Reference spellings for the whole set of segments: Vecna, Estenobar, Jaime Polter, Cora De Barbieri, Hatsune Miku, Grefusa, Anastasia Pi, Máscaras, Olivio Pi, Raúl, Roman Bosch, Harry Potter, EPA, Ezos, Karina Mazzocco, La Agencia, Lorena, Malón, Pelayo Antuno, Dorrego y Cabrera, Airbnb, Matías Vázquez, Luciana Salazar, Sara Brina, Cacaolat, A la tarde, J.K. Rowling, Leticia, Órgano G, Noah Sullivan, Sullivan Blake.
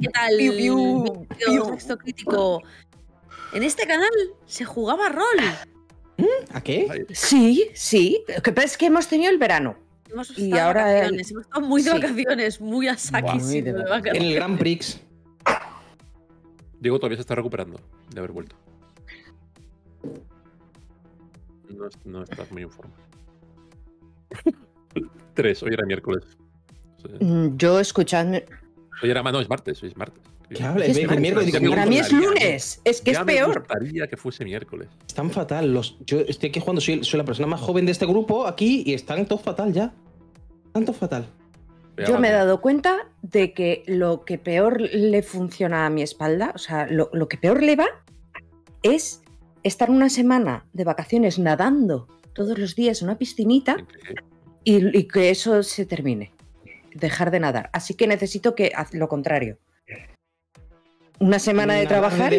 ¿Qué tal? Texto crítico. En este canal se jugaba rol. ¿A qué? Sí, sí. Es que hemos tenido el verano. Hemos estado y ahora vacaciones. Hemos estado muy de vacaciones, muy a saquísimo de vacaciones. En el Grand Prix. Diego todavía se está recuperando de haber vuelto. No estás muy en forma. 3, hoy era miércoles. O sea, yo escuchadme. Hoy era no, es martes, hoy es martes. ¿Qué hablas? Para mí es lunes, es que es peor. Me gustaría que fuese miércoles. Están fatal. Yo estoy aquí jugando, soy la persona más joven de este grupo aquí y están todos fatal ya. Están todos fatal. Yo me he dado cuenta de que lo que peor le funciona a mi espalda, o sea, lo que peor le va es estar una semana de vacaciones nadando todos los días en una piscinita y que eso se termine. Dejar de nadar. Así que necesito que haz lo contrario. Una semana de trabajar y,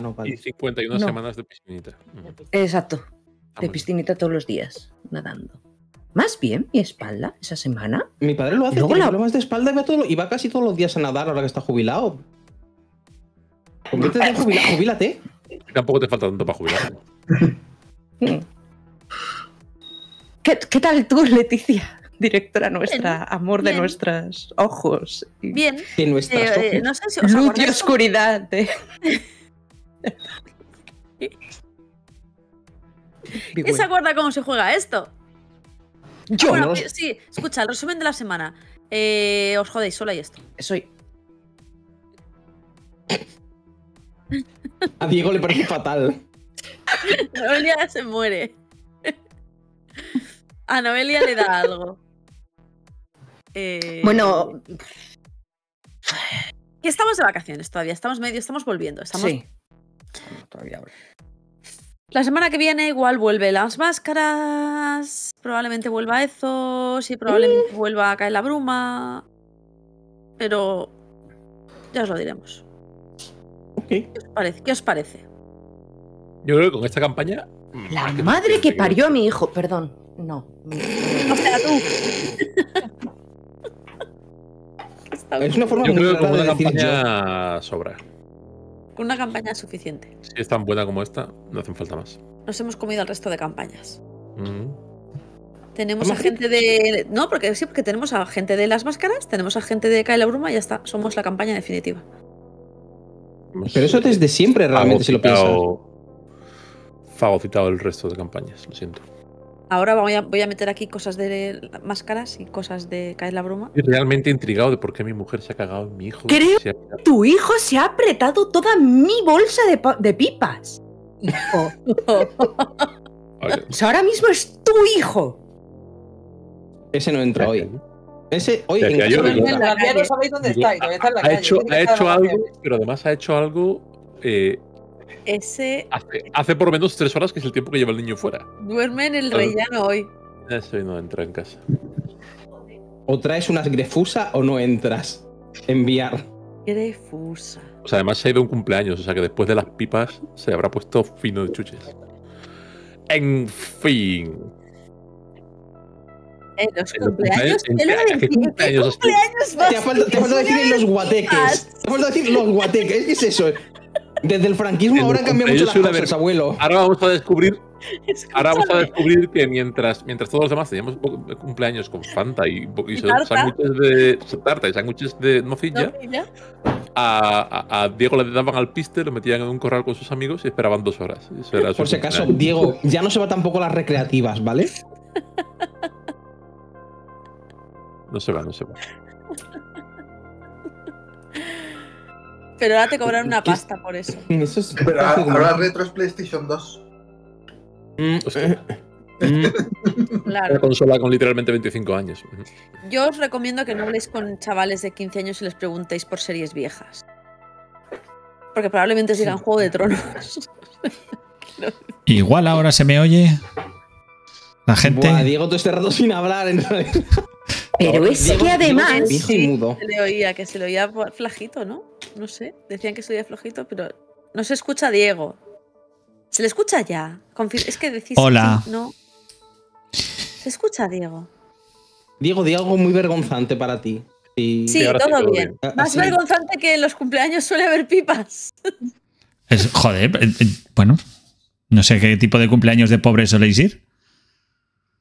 no, vale. Y 51 semanas de piscinita. Exacto. De piscinita todos los días, nadando. Más bien, mi espalda, esa semana. Mi padre lo hace, tiene problemas de espalda y va casi todos los días a nadar ahora que está jubilado. Conviértete en jubilado, jubílate. Tampoco te falta tanto para jubilar. ¿Qué tal tú, Leticia? Directora nuestra, bien, amor de nuestros ojos. Bien. De nuestras ojos. No sé si os luz y oscuridad. De... ¿Quién se acuerda cómo se juega esto? Yo. Bueno, no. Sí, escucha, el resumen de la semana. Os jodéis, sola y esto. Soy. A Diego le parece fatal. Noelia se muere. A Noelia le da algo. Bueno. Que estamos de vacaciones todavía. Estamos medio, estamos volviendo. Estamos... Sí. Todavía ahora. La semana que viene igual vuelve las máscaras. Probablemente vuelva Ezos. Y probablemente vuelva a Cae la Bruma. Pero. Ya os lo diremos. Okay. ¿Qué os parece? Yo creo que con esta campaña. La madre que parió a mi hijo, perdón. No. O sea, tú. Es una forma yo creo que con una campaña sobra. Con una campaña suficiente. Si es tan buena como esta, no hacen falta más. Nos hemos comido el resto de campañas. Tenemos a gente de. No, porque sí, porque tenemos a gente de las máscaras, tenemos a gente de Cae la Bruma y ya está. Somos la campaña definitiva. Pero eso desde siempre realmente, si lo piensas. Fagocitado el resto de campañas, lo siento. Ahora voy a meter aquí cosas de máscaras y cosas de Cae la Bruma. Estoy realmente intrigado de por qué mi mujer se ha cagado en mi hijo. Creo que tu hijo se ha apretado toda mi bolsa de pipas. Oh. Okay. O sea, ahora mismo es tu hijo. Ese no entra hoy. Ese hoy en la calle no sabéis dónde está. Ha hecho algo, pero además ha hecho algo... Hace por lo menos 3 horas que es el tiempo que lleva el niño fuera. Duerme en el rellano hoy. Eso no entra en casa. O traes unas Grefusa o no entras. Enviar. Grefusa. O sea, además se ha ido un cumpleaños, o sea que después de las pipas se habrá puesto fino de chuches. En fin. ¿En los cumpleaños? Te falta decir en los guateques. Te falta decir los guateques. ¿Qué es eso? Desde el franquismo ahora han cambiado mucho las cosas, abuelo. Ahora vamos a descubrir que mientras todos los demás teníamos cumpleaños con Fanta y sándwiches de nocilla, a Diego le daban al piste, lo metían en un corral con sus amigos y esperaban 2 horas. Por si acaso, Diego, ya no se va tampoco las recreativas, ¿vale? No se va. Pero ahora te cobran una pasta por eso. Pero ahora retro es PlayStation 2. Claro. Una consola con literalmente 25 años. Yo os recomiendo que no habléis con chavales de 15 años y les preguntéis por series viejas. Porque probablemente os digan Juego de Tronos. Igual ahora se me oye la gente. Buah, Diego, todo este rato sin hablar. Pero es que además. Se le oía flajito, ¿no? No sé. Decían que se oía flojito, pero no se escucha a Diego. Se le escucha ya. Es que decís. Hola. No. Se escucha a Diego. Diego, di algo muy vergonzante para ti. Y sí, todo bien. Más vergonzante que en los cumpleaños suele haber pipas. Es, joder, bueno, no sé qué tipo de cumpleaños de pobres soléis ir.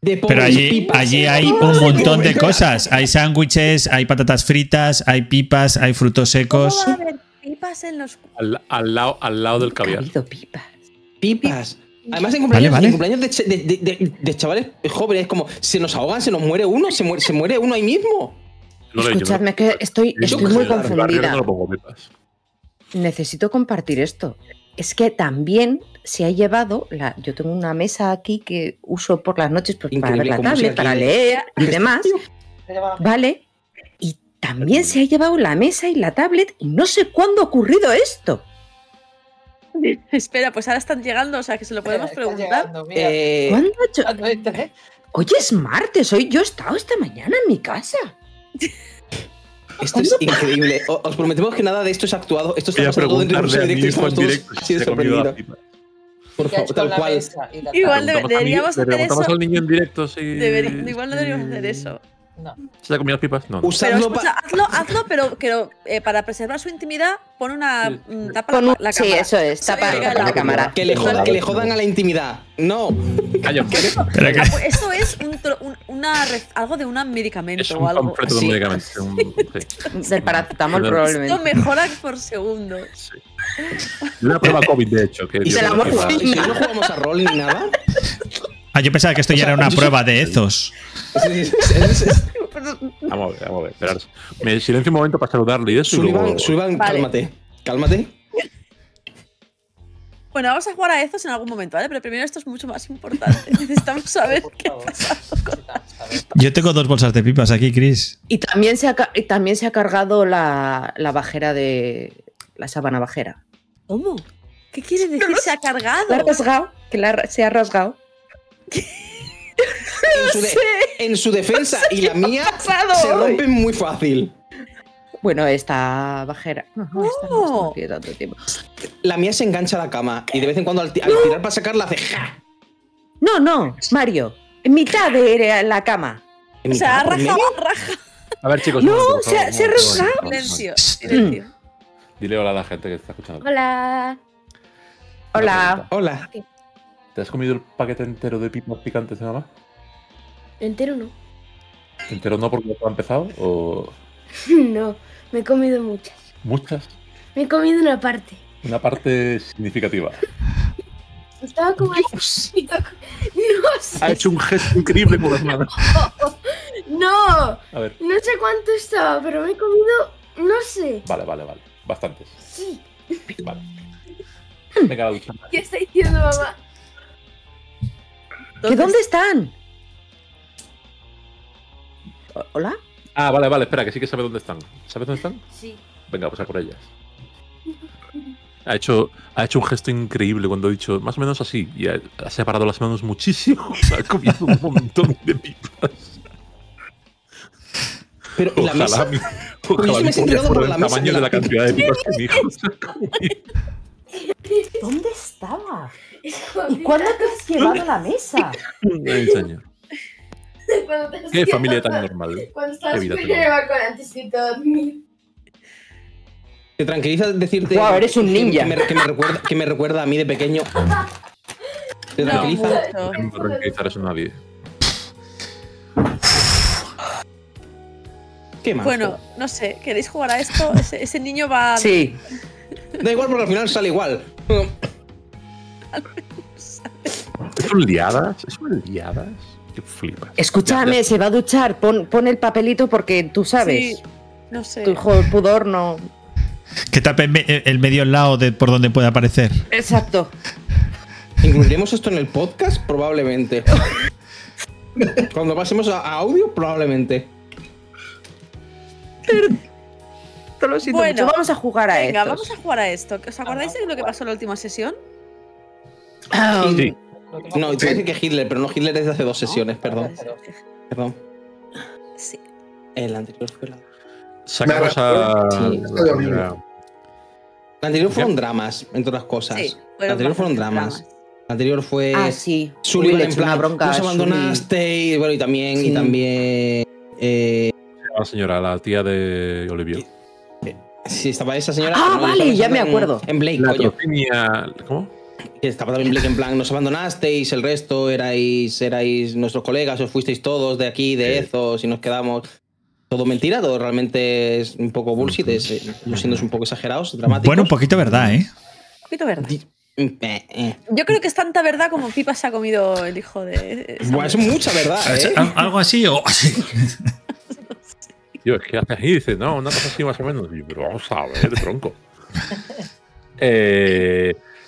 De pobres. Pero allí hay un montón de cosas. Hay sándwiches, hay patatas fritas, hay pipas, hay frutos secos. ¿Cómo va a haber pipas en los cumpleaños? Al lado del caviar. Pipas. Además, en cumpleaños, vale. En cumpleaños de chavales jóvenes, es como, se nos ahogan, se nos muere uno, se muere uno ahí mismo. No, escuchadme, no, que estoy muy confundida. No lo pongo, necesito compartir esto. Es que también se ha llevado, yo tengo una mesa aquí que uso por las noches para ver la tablet, para leer y demás, ¿vale? Y también se ha llevado la mesa y la tablet y no sé cuándo ha ocurrido esto. Espera, pues ahora están llegando, o sea que se lo podemos preguntar. Llegando, ¿cuándo ha hecho? Hoy es martes, yo he estado esta mañana en mi casa. Esto es increíble. Os prometemos que nada de esto es actuado. Esto está pasando dentro de un directo y estamos todos así de sorprendidos. Por favor, tal cual. Igual deberíamos hacer eso. Al niño en directo, sí. Igual no deberíamos hacer eso. No. ¿Se ha comido las pipas? No. Pero, hazlo, pero para preservar su intimidad, pon una tapa la cámara. Sí, eso es, tapa la cámara. Que le jodan a la intimidad. No. Esto es algo de un medicamento. Es un panfleto de un medicamento. Del paracetamol, probablemente. Esto mejora por segundo. Sí. Una prueba COVID, de hecho. Y se la hemos jugado. ¿Y si no jugamos a rol ni nada? Ah, yo pensaba que esto ya era una prueba de Ezos. Vamos a ver, esperad. Me silencio un momento para saludarle y eso. Sullivan, vale. Cálmate. Bueno, vamos a jugar a Ezos en algún momento, ¿vale? Pero primero esto es mucho más importante. Necesitamos saber qué ha pasado con las... Yo tengo dos bolsas de pipas aquí, Chris. Y también se ha cargado la bajera de... La sábana bajera. ¿Cómo? ¿Qué quiere decir? ¿Se ha cargado? La ha rasgado, se ha rasgado. En su defensa y la mía se rompen muy fácil. Bueno, esta bajera. No, esta no tanto tiempo. La mía se engancha a la cama y de vez en cuando al tirar para sacarla hace ja. No, Mario. En mitad de la cama. O sea, raja. A ver, chicos. No, se raja. Silencio. Dile hola a la gente que está escuchando. Hola. ¿Te has comido el paquete entero de pipas picantes, nada más? Entero no. ¿Entero no porque ha empezado? ¿O? No, me he comido muchas. ¿Muchas? Me he comido una parte. Una parte significativa. Estaba como... ¡Dios! No sé. Ha hecho un gesto increíble con las manos. No. A ver. No sé cuánto estaba, pero me he comido... No sé. Vale. Bastantes. Sí. Vale. Venga, la ducha. ¿Qué está diciendo, mamá? ¿Dónde están? ¿Hola? Ah, vale, espera, que sí que sabe dónde están. ¿Sabes dónde están? Sí. Venga, pues a por ellas. Ha hecho un gesto increíble cuando ha dicho, más o menos así, y ha separado las manos muchísimo. Ha comido un montón de pipas. Pero ojalá me podía por el tamaño de la cantidad de pipas que mi hijo se ha comido. ¿Dónde estaba? ¿Y cuándo te has llevado a la mesa? Ay, señor. Qué familia tan normal. Cuando estás antes de dormir. Te tranquiliza decirte... Wow, eres un ninja. Que me recuerda a mí de pequeño. Te tranquiliza. No puedo tranquilizar eso en la vida. ¿Qué más? Bueno, no sé. ¿Queréis jugar a esto? Ese niño va... Sí. Da igual porque al final sale igual. Son liadas. Qué flipas. Escúchame, se va a duchar. Pon el papelito porque tú sabes. Sí, no sé. Tu hijo, el pudor no. Que tape el medio lado de por donde pueda aparecer. Exacto. ¿Incluiremos esto en el podcast? Probablemente. Cuando pasemos a audio, probablemente. Bueno, mucho. Vamos a jugar a esto. Venga, vamos a jugar a esto. ¿Os acordáis de lo que pasó en la última sesión? Sí. No, yo dije que Hitler, pero no Hitler es de hace dos sesiones, perdón. Sí. El anterior fue la... Sacamos a... Sí. El anterior fueron dramas, entre otras cosas. Sí, el anterior fueron dramas. El anterior fue... Ah, sí. Sullivan en plan, nos abandonaste y también... La señora, la tía de Olivia. Sí, estaba esa señora. Ah, no, vale, ya me acuerdo. En Blake, la coño. Trofinia, ¿cómo? Estaba también Blake en plan, nos abandonasteis, el resto erais nuestros colegas, os fuisteis todos de aquí, de Ezos, y nos quedamos. Todo mentira, todo realmente es un poco bullshit, yo siendo un poco exagerados, dramáticos. Bueno, un poquito verdad, ¿eh? Un poquito verdad. Yo creo que es tanta verdad como Pipa se ha comido el hijo de... Bueno, es mucha verdad, ¿eh? Algo así o así. Tío, es que hace así, dice, no, una cosa así más o menos. Pero vamos a ver, tronco.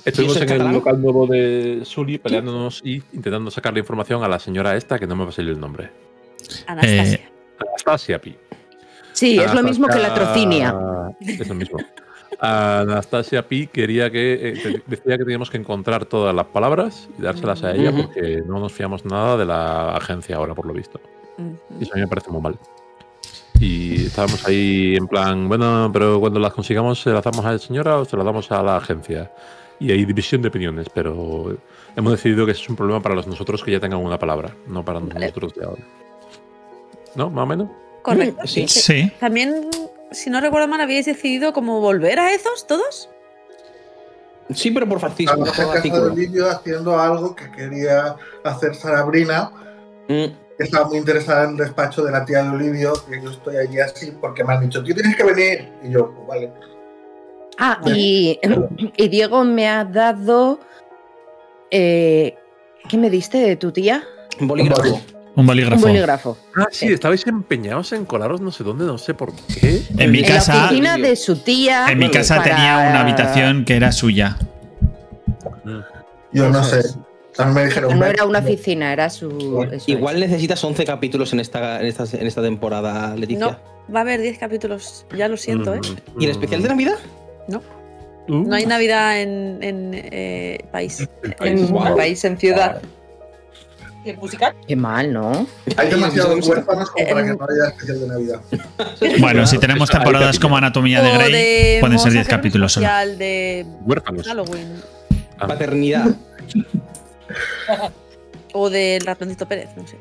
Estuvimos en el local nuevo de Sully peleándonos y intentando sacarle información a la señora esta, que no me va a salir el nombre. Anastasia. Anastasia Pi. Sí, Anastasia, es lo mismo que la Trofinia. Es lo mismo. Anastasia Pi quería que decía que teníamos que encontrar todas las palabras y dárselas a ella porque no nos fiamos nada de la agencia ahora, por lo visto. Y eso a mí me parece muy mal. Y estábamos ahí en plan, bueno, pero cuando las consigamos, ¿se las damos a la señora o se las damos a la agencia? Y hay división de opiniones, pero hemos decidido que es un problema para los nosotros que ya tengan una palabra, no para nosotros de ahora. ¿No? ¿Más o menos? Correcto. Sí. Sí. También, si no recuerdo mal, habíais decidido como volver a esos todos. Sí, pero por fascismo. Estaba haciendo algo que quería hacer Sara Brina. Estaba muy interesada en el despacho de la tía de Olivio, y yo estoy allí así porque me han dicho, tío, tienes que venir. Y yo, pues vale. Ah, y Diego me ha dado... ¿qué me diste de tu tía? Un bolígrafo. Un bolígrafo. Un bolígrafo. Ah, sí, estabais empeñados en colaros no sé dónde, no sé por qué. En mi casa... En la oficina de su tía... En mi casa tenía una habitación que era suya. Yo no sé... Me dijeron, no era una oficina, era su... Igual es. Necesitas 11 capítulos en esta temporada, Leticia. No, va a haber 10 capítulos, ya lo siento, ¿eh? ¿Y el especial de Navidad? No. No hay Navidad en país. En wow. País, en ciudad. ¿Y el musical? Qué mal, ¿no? Hay demasiados huérfanos como para que no haya especial de Navidad. Bueno, si tenemos temporadas como Anatomía de Grey, pueden ser 10 capítulos solo. De huérfanos. Halloween. Paternidad. O del ratoncito Pérez, no sé.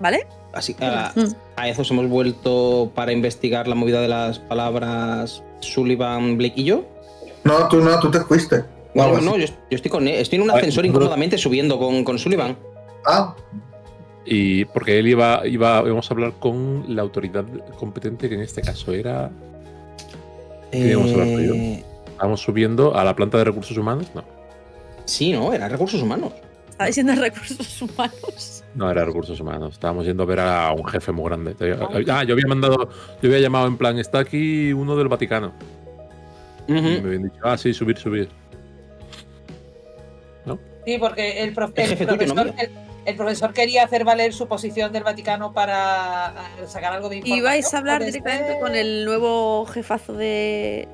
¿Vale? Así que a eso hemos vuelto para investigar la movida de las palabras Sullivan, Blake y yo. No, tú no, tú te fuiste. No, no, yo estoy en un ascensor incómodamente subiendo con Sullivan. Ah. Y porque él íbamos a hablar con la autoridad competente, que en este caso era... íbamos a hablar con yo. ¿Estamos subiendo a la planta de recursos humanos? No. Sí, no, era recursos humanos. ¿Estabais yendo a recursos humanos? No, era recursos humanos. Estábamos yendo a ver a un jefe muy grande. Ah, yo había llamado en plan, está aquí uno del Vaticano. Y me habían dicho, ah, sí, subir. ¿No? Sí, porque el profesor quería hacer valer su posición del Vaticano para sacar algo de información. ¿Y vais a hablar directamente con el nuevo jefazo de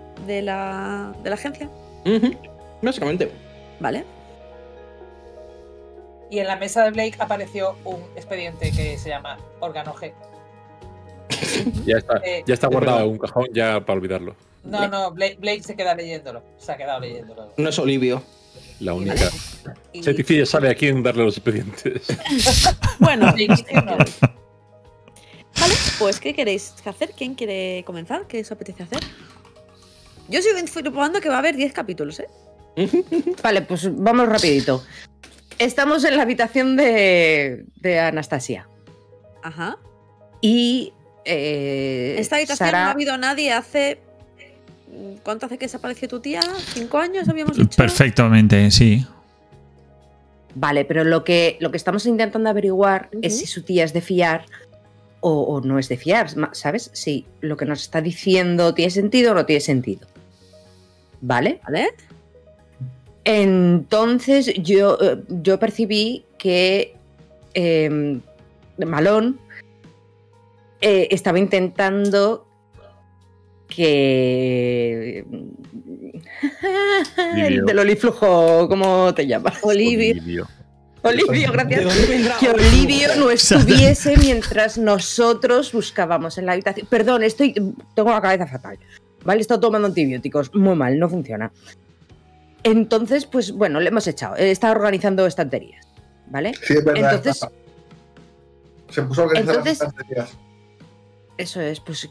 la agencia? Básicamente. Vale. Y en la mesa de Blake apareció un expediente que se llama Órgano G. ya está guardado en un cajón, ya para olvidarlo. No, Blake se queda leyéndolo. Se ha quedado leyéndolo. No es Olivio. La única. Leticia sabe a quién darle los expedientes. Bueno, no. Vale, pues ¿qué queréis hacer? ¿Quién quiere comenzar? ¿Qué os apetece hacer? Yo sigo informando que va a haber 10 capítulos, ¿eh? Vale, pues vamos rapidito. Estamos en la habitación de Anastasia. Ajá. Y... esta habitación Sara... no ha habido nadie hace... ¿Cuánto hace que desapareció tu tía? ¿5 años habíamos dicho? Perfectamente, sí. Vale, pero lo que estamos intentando averiguar es si su tía es de fiar... O no es de fiar, ¿sabes? Si lo que nos está diciendo tiene sentido o no tiene sentido. ¿Vale? ¿Vale? Entonces yo percibí que Malón estaba intentando que... El del oliflujo, ¿cómo te llamas? Olivio, gracias. Que Olivio no estuviese mientras nosotros buscábamos en la habitación. Perdón, tengo la cabeza fatal. Vale, he estado tomando antibióticos. Muy mal, no funciona. Entonces, pues bueno, le hemos echado. Está organizando estanterías. ¿Vale? Sí, es verdad. Entonces, Se puso a organizar. Entonces, las estrategias. Eso es, pues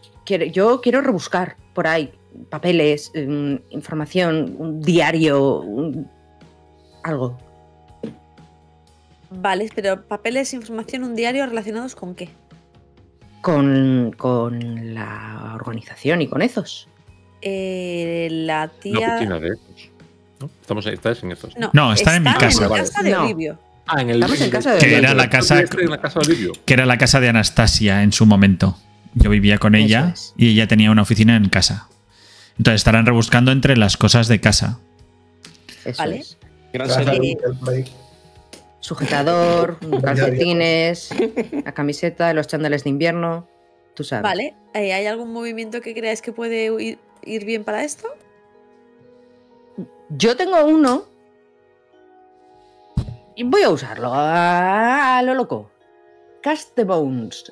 yo quiero rebuscar por ahí papeles, información, un diario, algo. Vale, pero papeles, información, un diario, ¿relacionados con qué? Con la organización y con Ezos. La tía... La oficina de Ezos, ¿no? ¿Estás en Ezos? No, está en mi casa. En la casa de Olivio. No. Ah, en el... Estamos en casa de Olivio. Que era la casa de Anastasia en su momento. Yo vivía con ella y ella tenía una oficina en casa. Entonces estarán rebuscando entre las cosas de casa. Eso vale. Es. Gracias. Sujetador, calcetines, la camiseta, los chándales de invierno, tú sabes. Vale, ¿hay algún movimiento que creáis que puede ir bien para esto? Yo tengo uno y voy a usarlo a lo loco. Cast the Bones.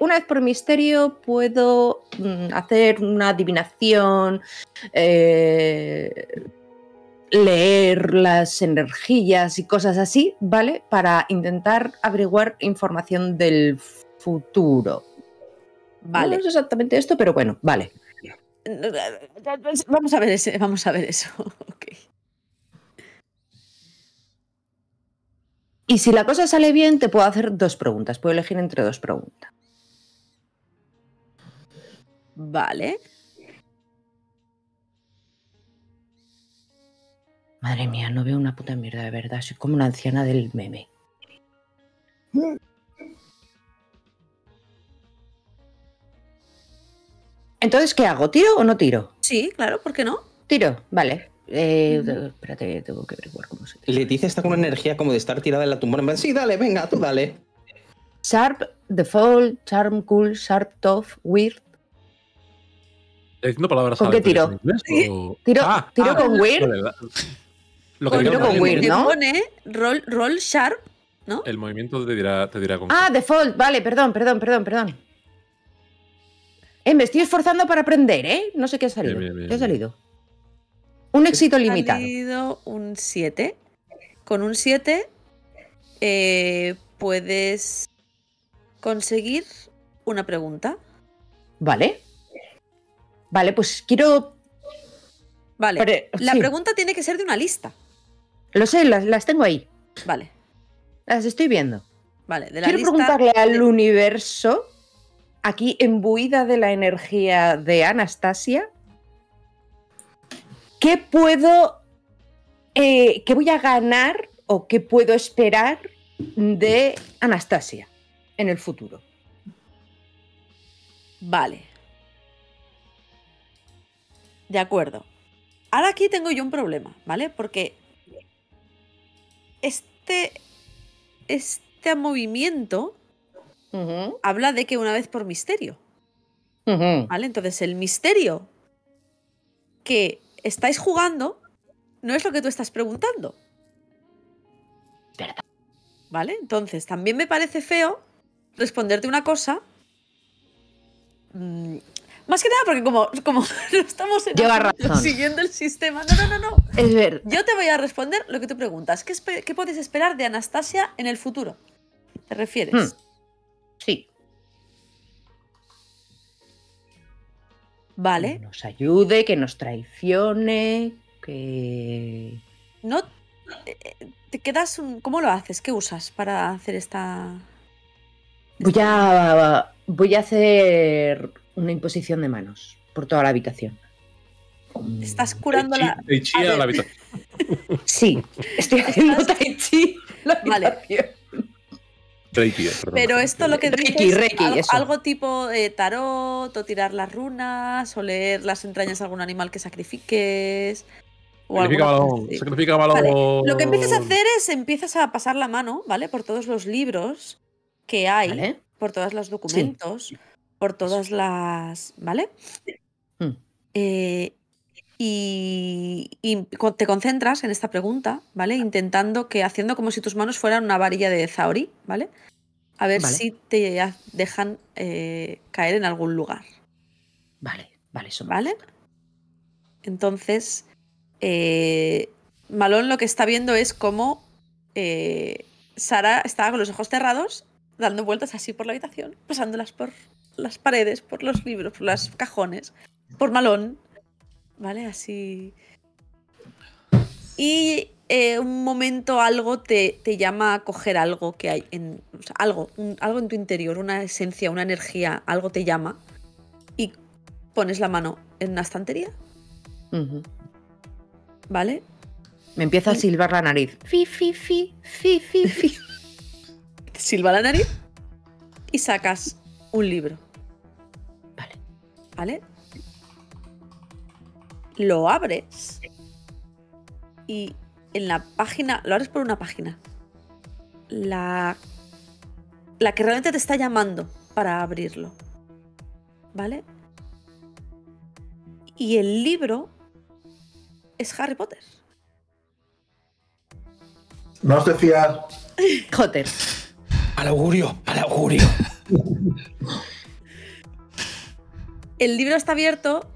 Una vez por misterio puedo hacer una adivinación, leer las energías y cosas así, ¿vale? Para intentar averiguar información del futuro. Vale. No es exactamente esto, pero bueno, vale. Vamos a ver eso. Okay. Y si la cosa sale bien, te puedo hacer dos preguntas. Puedo elegir entre dos preguntas. Vale. Madre mía, no veo una puta mierda, de verdad. Soy como una anciana del meme. Entonces, ¿qué hago? ¿Tiro o no tiro? Sí, claro, ¿por qué no? Tiro, vale. Espérate, tengo que averiguar cómo se tira. Leticia está con una energía como de estar tirada en la tumba. Sí, dale, venga, tú dale. Sharp, default, charm, cool, sharp, tough, weird. Palabras. ¿Con qué tiro? ¿Tiro con weird? Lo que tiro con weird, ¿no? Pone roll sharp, ¿no? El movimiento te dirá con... Ah, default, vale, perdón. Me estoy esforzando para aprender, ¿eh? No sé qué ha salido. ¿Qué ha salido? Un éxito limitado. Ha salido un 7. Con un 7 puedes conseguir una pregunta. Vale, pues quiero... Vale, pero, la pregunta tiene que ser de una lista. Lo sé, las tengo ahí. Vale. Las estoy viendo. Vale, de la quiero lista preguntarle al universo, aquí imbuida de la energía de Anastasia, ¿qué puedo... ¿qué voy a ganar o qué puedo esperar de Anastasia en el futuro? Vale. De acuerdo. Ahora aquí tengo yo un problema, ¿vale? Porque este movimiento habla de que una vez por misterio. ¿Vale? Entonces el misterio que estáis jugando no es lo que tú estás preguntando. ¿Vale? Entonces también me parece feo responderte una cosa... Más que nada porque como no estamos siguiendo el sistema. No. Es verdad. Yo te voy a responder lo que tú preguntas. ¿Qué puedes esperar de Anastasia en el futuro? ¿Te refieres? Sí. Vale. Que nos ayude, que nos traicione, que... No... Te quedas... ¿Cómo lo haces? ¿Qué usas para hacer esta...? Voy a hacer... una imposición de manos por toda la habitación. Estás curando la habitación. Sí, estoy haciendo tai chi la habitación. Reiki, perdón. Pero esto lo que dices, algo tipo tarot, o tirar las runas, o leer las entrañas de algún animal que sacrifiques. Sacrifica Malón. Vale. Lo que empiezas a hacer es empiezas a pasar la mano, ¿vale? Por todos los libros que hay, ¿vale? Por todos los documentos. Sí. Por todas las... ¿Vale? Y te concentras en esta pregunta, ¿vale? Intentando que... Haciendo como si tus manos fueran una varilla de Zaori, ¿vale? A ver si te dejan caer en algún lugar. Vale, eso. ¿Vale? Entonces, Malón lo que está viendo es cómo Sara estaba con los ojos cerrados dando vueltas así por la habitación, pasándolas por las paredes, por los libros, por los cajones, por Malón, ¿vale? Así. Y un momento algo te llama a coger algo que hay en, o sea, algo en tu interior, una esencia, una energía, algo te llama y pones la mano en una estantería. Uh-huh. ¿Vale? Me empieza a silbar la nariz. Fi, fi, fi, fi, fi, fi. Te silba la nariz y sacas un libro. Vale. ¿Vale? Lo abres y en la página... Lo abres por una página. La que realmente te está llamando para abrirlo. ¿Vale? Y el libro es Harry Potter. No os decía... Joder. Al augurio, al augurio. El libro está abierto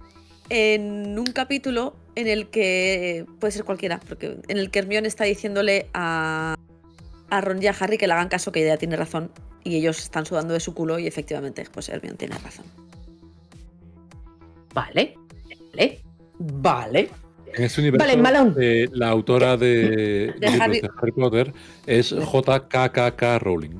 en un capítulo en el que... Puede ser cualquiera, porque en el que Hermione está diciéndole a Ron y a Harry que le hagan caso, que ella tiene razón. Y ellos están sudando de su culo y efectivamente, pues Hermione tiene razón. Vale, vale, vale. En este universo, vale, la autora de Harry Potter es J.K. Rowling.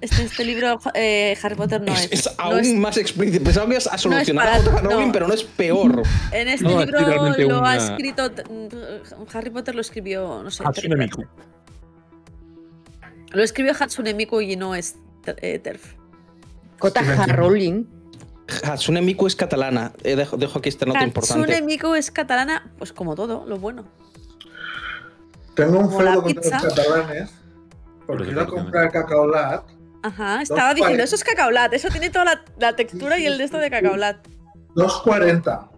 Este libro, Harry Potter, no es aún no es, más explícito. Pensaba que ibas a solucionar no a J.K. Rowling, no, pero no es peor. En este libro es lo ha escrito... Harry Potter lo escribió... No sé, Hatsune Miku. Lo escribió Hatsune Miku y no es TERF. J.K. Rowling... Hatsune Miku es catalana. Dejo aquí esta nota importante. Hatsune Miku es catalana, pues como todo, lo bueno. Tengo un feudo contra los catalanes porque quiero comprar Cacaolat. Ajá, estaba diciendo, eso es Cacaolat. Eso tiene toda la textura y el de esto de Cacaolat. 2,40.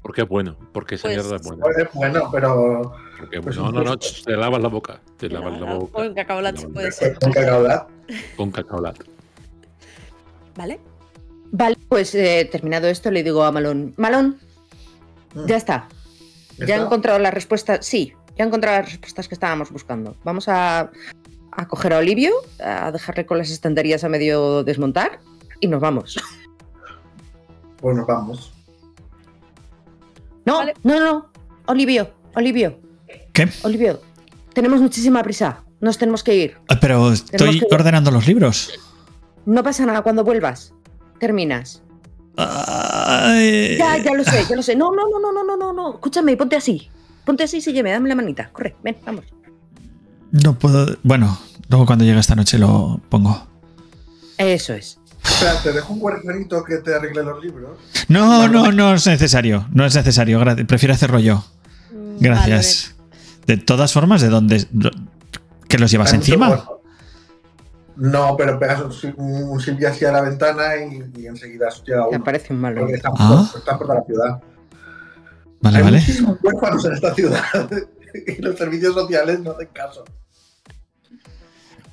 Porque es bueno, porque esa mierda es buena. Es bueno, pero... No, te lavas la boca. Te lavas la boca. Con Cacaolat se puede ser. Con Cacaolat. Con Cacaolat. Vale. Vale, pues terminado esto le digo a Malón. Malón, ya está. Ya he encontrado las respuestas. Sí, ya he encontrado las respuestas que estábamos buscando. Vamos a coger a Olivio, a dejarle con las estanterías a medio desmontar y nos vamos. Pues nos vamos. No, vale. no. Olivio. ¿Qué? Olivio, tenemos muchísima prisa. Nos tenemos que ir. Pero estoy ordenando los libros. No pasa nada cuando vuelvas. Terminas. Ay. Ya lo sé. No. Escúchame, ponte así. Sígueme, dame la manita. Corre, ven, vamos. No puedo... Bueno, luego cuando llegue esta noche lo pongo. Eso es. Espera, te dejo un cuadernito que te arregle los libros. No es necesario. No es necesario. Prefiero hacerlo yo. Gracias. Vale. De todas formas, ¿de dónde? ¿Que los llevas encima? Bueno. No, pero pegas un silbido hacia la ventana y enseguida llega uno. Me parece un malo. Porque están por la ciudad. Vale, hay muchísimos huérfanos en esta ciudad y los servicios sociales no hacen caso.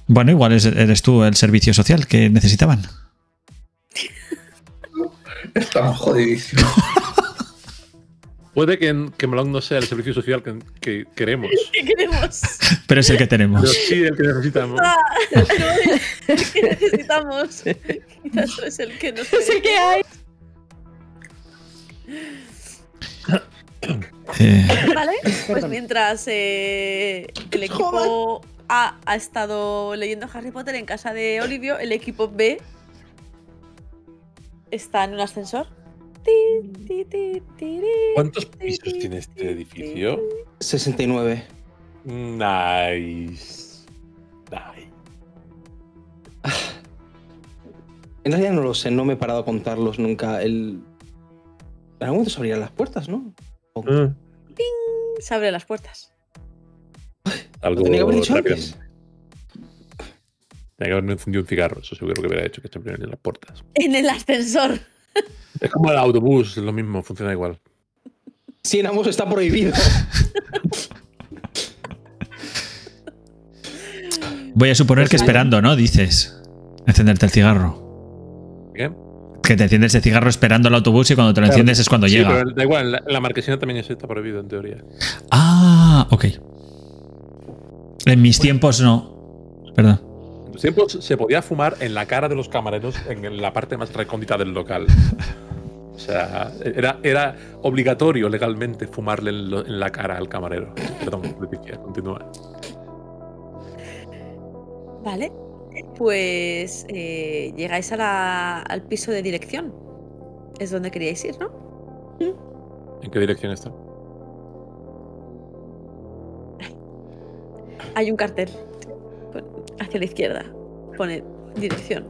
Bueno, igual eres tú el servicio social que necesitaban. Estamos jodidísimos. Puede que Malón no sea el servicio social que queremos. Pero es el que tenemos. Pero sí, el que necesitamos. El que necesitamos. Quizás no es el que nos queremos. El que hay. Vale, pues mientras el equipo A ha estado leyendo Harry Potter en casa de Olivio, el equipo B está en un ascensor. ¿Cuántos pisos tiene este edificio? 69. Nice. En realidad no lo sé, no me he parado a contarlos nunca. En algún momento se abrirán las puertas, ¿no? ¡Ping! Se abren las puertas. Algo tenía que haber dicho antes. Tenía que haberme encendido un cigarro, eso seguro que hubiera hecho que se abrieran las puertas. En el ascensor. Es como el autobús, es lo mismo, funciona igual. Sí, en ambos está prohibido. Voy a suponer que esperando, ¿no? Dices, encenderte el cigarro. ¿Qué? Que te enciendes el cigarro esperando el autobús y cuando te lo enciendes es cuando llega. Pero da igual, la marquesina también está prohibido en teoría. Ah, ok. En mis tiempos no. Perdón. Siempre se podía fumar en la cara de los camareros en la parte más recóndita del local. O sea, era obligatorio legalmente fumarle en la cara al camarero. Perdón, Leticia, continúa. Vale, pues llegáis a al piso de dirección. Es donde queríais ir, ¿no? ¿En qué dirección está? Hay un cartel hacia la izquierda. Pone dirección.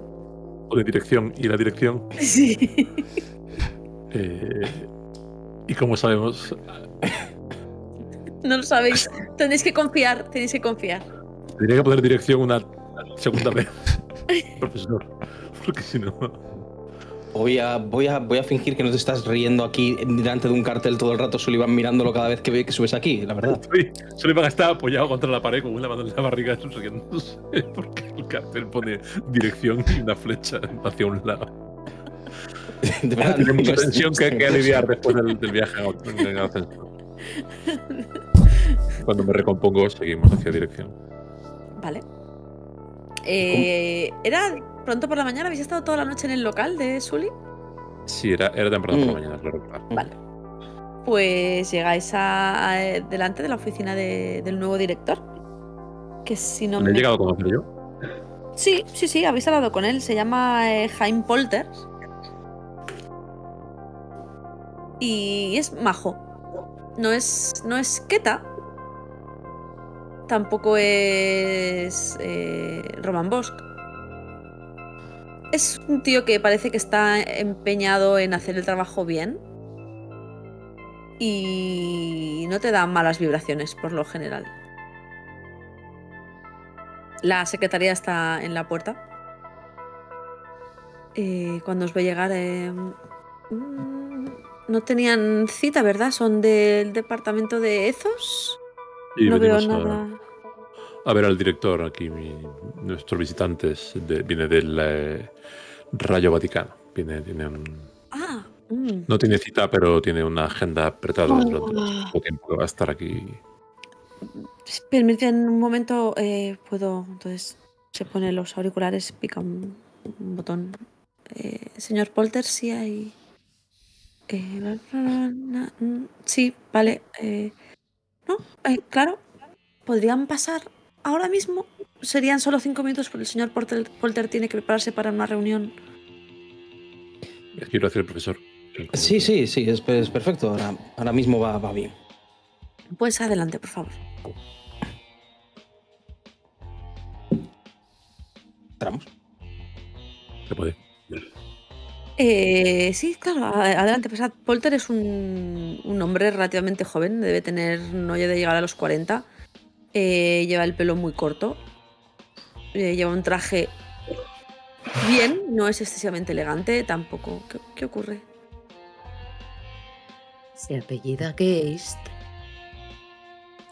Pone dirección y la dirección. Sí. ¿Y cómo sabemos? No lo sabéis. Tenéis que confiar. Tenéis que confiar. Tendría que poner dirección una segunda vez, profesor. Porque si no... Voy a fingir que no te estás riendo aquí delante de un cartel todo el rato, Sullivan, mirándolo cada vez que ve que subes aquí, la verdad. Sullivan está apoyado contra la pared con una mano en la barriga, sonriéndose, porque el cartel pone dirección y una flecha hacia un lado. De verdad, tiene mucha tensión que hay que aliviar después del viaje en ascensor. Cuando me recompongo, seguimos hacia dirección. Vale. Era... ¿Pronto por la mañana? ¿Habéis estado toda la noche en el local de Sully? Sí, era temprano por la mañana, claro. Vale. Pues llegáis delante de la oficina del nuevo director. Que si no me he llegado a conocer yo. Sí, sí, sí, habéis hablado con él. Se llama Jaime Polter. Y es majo. No es Queta. Tampoco es Roman Bosch. Es un tío que parece que está empeñado en hacer el trabajo bien y no te da malas vibraciones por lo general. La secretaría está en la puerta. Cuando os ve llegar... no tenían cita, ¿verdad? Son del departamento de Ezos. Sí, no veo nada... A ver al director, aquí nuestros visitantes viene del Rayo Vaticano. No tiene cita, pero tiene una agenda apretada durante el tiempo que va a estar aquí. Permítame un momento, puedo... Entonces se pone los auriculares, pica un botón. Señor Polter, sí hay... sí, vale. No, claro, podrían pasar... Ahora mismo serían solo 5 minutos, porque el señor Polter tiene que prepararse para una reunión. Quiero hacer el profesor. Sí, sí, sí, es perfecto. Ahora mismo va bien. Pues adelante, por favor. ¿Entramos? Se puede. Sí, claro, adelante. Pues Polter es un hombre relativamente joven, debe tener, no debe llegar a los 40. Lleva el pelo muy corto, lleva un traje bien, no es excesivamente elegante tampoco. ¿Qué ocurre? ¿Se apellida Geist?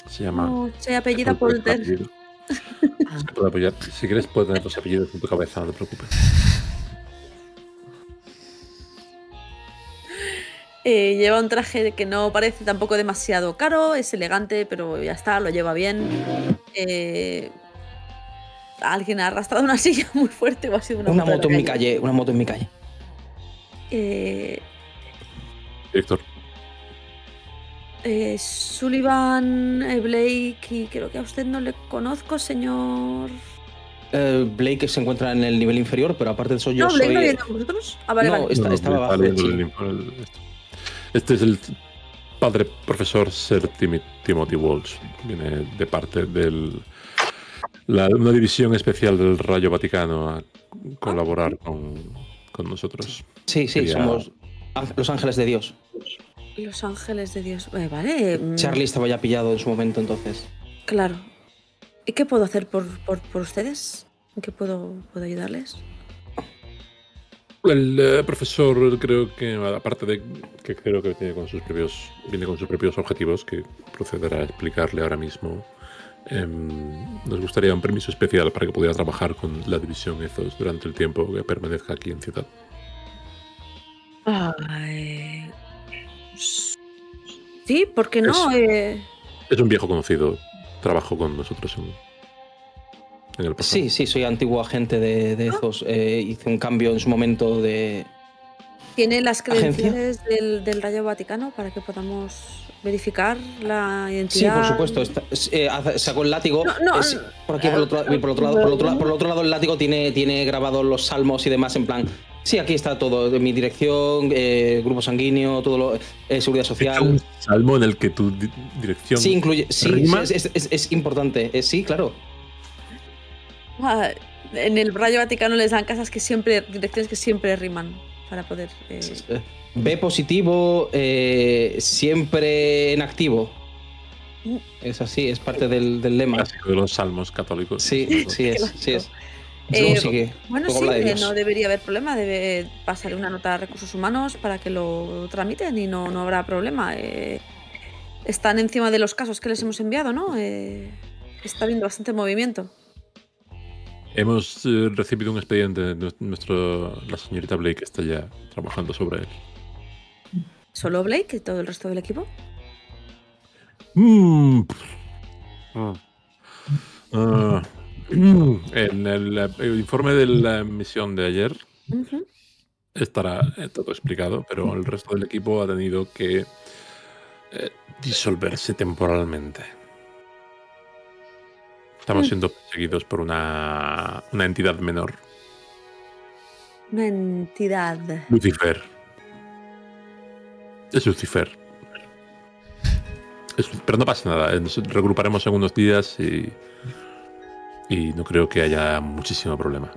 Se llama... No, se apellida Polter. Se puede apoyar. Si quieres puedes tener los apellidos en tu cabeza, no te preocupes. Lleva un traje que no parece tampoco demasiado caro, es elegante, pero ya está, lo lleva bien. Alguien ha arrastrado una silla muy fuerte o ha sido una moto en mi calle. Una moto en mi calle. Director. Sullivan, Blake, y creo que a usted no le conozco, señor... Blake se encuentra en el nivel inferior, pero aparte de eso yo soy... ¿No, Blake no viene con vosotros? Ah, vale, no, vale. Estaba abajo. Este es el padre profesor Sir Timothy Walsh. Viene de parte de una división especial del Rayo Vaticano a colaborar con nosotros. Sí, sí, somos los ángeles de Dios. Los ángeles de Dios, vale. Charlie estaba ya pillado en su momento, entonces. Claro. ¿Y qué puedo hacer por ustedes? ¿En qué puedo ayudarles? El profesor, creo que, aparte de que creo que viene con sus propios objetivos, que procederá a explicarle ahora mismo, nos gustaría un permiso especial para que pudiera trabajar con la división Ezos durante el tiempo que permanezca aquí en ciudad. Sí, ¿por qué no? Es un viejo conocido, trabajó con nosotros en el pasado. Sí, sí, soy antiguo agente de Ezos. Hice un cambio en su momento de... ¿Tiene las credenciales del Rayo Vaticano para que podamos verificar la identidad? Sí, por supuesto. Sacó el látigo. Por otro lado, el látigo tiene grabados los salmos y demás en plan... Sí, aquí está todo, mi dirección, grupo sanguíneo, todo lo, seguridad social. Un salmo en el que tu dirección. Sí, incluye. Sí, es importante. Sí, claro. En el Rayo Vaticano les dan casas que siempre, direcciones que siempre riman para poder. B positivo, siempre en activo. Es así, es parte del lema. Clásico de los salmos católicos. Sí, sí es, sí es. Bueno, sí, no debería haber problema. Debe pasar una nota a recursos humanos para que lo tramiten y no habrá problema. Están encima de los casos que les hemos enviado, ¿no? Está habiendo bastante movimiento. Hemos recibido un expediente. La señorita Blake está ya trabajando sobre él. ¿Solo Blake y todo el resto del equipo? En el informe de la misión de ayer estará todo explicado, pero el resto del equipo ha tenido que disolverse temporalmente. Estamos siendo perseguidos por una entidad menor. Una entidad. Lucifer. Es Lucifer. Pero no pasa nada, nos regruparemos en unos días y... Y no creo que haya muchísimo problema.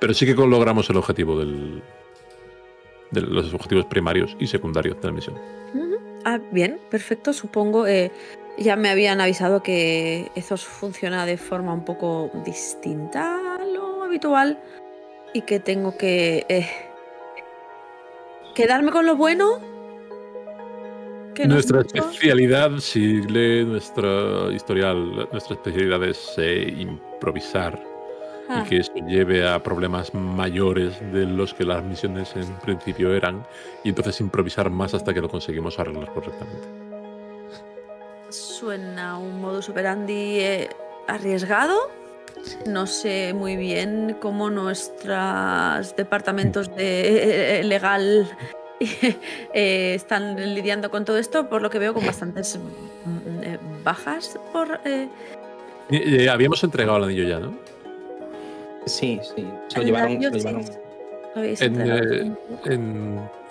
Pero sí que logramos el objetivo de los objetivos primarios y secundarios de la misión. Bien, perfecto. Supongo, ya me habían avisado que E.T.H.O.S. funciona de forma un poco distinta a lo habitual y que tengo que quedarme con lo bueno. Nuestra especialidad, si lee nuestro historial, nuestra especialidad es improvisar y que eso lleve a problemas mayores de los que las misiones en principio eran, y entonces improvisar más hasta que lo conseguimos arreglar correctamente. Suena un modus operandi arriesgado. No sé muy bien cómo nuestros departamentos de legal... están lidiando con todo esto, por lo que veo con bastantes bajas por... Habíamos entregado el anillo ya, ¿no? Sí, sí. Se lo llevaron.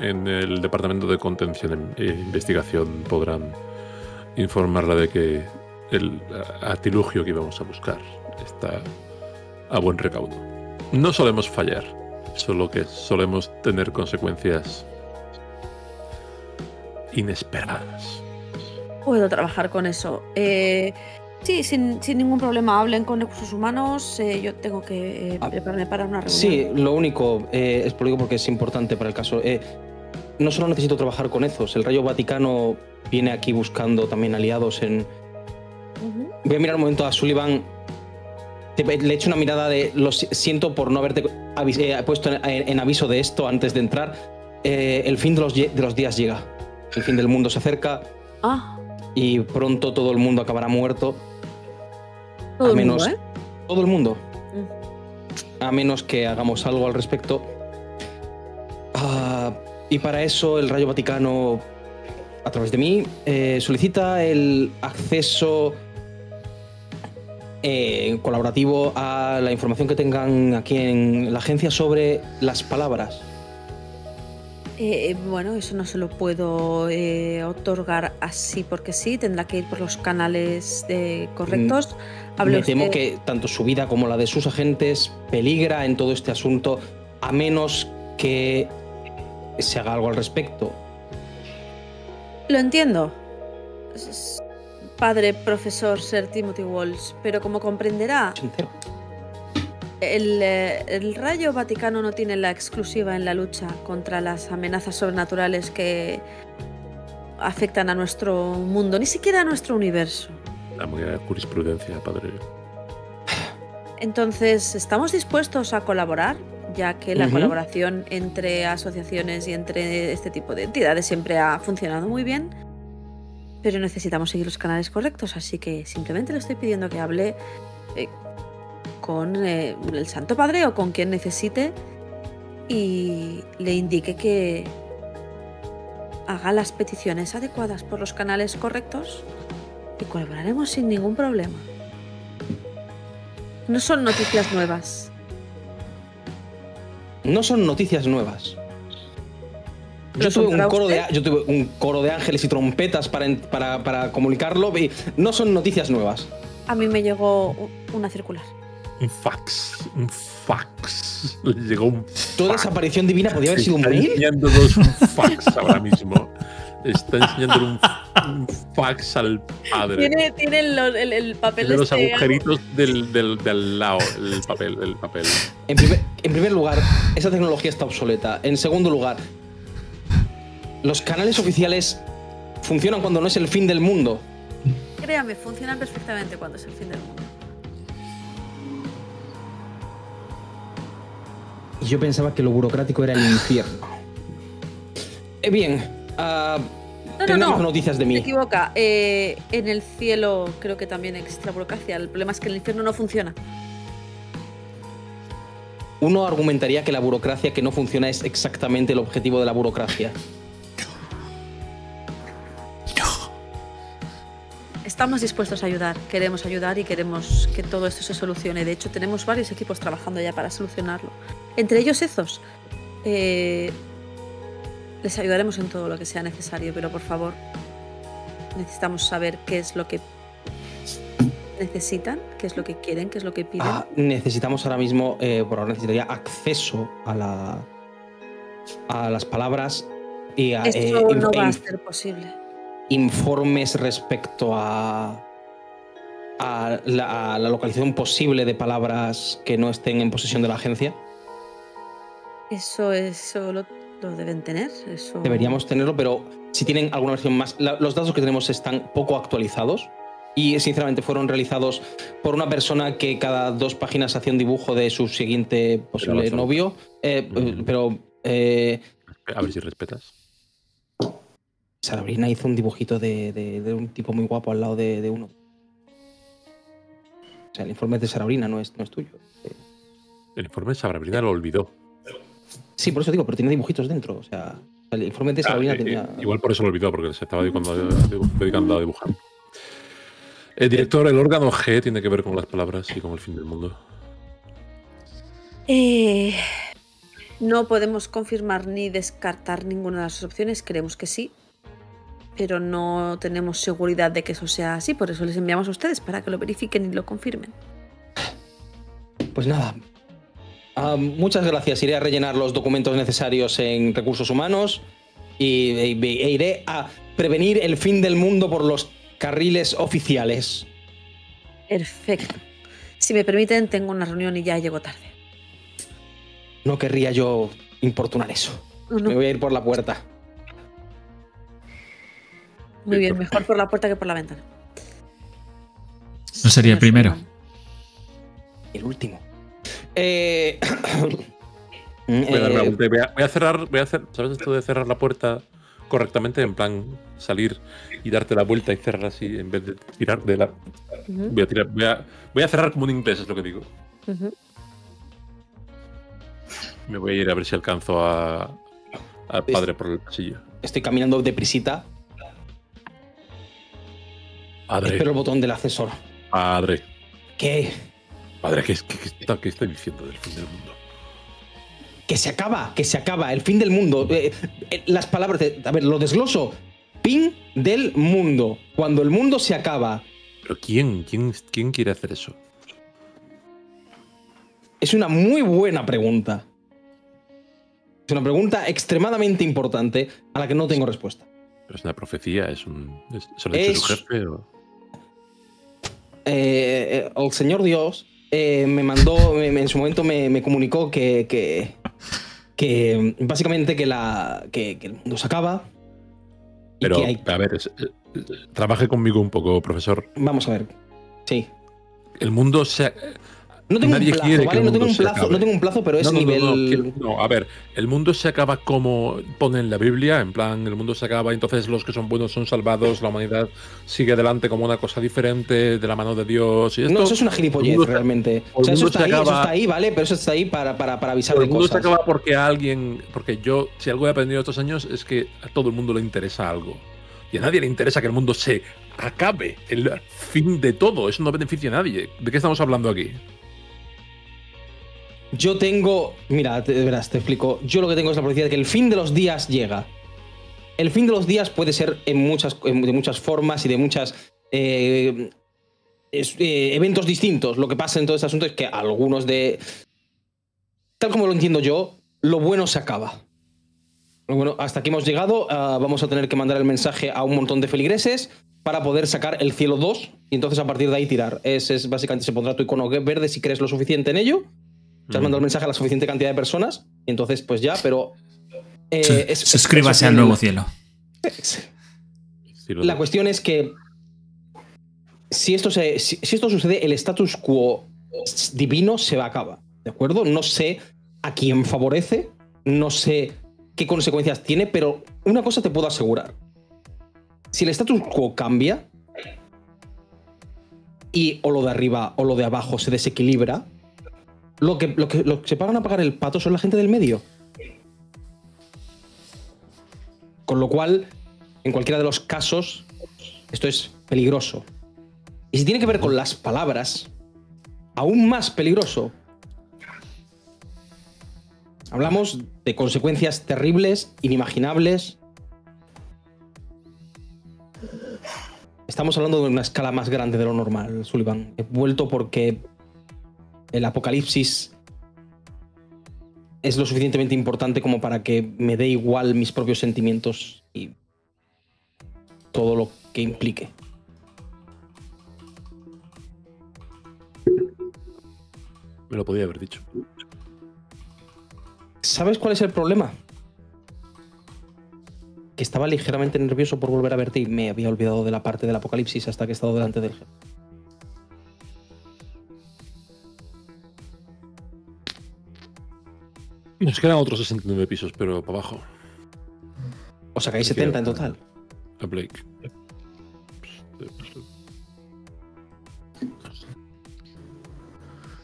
En el departamento de contención e investigación podrán informarla de que el artilugio que íbamos a buscar está a buen recaudo. No solemos fallar, solo que solemos tener consecuencias inesperadas. Puedo trabajar con eso. Sí, sin ningún problema. Hablen con recursos humanos. Yo tengo que prepararme para una reunión. Sí, lo único, explico porque es importante para el caso. No solo necesito trabajar con E.T.H.O.S., el Rayo Vaticano viene aquí buscando también aliados en... Voy a mirar un momento a Sullivan. Le echo una mirada de... Lo siento por no haberte puesto en aviso de esto antes de entrar. El fin de los días llega. El fin del mundo se acerca y pronto todo el mundo acabará muerto. ¿Todo el mundo, Todo el mundo. A menos que hagamos algo al respecto. Y para eso el Rayo Vaticano, a través de mí, solicita el acceso colaborativo a la información que tengan aquí en la agencia sobre las palabras. Bueno, eso no se lo puedo otorgar así porque sí, tendrá que ir por los canales correctos. Me temo que tanto su vida como la de sus agentes peligra en todo este asunto, a menos que se haga algo al respecto. Lo entiendo, padre profesor Sir Timothy Walsh, pero como comprenderá... El Rayo Vaticano no tiene la exclusiva en la lucha contra las amenazas sobrenaturales que afectan a nuestro mundo, ni siquiera a nuestro universo. La buena jurisprudencia, padre. Entonces, ¿estamos dispuestos a colaborar? Ya que la colaboración entre asociaciones y entre este tipo de entidades siempre ha funcionado muy bien, pero necesitamos seguir los canales correctos, así que simplemente le estoy pidiendo que hable... con el Santo Padre o con quien necesite y le indique que haga las peticiones adecuadas por los canales correctos y colaboraremos sin ningún problema. No son noticias nuevas. No son noticias nuevas. Yo tuve un coro de ángeles y trompetas para comunicarlo y no son noticias nuevas. A mí me llegó una circular. Un fax. Un fax. Llegó un fax. Toda esa aparición divina podía haber sido un mail. Está enseñándonos un fax ahora mismo. Está enseñándole un fax al padre. Tiene el papel. Tiene los agujeritos del lado. El papel. En primer lugar, esa tecnología está obsoleta. En segundo lugar, los canales oficiales funcionan cuando no es el fin del mundo. Créame, funcionan perfectamente cuando es el fin del mundo. Y yo pensaba que lo burocrático era el infierno. Bien, tenemos noticias de mí. Se equivoca. En el cielo creo que también existe la burocracia. El problema es que el infierno no funciona. Uno argumentaría que la burocracia que no funciona es exactamente el objetivo de la burocracia. Estamos dispuestos a ayudar y queremos que todo esto se solucione. De hecho, tenemos varios equipos trabajando ya para solucionarlo. Entre ellos Ezos. Les ayudaremos en todo lo que sea necesario, pero por favor, necesitamos saber qué es lo que necesitan, qué es lo que quieren, qué es lo que piden. Necesitamos ahora mismo, por ahora necesitaría acceso a las palabras y a… Esto no va a ser posible. Informes respecto a la localización posible de palabras que no estén en posesión de la agencia. Eso lo deben tener. Eso... Deberíamos tenerlo, pero si tienen alguna versión más… Los datos que tenemos están poco actualizados y sinceramente fueron realizados por una persona que cada dos páginas hacía un dibujo de su siguiente posible novio. A ver si respetas. Sara Brina hizo un dibujito de un tipo muy guapo al lado de uno. O sea, el informe de Sara Brina no es tuyo. El informe de Sara Brina lo olvidó. Sí, por eso digo, pero tiene dibujitos dentro. O sea, el informe de Sara Brina tenía… Igual por eso lo olvidó, porque se estaba dedicando a dibujar. Director, el órgano G tiene que ver con las palabras y con el fin del mundo. No podemos confirmar ni descartar ninguna de las opciones. Creemos que sí, pero no tenemos seguridad de que eso sea así, por eso les enviamos a ustedes para que lo verifiquen y lo confirmen. Pues nada, muchas gracias. Iré a rellenar los documentos necesarios en recursos humanos e iré a prevenir el fin del mundo por los carriles oficiales. Perfecto. Si me permiten, tengo una reunión y ya llego tarde. No querría yo importunar eso. No. Me voy a ir por la puerta. Muy bien, mejor por la puerta que por la ventana. ¿No sería el primero? El último. Voy a cerrar, ¿sabes esto de cerrar la puerta correctamente? En plan, salir y darte la vuelta y cerrar así en vez de tirar de la… Voy a cerrar como un inglés, es lo que digo. Me voy a ir a ver si alcanzo al padre por el pasillo. Estoy caminando deprisita. Padre. Espero el botón del ascensor. Padre. ¿Qué? Padre, ¿qué está diciendo del fin del mundo? Que se acaba, el fin del mundo. Las palabras, a ver, lo desgloso. Fin del mundo, cuando el mundo se acaba. ¿Pero quién quiere hacer eso? Es una muy buena pregunta. Es una pregunta extremadamente importante a la que no tengo respuesta. Pero es una profecía, ¿se lo ha dicho su jefe o...? El señor Dios me mandó, en su momento me comunicó que básicamente que el mundo se acaba. Pero, a ver, trabaje conmigo un poco, profesor. Vamos a ver, sí. El mundo se… No tengo nadie un plazo, quiere ¿vale? No tengo un plazo, pero es nivel... No, a ver, el mundo se acaba como pone en la Biblia, en plan, el mundo se acaba, entonces los que son buenos son salvados, la humanidad sigue adelante como una cosa diferente, de la mano de Dios y esto. No, eso es una gilipollez, realmente. O sea, eso está ahí, ¿vale? Pero eso está ahí para avisar de cosas. El mundo se acaba porque a alguien... Porque yo, si algo he aprendido estos años, es que a todo el mundo le interesa algo. Y a nadie le interesa que el mundo se acabe. El fin de todo. Eso no beneficia a nadie. ¿De qué estamos hablando aquí? Yo tengo... Mira, verás, te explico. Yo lo que tengo es la profecía de que el fin de los días llega. El fin de los días puede ser de muchas formas y de muchas... eventos distintos. Lo que pasa en todo este asunto es que algunos de... Tal como lo entiendo yo, lo bueno se acaba. Bueno, hasta aquí hemos llegado. Vamos a tener que mandar el mensaje a un montón de feligreses para poder sacar el cielo 2 y entonces a partir de ahí tirar. Es básicamente, se pondrá tu icono verde si crees lo suficiente en ello. Te has mandado el mensaje a la suficiente cantidad de personas y entonces pues ya, pero... suscríbase al nuevo cielo. La cuestión es que si esto sucede, el status quo divino se acaba, ¿de acuerdo? No sé a quién favorece, no sé qué consecuencias tiene, pero una cosa te puedo asegurar. Si el status quo cambia y o lo de arriba o lo de abajo se desequilibra, lo que se pagan a pagar el pato son la gente del medio. Con lo cual, en cualquiera de los casos, esto es peligroso. Y si tiene que ver con las palabras, aún más peligroso. Hablamos de consecuencias terribles, inimaginables. Estamos hablando de una escala más grande de lo normal, Sullivan. He vuelto porque... el apocalipsis es lo suficientemente importante como para que me dé igual mis propios sentimientos y todo lo que implique. Me lo podía haber dicho. ¿Sabes cuál es el problema? Que estaba ligeramente nervioso por volver a verte y me había olvidado de la parte del apocalipsis hasta que he estado delante del jefe. Nos quedan otros 69 pisos, pero para abajo. O sea que hay 70 en total. A Blake.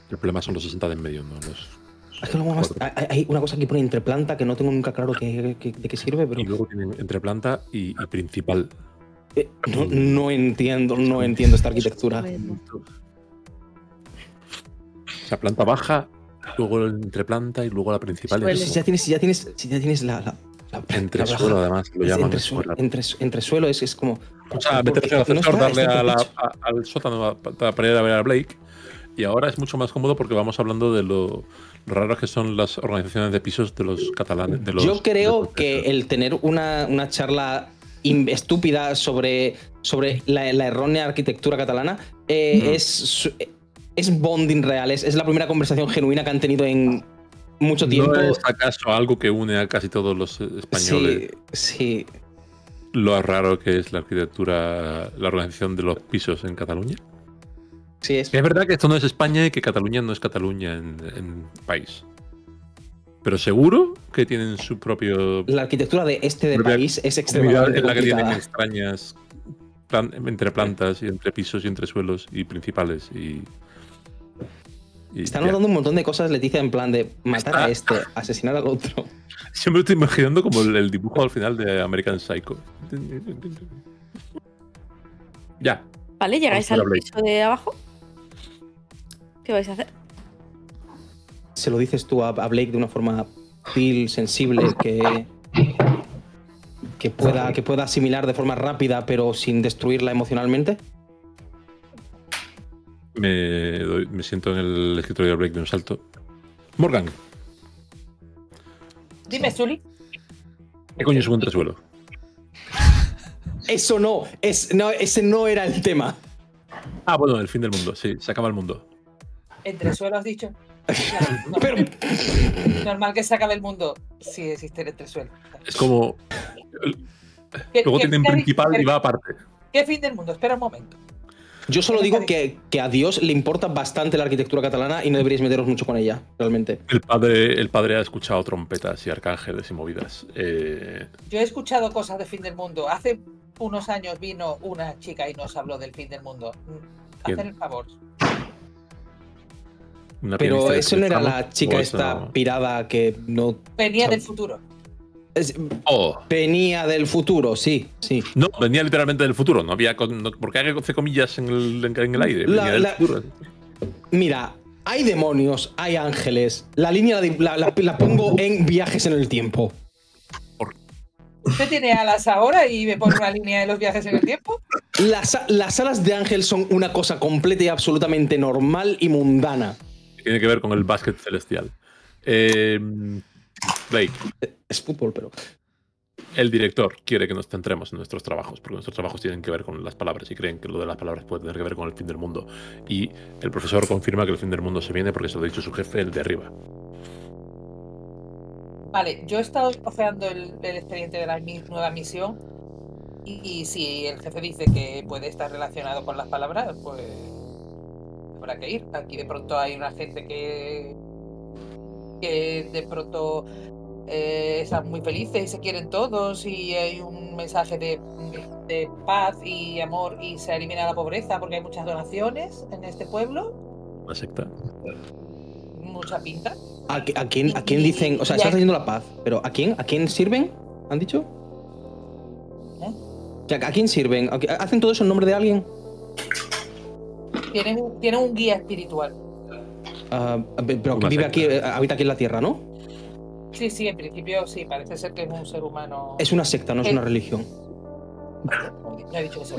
El problema son los 60 de en medio, ¿no? Es que luego más, hay una cosa que pone entre planta que no tengo nunca claro de qué sirve, pero... Y luego tienen entre planta y principal. No entiendo esta arquitectura. O sea, planta baja... Luego entre planta y luego la principal. Si ya tienes la entresuelo, además lo llaman. Entresuelo es como. O sea, vete primero al ascensor, darle al sótano para ir a ver a Blake. Y ahora es mucho más cómodo porque vamos hablando de lo raros que son las organizaciones de pisos de los catalanes. Yo creo que el tener una charla estúpida sobre la errónea arquitectura catalana es bonding real, es la primera conversación genuina que han tenido en mucho tiempo. ¿No es acaso algo que une a casi todos los españoles? Sí, sí. Lo raro que es la arquitectura, la organización de los pisos en Cataluña. Sí, es verdad que esto no es España y que Cataluña no es Cataluña en país. Pero seguro que tienen su propio... La arquitectura de este del país es extremadamente complicada. Es la que tienen extrañas entre plantas y entre pisos y entre suelos y principales y... Están notando un montón de cosas, Leticia, en plan de matar a este, asesinar al otro. Siempre estoy imaginando como el dibujo al final de American Psycho. Ya. Vale, ¿llegáis al piso de abajo? ¿Qué vais a hacer? Se lo dices tú a Blake de una forma sutil, sensible, que pueda asimilar de forma rápida, pero sin destruirla emocionalmente. Me siento en el escritorio de Blake de un salto. Morgan. Dime, Sully. ¿Qué coño es un entresuelo? Eso no, ese no era el tema. Ah, bueno, el fin del mundo, sí, se acaba el mundo. ¿Entresuelo has dicho? Claro, pero... Normal que se acabe el mundo si existe el entresuelo. Es como... Luego tienen principal y va aparte. ¿Qué fin del mundo? Espera un momento. Yo solo digo que a Dios le importa bastante la arquitectura catalana y no deberíais meteros mucho con ella, realmente. El padre ha escuchado trompetas y arcángeles y movidas. Yo he escuchado cosas de fin del mundo. Hace unos años vino una chica y nos habló del fin del mundo. Hacen el favor. Pero eso no era la chica esta pirada que no... Venía del futuro. Venía del futuro, sí, sí. No, venía literalmente del futuro. No había, porque hay 12 comillas en el aire. Venía del futuro. Mira, hay demonios, hay ángeles. La línea la pongo en viajes en el tiempo. ¿Usted tiene alas ahora y me pone una línea de los viajes en el tiempo? Las alas de ángel son una cosa completa y absolutamente normal y mundana. Tiene que ver con el básquet celestial. Blake. Es fútbol, pero... El director quiere que nos centremos en nuestros trabajos, porque nuestros trabajos tienen que ver con las palabras y creen que lo de las palabras puede tener que ver con el fin del mundo. Y el profesor confirma que el fin del mundo se viene porque se lo ha dicho su jefe, el de arriba. Vale, yo he estado ojeando el expediente de la nueva misión y si el jefe dice que puede estar relacionado con las palabras, pues habrá que ir. Aquí de pronto hay una gente que de pronto están muy felices y se quieren todos y hay un mensaje de paz y amor y se elimina la pobreza porque hay muchas donaciones en este pueblo. ¿La secta? Mucha pinta. ¿A quién dicen? O sea, están haciendo la paz, pero ¿a quién sirven? ¿Han dicho? ¿Eh? O sea, ¿a quién sirven? ¿Hacen todo eso en nombre de alguien? Tienen un guía espiritual. Pero vive aquí, habita aquí en la Tierra, ¿no? Sí, sí, en principio sí, parece ser que es un ser humano... Es una secta, no es una religión. No he dicho eso.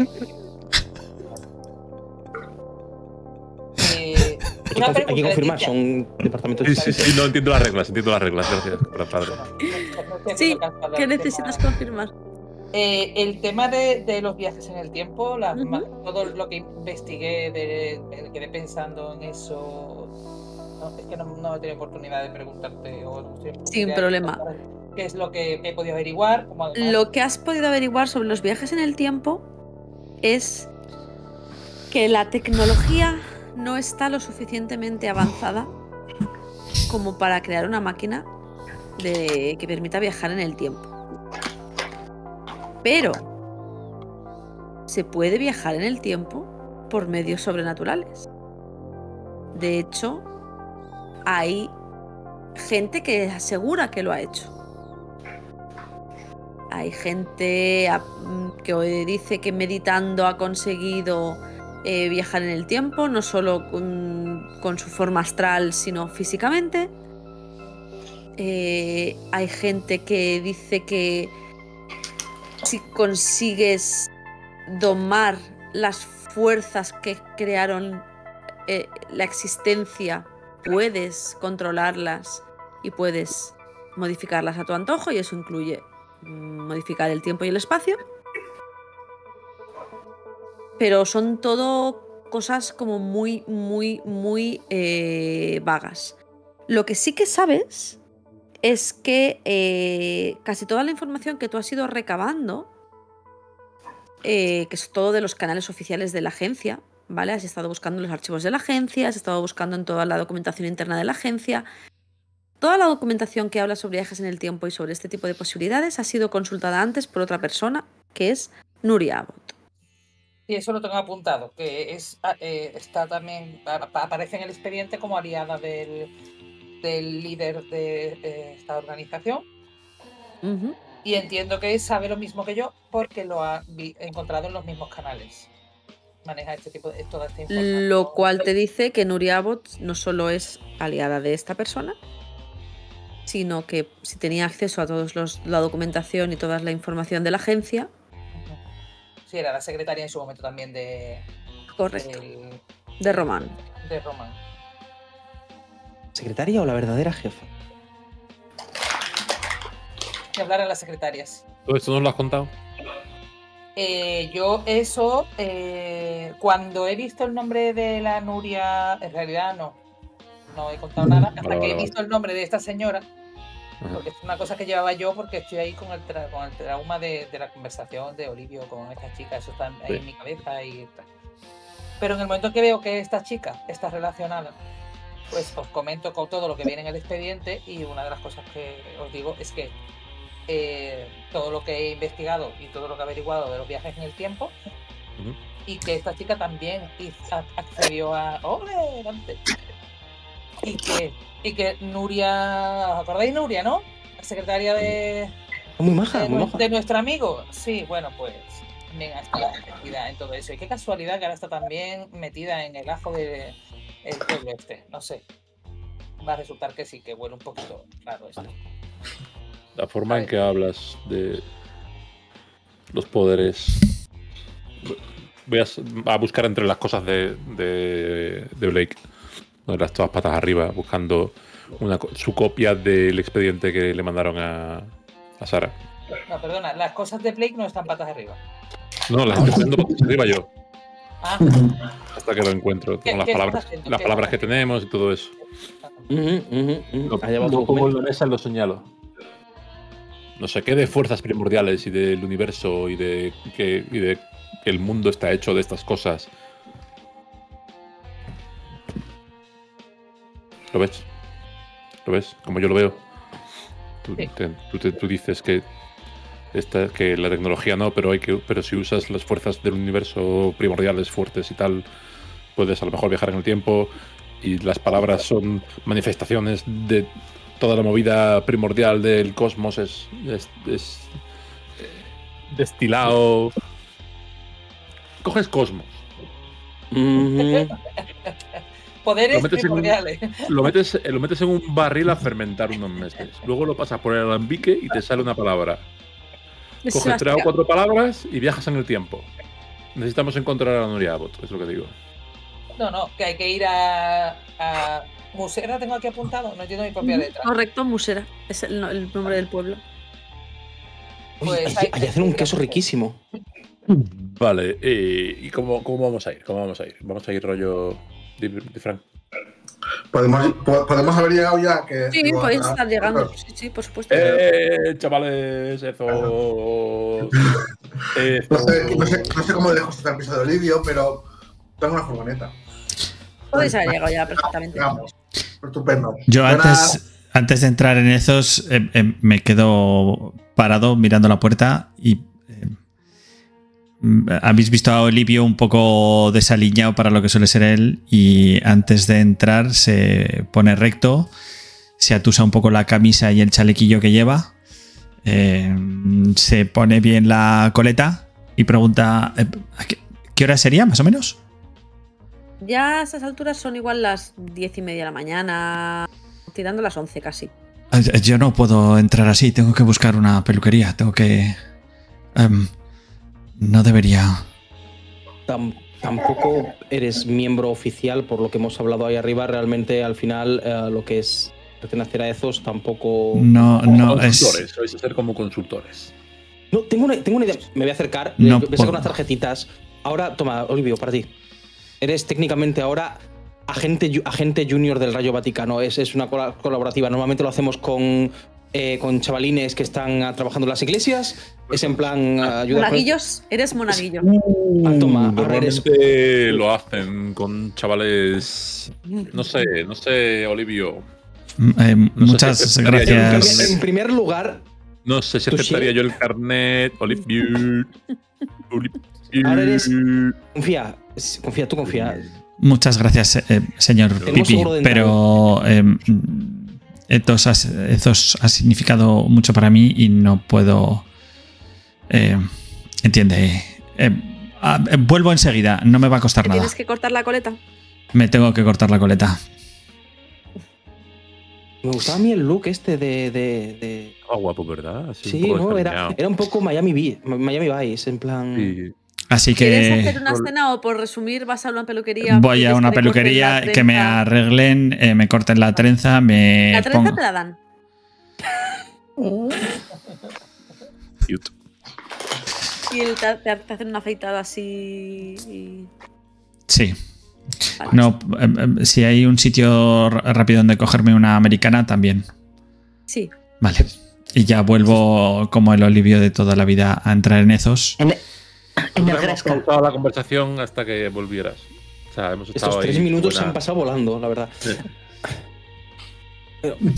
Hay que confirmar, son departamentos... Sí, no, entiendo las reglas, gracias. Sí, ¿qué necesitas confirmar? El tema de los viajes en el tiempo, todo lo que investigué, quedé pensando en eso... No, es que no he tenido oportunidad de preguntarte... Sin problema. ¿Qué es lo que he podido averiguar? Lo que has podido averiguar sobre los viajes en el tiempo es que la tecnología... no está lo suficientemente avanzada como para crear una máquina que permita viajar en el tiempo. Pero se puede viajar en el tiempo por medios sobrenaturales. De hecho, hay gente que asegura que lo ha hecho. Hay gente que dice que meditando ha conseguido... viajar en el tiempo, no solo con su forma astral, sino físicamente. Hay gente que dice que si consigues domar las fuerzas que crearon la existencia, puedes controlarlas y puedes modificarlas a tu antojo, y eso incluye modificar el tiempo y el espacio. Pero son todo cosas como muy, muy, muy vagas. Lo que sí que sabes es que casi toda la información que tú has ido recabando, que es todo de los canales oficiales de la agencia, ¿vale? Has estado buscando en los archivos de la agencia, has estado buscando en toda la documentación interna de la agencia. Toda la documentación que habla sobre viajes en el tiempo y sobre este tipo de posibilidades ha sido consultada antes por otra persona, que es Nuria Abbott. Y eso lo tengo apuntado, que es está también aparece en el expediente como aliada del líder de esta organización. Y entiendo que sabe lo mismo que yo porque lo ha encontrado en los mismos canales. Maneja este tipo de toda esta información. Lo cual te dice que Nuria Abbott no solo es aliada de esta persona, sino que si tenía acceso a todos la documentación y toda la información de la agencia. Era la secretaria en su momento también de... Correcto. De Román. De Román. ¿Secretaria o la verdadera jefa? Que hablar a las secretarias. ¿Todo esto no lo has contado? Yo eso... cuando he visto el nombre de la Nuria... En realidad no he contado nada. Hasta que he visto el nombre de esta señora... Porque es una cosa que llevaba yo porque estoy ahí con el trauma de la conversación de Olivio con esta chica. Eso está ahí en mi cabeza. Pero en el momento que veo que esta chica está relacionada, pues os comento con todo lo que viene en el expediente, y una de las cosas que os digo es que todo lo que he investigado y todo lo que he averiguado de los viajes en el tiempo, y que esta chica también accedió a... ¡Ole! Y que Nuria... ¿Os acordáis Nuria, no? La secretaria de... Muy maja, de nuestro amigo. Sí, bueno, pues... También ha estado metida en todo eso. Y qué casualidad que ahora está también metida en el ajo del pueblo este. No sé. Va a resultar que sí, que huele un poquito raro esto. La forma en que hablas de los poderes... Voy a buscar entre las cosas de Blake. Las todas patas arriba, buscando su copia del expediente que le mandaron a Sara. No, perdona, las cosas de Blake no están patas arriba. No, las estoy poniendo patas arriba yo. Ah. Hasta que lo encuentro, con las palabras que tenemos y todo eso. Pongo en la mesa y lo señalo. No sé qué de fuerzas primordiales y del universo y de que el mundo está hecho de estas cosas. ¿Lo ves? ¿Lo ves? Como yo lo veo. Tú dices que la tecnología no, pero si usas las fuerzas del universo primordiales fuertes y tal, puedes a lo mejor viajar en el tiempo, y las palabras son manifestaciones de toda la movida primordial del cosmos, es destilado. Coges cosmos. Poderes primordiales. Lo metes en un barril a fermentar unos meses. Luego lo pasas por el alambique y te sale una palabra. Coges 3 o 4 palabras y viajas en el tiempo. Necesitamos encontrar a Nuria Abbott, es lo que digo. No, que hay que ir a Musera, tengo aquí apuntado. No entiendo mi propia letra. Correcto, Musera. Es el nombre del pueblo. Pues hay que hacer un queso riquísimo. Vale, ¿y cómo vamos a ir? Vamos a ir rollo... Frank. ¿Podemos haber llegado ya? Que sí, podéis estar llegando. Sí, por supuesto. Chavales, eso. No sé cómo dejo este tan pisado de Olivio, pero tengo una furgoneta. Podéis haber llegado ya perfectamente. Estupendo. Yo antes de entrar en esos, me quedo parado mirando la puerta y... Habéis visto a Olivio un poco desaliñado para lo que suele ser él, y antes de entrar se pone recto, se atusa un poco la camisa y el chalequillo que lleva, se pone bien la coleta y pregunta ¿qué hora sería más o menos? Ya a esas alturas son igual las 10:30 de la mañana, tirando las 11 casi. Yo no puedo entrar así, tengo que buscar una peluquería, tengo que... No debería. Tampoco eres miembro oficial, por lo que hemos hablado ahí arriba. Realmente, al final, lo que es pertenecer a Ezos tampoco... No es... Vais a ser como consultores. No, tengo una idea. Me voy a acercar. No, voy a sacar unas tarjetitas. Ahora, toma, Olivio, para ti. Eres técnicamente ahora agente junior del Rayo Vaticano. Es una colaborativa. Normalmente lo hacemos con chavalines que están trabajando en las iglesias, es en plan... Monaguillos, eres monaguillo. Toma, realmente lo hacen con chavales... No sé, Olivio. Muchas gracias. En primer lugar... No sé si aceptaría yo el carnet, Olivio. Ahora eres... Confía, tú confía. Muchas gracias, señor Pipi, pero... Ezos ha significado mucho para mí y no puedo... entiende. Vuelvo enseguida, no me va a costar nada. ¿Tienes que cortar la coleta? Me tengo que cortar la coleta. Me gustaba a mí el look este de... Ah, guapo, ¿verdad? Así sí, no, era un poco Miami Vice, en plan... Sí. Así que... ¿Quieres hacer una escena o, por resumir, vas a una peluquería? Voy a una peluquería, que me arreglen, me corten la trenza, me... La trenza te la dan. Cute. Y te hacen una afeitada así... Y... Sí. Vale. No, si hay un sitio rápido donde cogerme una americana, también. Sí. Vale. Y ya vuelvo como el Olivio de toda la vida a entrar en Ezos. Hemos cortado la conversación hasta que volvieras. O sea, hemos estado estos 3 minutos se han pasado volando, la verdad.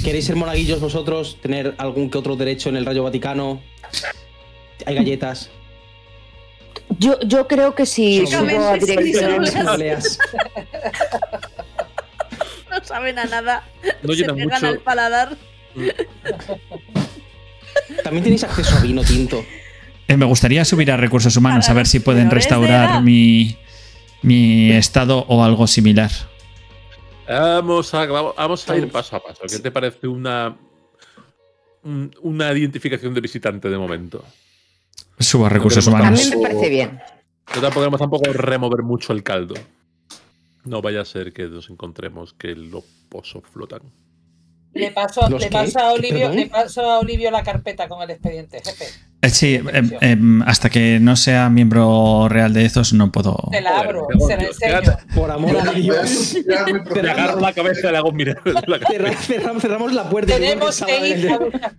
¿Queréis ser monaguillos vosotros? ¿Tener algún que otro derecho en el Rayo Vaticano? ¿Hay galletas? Yo creo que sí. No saben a nada. No se llenan mucho al paladar. También tenéis acceso a vino tinto. Me gustaría subir a recursos humanos a ver si pueden restaurar mi estado o algo similar. Vamos a ir paso a paso. ¿Qué te parece una identificación de visitante de momento? Subo a recursos humanos. También me parece bien. No podemos tampoco remover mucho el caldo. No vaya a ser que nos encontremos que los pozos flotan. Le paso a Olivio la carpeta con el expediente, jefe. Sí, hasta que no sea miembro real de Ezos no puedo... Te la abro, se la enseño. Por amor a Dios. Te agarro la cabeza y le hago mirar. Cerramos la puerta. Tenemos que ir a buscar.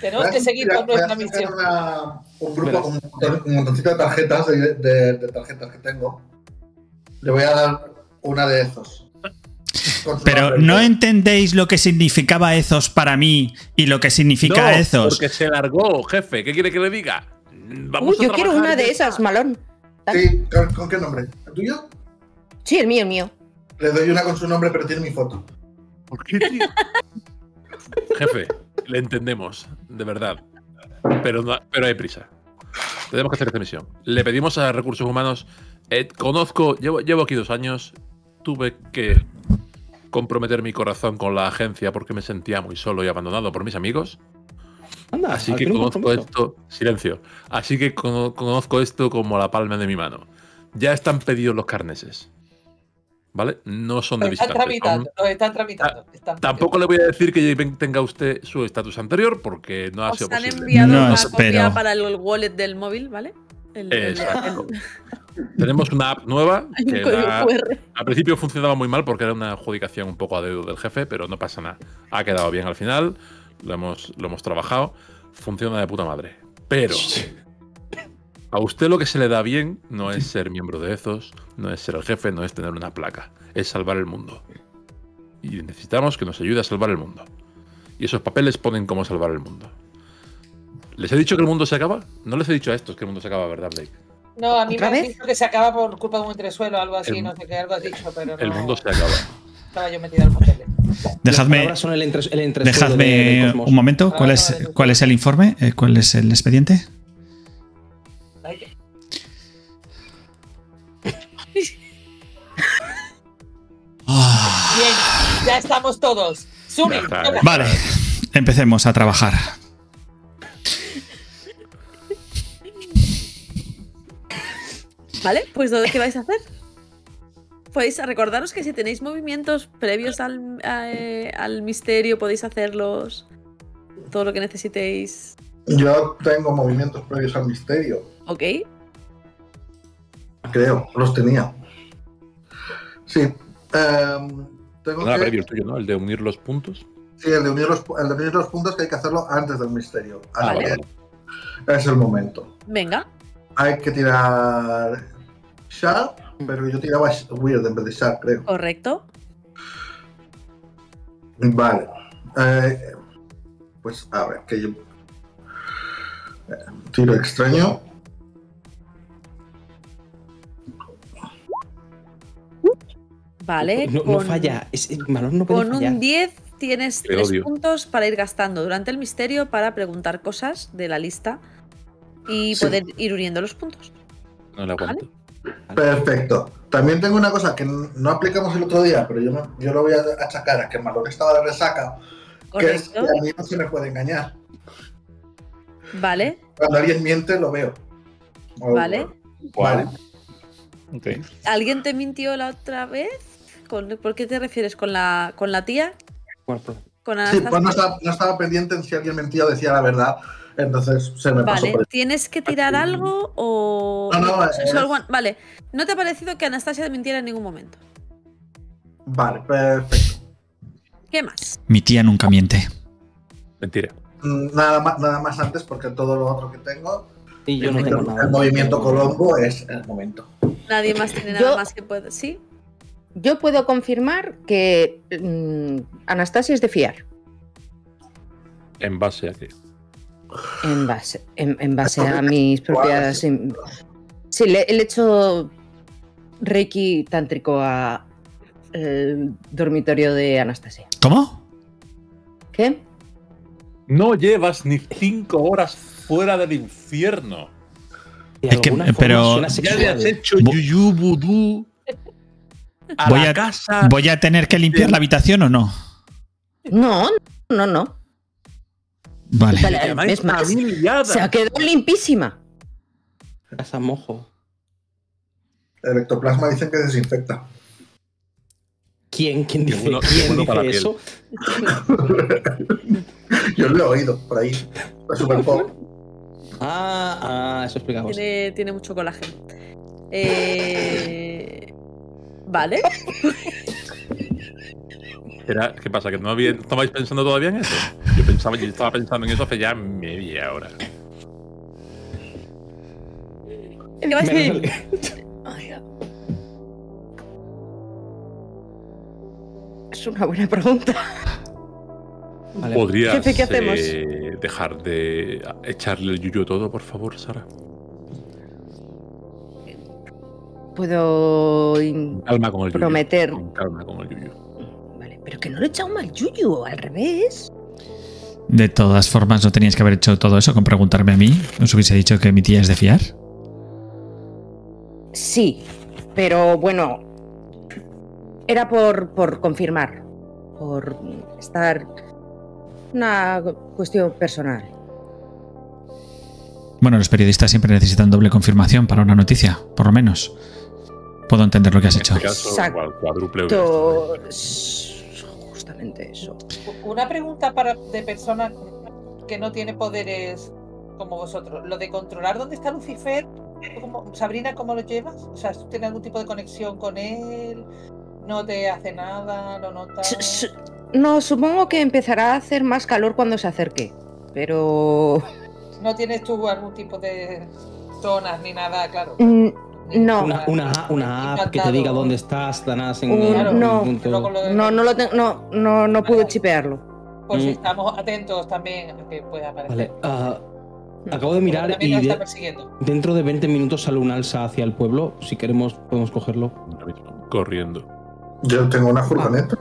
Tenemos que seguir con nuestra misión. Un grupo con un montoncito de tarjetas, de tarjetas que tengo. Le voy a dar una de Ezos. Pero no entendéis lo que significaba Ezos para mí y lo que significa Ezos. Porque se largó, jefe. ¿Qué quiere que le diga? Yo quiero una de esas, Malón. Sí, ¿con qué nombre? ¿El tuyo? Sí, el mío, el mío. Le doy una con su nombre, pero tiene mi foto. ¿Por qué, tío? Jefe, le entendemos, de verdad. Pero hay prisa. Tenemos que hacer esta misión. Le pedimos a Recursos Humanos. Llevo aquí 2 años. Tuve que comprometer mi corazón con la agencia porque me sentía muy solo y abandonado por mis amigos. Anda, así que conozco esto. Silencio. Así que conozco esto como la palma de mi mano. Ya están pedidos los carneses. ¿Vale? No son de visitantes. Los están tramitando. Tampoco le voy a decir que tenga usted su estatus anterior porque no ha sido posible. Os han enviado una copia para el wallet del móvil, ¿vale? Exacto. Tenemos una app nueva que al principio funcionaba muy mal porque era una adjudicación un poco a dedo del jefe, pero no pasa nada. Ha quedado bien al final, lo hemos trabajado, funciona de puta madre. Pero a usted lo que se le da bien no es ser miembro de Ezos, no es ser el jefe, no es tener una placa, es salvar el mundo. Y necesitamos que nos ayude a salvar el mundo. Y esos papeles ponen cómo salvar el mundo. ¿Les he dicho que el mundo se acaba? No les he dicho a estos que el mundo se acaba, ¿verdad, Blake? No, a mí me han dicho que se acaba por culpa de un entresuelo o algo así, no sé qué, algo has dicho, pero no. El mundo se acaba. Estaba yo metido al motel. Dejadme un momento. ¿Cuál es el informe? ¿Cuál es el expediente? Bien, ya estamos todos. Sumi. Vale, empecemos a trabajar. ¿Vale? Pues ¿qué vais a hacer? Podéis recordaros que si tenéis movimientos previos al misterio podéis hacerlos todo lo que necesitéis. Yo tengo movimientos previos al misterio. Ok. Creo, los tenía. Sí. Tengo que... previo el tuyo, ¿no? El de unir los puntos. Sí, el de unir los puntos que hay que hacerlo antes del misterio. Así que es el momento. Venga. Hay que tirar Sharp, pero yo tiraba Weird en vez de Sharp, creo. Correcto. Vale. Pues a ver, que yo... tiro extraño. Vale. No falla. Malón no puede fallar. Con un 10 tienes 3 puntos para ir gastando durante el misterio para preguntar cosas de la lista. Y poder ir uniendo los puntos. No lo aguanto. ¿Vale? Perfecto. También tengo una cosa que no aplicamos el otro día, pero yo lo voy a achacar a que Malón estaba de resaca. Correcto. Que es que a mí no se me puede engañar. Vale. Cuando alguien miente, lo veo. Vale. Vale. Okay. ¿Alguien te mintió la otra vez? ¿Por qué te refieres? ¿Con la tía? ¿Con Anastasia? Sí, pues no estaba pendiente en si alguien mentía o decía la verdad. Entonces se me pasó. Vale, ¿tienes que tirar algo o...? No. Vale, no te ha parecido que Anastasia te mintiera en ningún momento. Vale, perfecto. ¿Qué más? Mi tía nunca miente. Mentira. Nada más antes porque todo lo otro que tengo... Y yo no tengo nada. El movimiento Colombo es el momento. Nadie más tiene nada más que puede. ¿Sí? Yo puedo confirmar que Anastasia es de fiar. ¿En base a qué? En base a mis propiedades. Sí, el hecho reiki tántrico al dormitorio de Anastasia. ¿Cómo? ¿Qué? No llevas ni 5 horas fuera del infierno. Es que, pero ya le has hecho yuyu vudú a la casa. ¿Voy a tener que limpiar la habitación o no? No, no, no. Vale. Es más, se ha quedado limpísima. Casa mojo. El ectoplasma dicen que desinfecta. ¿Quién dice, bueno, ¿quién dice eso? Yo lo he oído por ahí. Ah, eso explicamos. Tiene mucho colágeno. Vale. ¿Qué pasa? ¿Que no estabais pensando todavía en eso? Yo estaba pensando en eso hace ya media hora. ¿Qué vais a decir? Es una buena pregunta. Vale. ¿Podrías jefe, ¿qué hacemos? Dejar de echarle el yuyo todo, por favor, Sara? Puedo prometer. Con calma con el yuyo. Vale, pero que no le he echado mal yuyo, al revés. De todas formas, no tenías que haber hecho todo eso con preguntarme a mí. ¿Os hubiese dicho que mi tía es de fiar? Sí, pero bueno, era por confirmar, por estar... Una cuestión personal. Bueno, los periodistas siempre necesitan doble confirmación para una noticia, por lo menos. Puedo entender lo que has hecho. Exacto. Justamente eso. Una pregunta de personas que no tiene poderes como vosotros. Lo de controlar dónde está Lucifer, Sabrina, ¿cómo lo llevas? O sea, ¿tú tienes algún tipo de conexión con él? ¿No te hace nada? ¿Lo notas? No, supongo que empezará a hacer más calor cuando se acerque, pero... ¿No tienes tú algún tipo de zonas ni nada, claro? No. Una app que te diga dónde estás, danás en No pude chipearlo. Pues estamos atentos también a que pueda aparecer. Vale. Acabo de mirar y está dentro de 20 minutos sale un alza hacia el pueblo. Si queremos, podemos cogerlo. Corriendo. Yo tengo una furgoneta.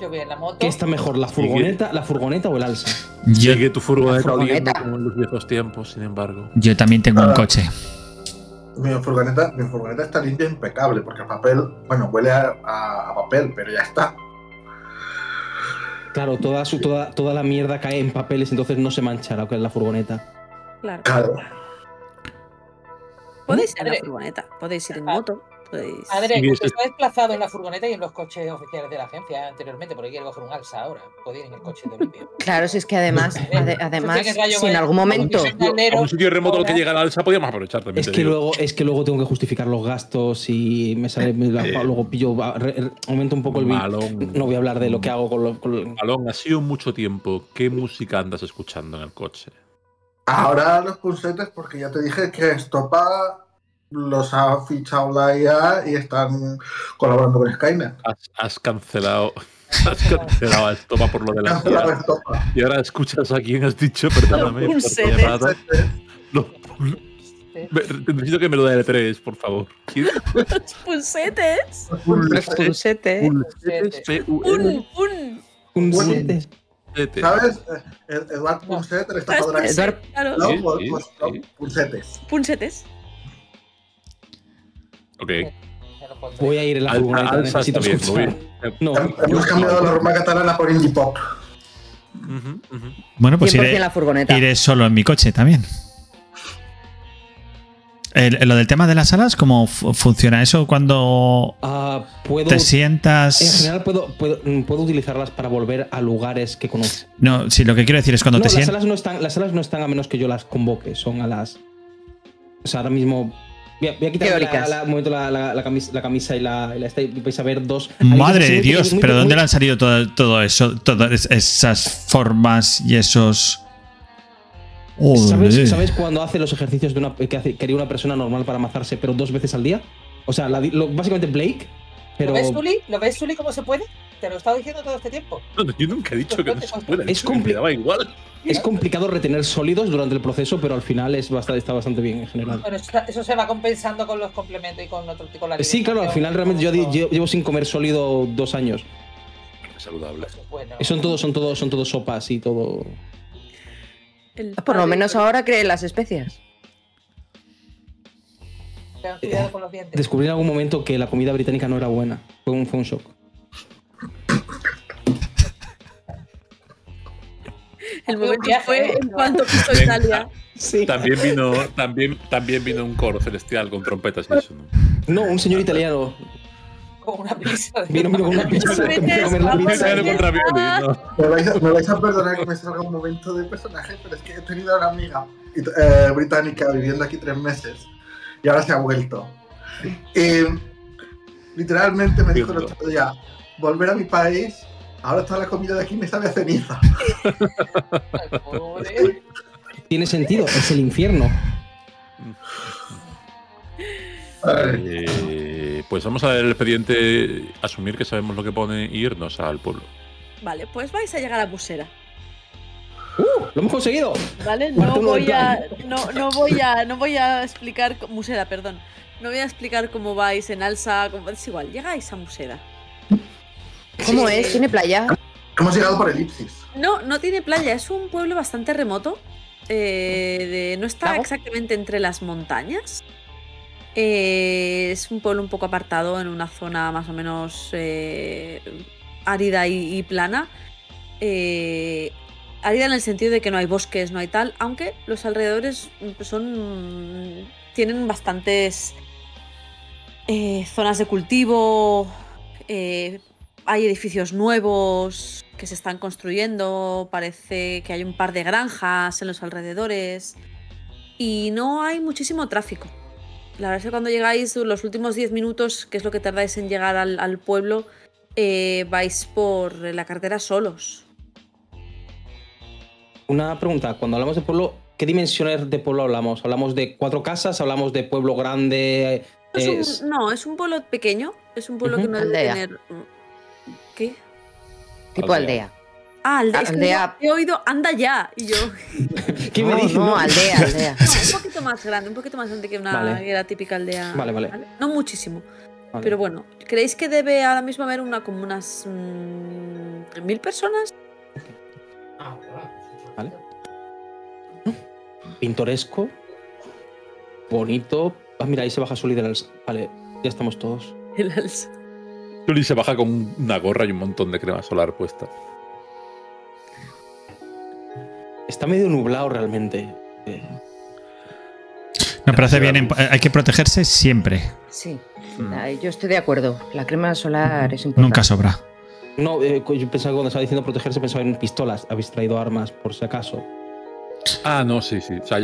Yo voy en la moto. ¿Qué está mejor, la furgoneta o el alza? Llegué tu furgoneta como en los viejos tiempos, sin embargo. Yo también tengo un coche. Mi furgoneta está limpia e impecable, porque el papel, bueno, huele a papel, pero ya está. Claro, toda la mierda cae en papeles, entonces no se mancha lo que es la furgoneta. Claro. Podéis ir en la furgoneta, podéis ir en moto. Pues... Adri, usted se ha desplazado en la furgoneta y en los coches oficiales de la agencia anteriormente, porque quiere coger un alza ahora. Podía ir en el coche de Olivio. Claro, si es que además si en algún momento... A un sitio remoto al que llega el alza podíamos aprovechar también. Es que luego tengo que justificar los gastos y me sale... Luego pillo... Aumento un poco el bill. No voy a hablar de lo que hago con... Malón, ha sido mucho tiempo. ¿Qué música andas escuchando en el coche? Ahora los pulsetes, porque ya te dije que Estopa... Los ha fichado la IA y están colaborando con Skynet. Has cancelado a Estopa por lo de la IA. Y ahora escuchas a quien has dicho, perdóname. Necesito que me lo deletrees, por favor. Pulsetes. Pulsetes. Pulsetes. ¿Sabes? Eduard Pulsetes está para Eduard Pulsetes. Pulsetes. Okay. Voy a ir en la furgoneta. Necesito escuchar. No, hemos cambiado la rumba catalana por indie pop. Bueno, pues iré solo en mi coche también. Lo del tema de las alas, ¿cómo funciona eso cuando te sientas? En general puedo utilizarlas para volver a lugares que conozco. No, sí, lo que quiero decir es cuando te sientas. Las alas no están a menos que yo las convoque, son alas. O sea, ahora mismo. Voy a quitar la camisa y la esta y vais a ver dos... Madre de Dios, pero ¿dónde le han salido todo eso? Todas esas formas y esos... ¿Sabes cuando hace los ejercicios que haría una persona normal para amazarse, pero 2 veces al día? O sea, básicamente Blake, pero... ¿Lo ves, Sully, cómo se puede? Te lo he estado diciendo todo este tiempo. No, yo nunca he dicho que no se pueda. Es complicado retener sólidos durante el proceso, pero al final está bastante bien en general. Pero eso se va compensando con los complementos y con otro tipo de… Sí, claro, al final realmente yo llevo sin comer sólido 2 años. Qué saludable. Bueno. Son todos sopas y todo… Por lo menos ahora creen las especias. Ten cuidado con los dientes. Descubrí en algún momento que la comida británica no era buena. Fue un shock. El momento fue en cuanto piso Italia. Sí. También vino un coro celestial con trompetas y eso, ¿no? Un señor italiano. Con una pizza. Vino con una pizza. Me vais a perdonar que me salga un momento de personaje, pero es que he tenido a una amiga británica viviendo aquí 3 meses y ahora se ha vuelto. Literalmente me dijo el otro día, volver a mi país, ahora está la comida de aquí me sabe a ceniza. Tiene sentido, es el infierno. Pues vamos a ver el expediente, asumir que sabemos lo que pone y irnos al pueblo. Vale, pues vais a llegar a Musera. ¡Lo hemos conseguido! Vale, no voy a explicar… Musera, perdón. No voy a explicar cómo vais en Alsa, es igual, llegáis a Musera. ¿Cómo es? ¿Tiene playa? Hemos llegado por elipsis. No tiene playa, es un pueblo bastante remoto. No está exactamente entre las montañas. Es un pueblo un poco apartado en una zona más o menos árida y plana. Árida en el sentido de que no hay bosques, no hay tal, aunque los alrededores tienen bastantes zonas de cultivo, hay edificios nuevos que se están construyendo, parece que hay un par de granjas en los alrededores y no hay muchísimo tráfico. La verdad es que cuando llegáis, los últimos 10 minutos, que es lo que tardáis en llegar al pueblo, vais por la carretera solos. Una pregunta, cuando hablamos de pueblo, ¿qué dimensiones de pueblo hablamos? ¿Hablamos de 4 casas? ¿Hablamos de pueblo grande? No, es un pueblo pequeño, es un pueblo que no debe tener… ¿Qué? Tipo aldea. Ah, aldea. Aldea. He oído, anda ya, y yo… ¿Qué me dices? No, aldea. No, un poquito más grande que era típica aldea. Vale. No muchísimo, pero bueno, ¿creéis que debe ahora mismo haber como unas 1.000 personas? Ah, claro. ¿Vale? Pintoresco, bonito. Ah, mira, ahí se baja Sully del Alsa. Vale, ya estamos todos. El Alsa. Sully se baja con una gorra y un montón de crema solar puesta. Está medio nublado realmente. Me parece bien, hay que protegerse siempre. Sí, yo estoy de acuerdo. La crema solar es importante. Nunca sobra. No, yo pensaba que cuando estaba diciendo protegerse pensaba en pistolas. Habéis traído armas por si acaso. Ah, no, sí. O sea,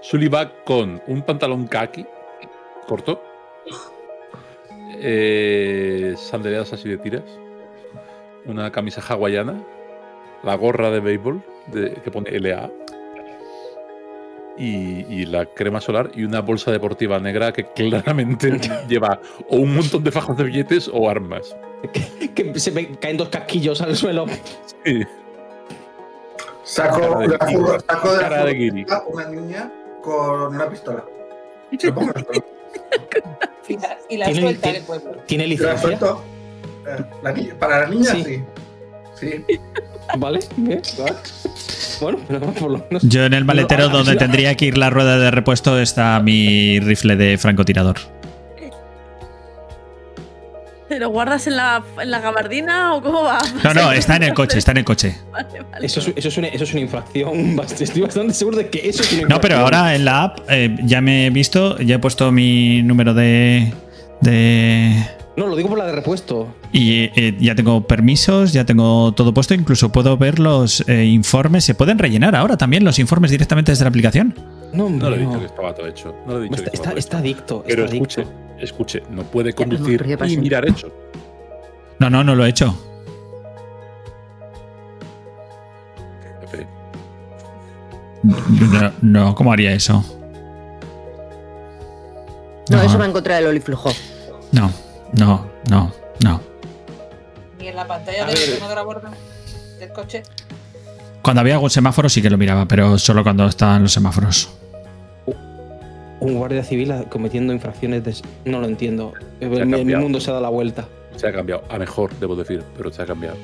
Sully va con un pantalón khaki corto, sandalias así de tiras, una camisa hawaiana, la gorra de béisbol que pone LA y la crema solar y una bolsa deportiva negra que claramente lleva o un montón de fajos de billetes o armas. Que se me caen 2 casquillos al suelo. Sí. Saco de una niña con una pistola. Y la suelta en el pueblo. ¿Tiene licencia? Para la niña, sí. Vale, bien. Bueno, pero por lo menos… Yo en el maletero donde tendría que ir la rueda de repuesto está mi rifle de francotirador. ¿Te lo guardas en la gabardina o cómo va? No, está en el coche. Vale. Eso es una infracción. Estoy bastante seguro de que eso es una infracción. No, pero ahora en la app ya me he visto, ya he puesto mi número de... No, lo digo por la de repuesto. Y ya tengo permisos, ya tengo todo puesto, incluso puedo ver los informes. ¿Se pueden rellenar ahora también los informes directamente desde la aplicación? No lo he dicho que estaba todo hecho. Está adicto. Pero escuche, no puede conducir y mirar hechos. No lo he hecho. No, ¿cómo haría eso? No, eso va en contra del oliflujo. No. ¿Ni en la pantalla de la borda del coche? Cuando había algún semáforo sí que lo miraba, pero solo cuando estaban los semáforos. Un guardia civil cometiendo infracciones de... No lo entiendo. Mi mundo se ha dado la vuelta. Se ha cambiado. A mejor, debo decir, pero se ha cambiado.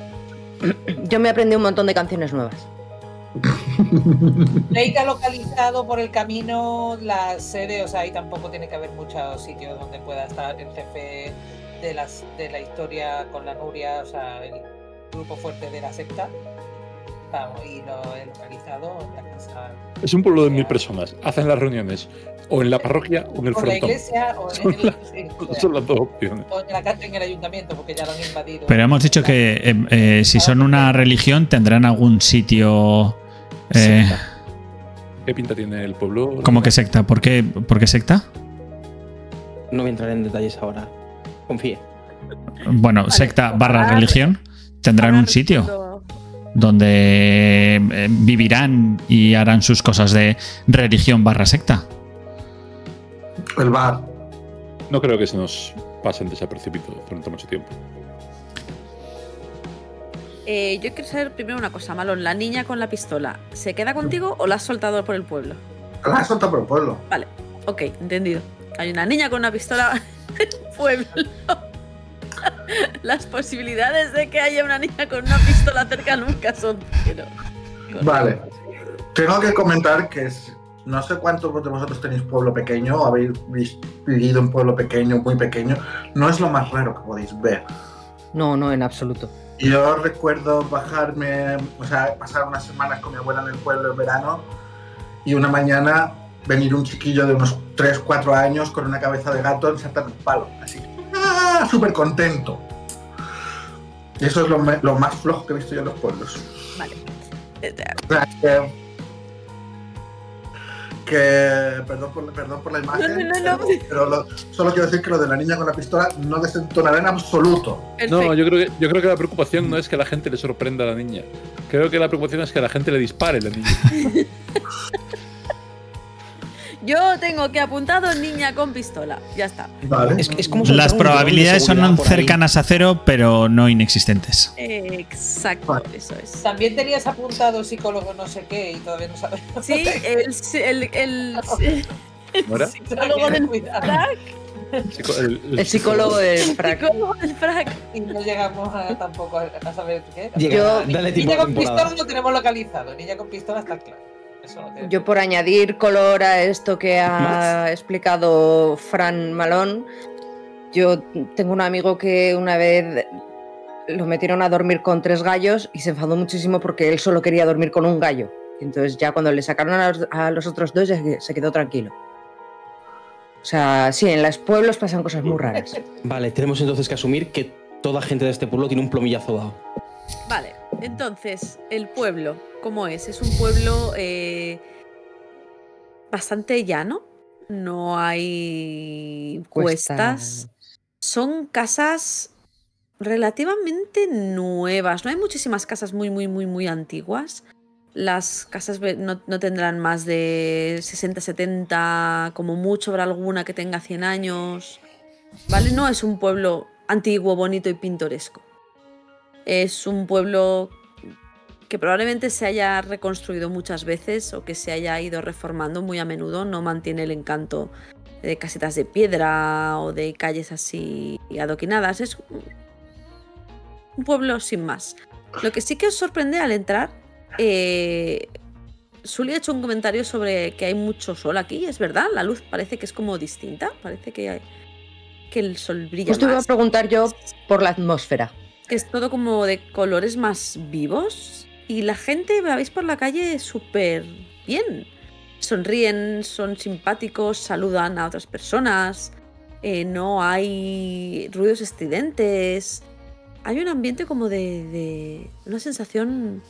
Yo me aprendí un montón de canciones nuevas. Blake ha localizado por el camino la sede, o sea, ahí tampoco tiene que haber muchos sitios donde pueda estar el jefe de la historia con la Nuria, o sea, el grupo fuerte de la secta. Vamos, y lo he localizado en la casa. Es un pueblo de 1000 personas, hacen las reuniones o en la parroquia o en el frontón. La iglesia o en el... Son las dos opciones. O en el ayuntamiento, porque ya lo han invadido. Pero hemos dicho que si son una religión tendrán algún sitio... ¿Qué pinta tiene el pueblo? ¿Cómo que secta? ¿Por qué secta? No voy a entrar en detalles ahora. Confíe. Bueno, vale, secta barra religión. Tendrán un sitio donde vivirán y harán sus cosas de religión barra secta. El bar. No creo que se nos pasen desapercibidos durante mucho tiempo. Yo quiero saber primero una cosa, Malón. La niña con la pistola, ¿se queda contigo o la has soltado por el pueblo? La has soltado por el pueblo. Vale, ok, entendido. Hay una niña con una pistola en el pueblo. Las posibilidades de que haya una niña con una pistola cerca nunca son cero. Vale. Tengo que comentar que no sé cuántos de vosotros tenéis pueblo pequeño o habéis vivido en pueblo pequeño, muy pequeño. No es lo más raro que podéis ver. No, no, en absoluto. Yo recuerdo bajarme, o sea, pasar unas semanas con mi abuela en el pueblo en verano y una mañana venir un chiquillo de unos 3-4 años con una cabeza de gato ensartada en un palo, así, ¡ah! Súper contento. Y eso es lo más flojo que he visto yo en los pueblos. Vale. O sea, perdón por la imagen, pero solo quiero decir que lo de la niña con la pistola no desentonará en absoluto. Perfecto. No, yo creo que la preocupación no es que la gente le sorprenda a la niña. Creo que la preocupación es que la gente le dispare a la niña. Yo tengo que apuntado niña con pistola. Ya está. Vale. Es como las probabilidades son cercanas a cero, pero no inexistentes. Exacto, vale. Eso es. También tenías apuntado psicólogo no sé qué y todavía no sabes. Sí, el psicólogo del frac. Y no llegamos tampoco a saber qué era. Niña con pistola no tenemos localizado. Niña con pistola está claro. Yo, por añadir color a esto que ha explicado Fran Malón, yo tengo un amigo que una vez lo metieron a dormir con 3 gallos y se enfadó muchísimo porque él solo quería dormir con un gallo. Entonces ya cuando le sacaron a los otros 2 ya se quedó tranquilo. O sea, sí, en los pueblos pasan cosas muy raras. Vale, tenemos entonces que asumir que toda gente de este pueblo tiene un plomillazo dado. Vale, entonces, el pueblo, ¿cómo es? Es un pueblo bastante llano, no hay cuestas, son casas relativamente nuevas, no hay muchísimas casas muy antiguas, las casas no tendrán más de 60, 70, como mucho habrá alguna que tenga 100 años, ¿vale? No es un pueblo antiguo, bonito y pintoresco. Es un pueblo que probablemente se haya reconstruido muchas veces o que se haya ido reformando muy a menudo. No mantiene el encanto de casetas de piedra o de calles así adoquinadas. Es un pueblo sin más. Lo que sí que os sorprende al entrar, Sully ha hecho un comentario sobre que hay mucho sol aquí. Es verdad, la luz parece que es como distinta. Parece que el sol brilla más. Pues te iba a preguntar yo por la atmósfera. Es todo como de colores más vivos y la gente la veis por la calle súper bien. Sonríen, son simpáticos, saludan a otras personas, no hay ruidos estridentes. Hay un ambiente como de una sensación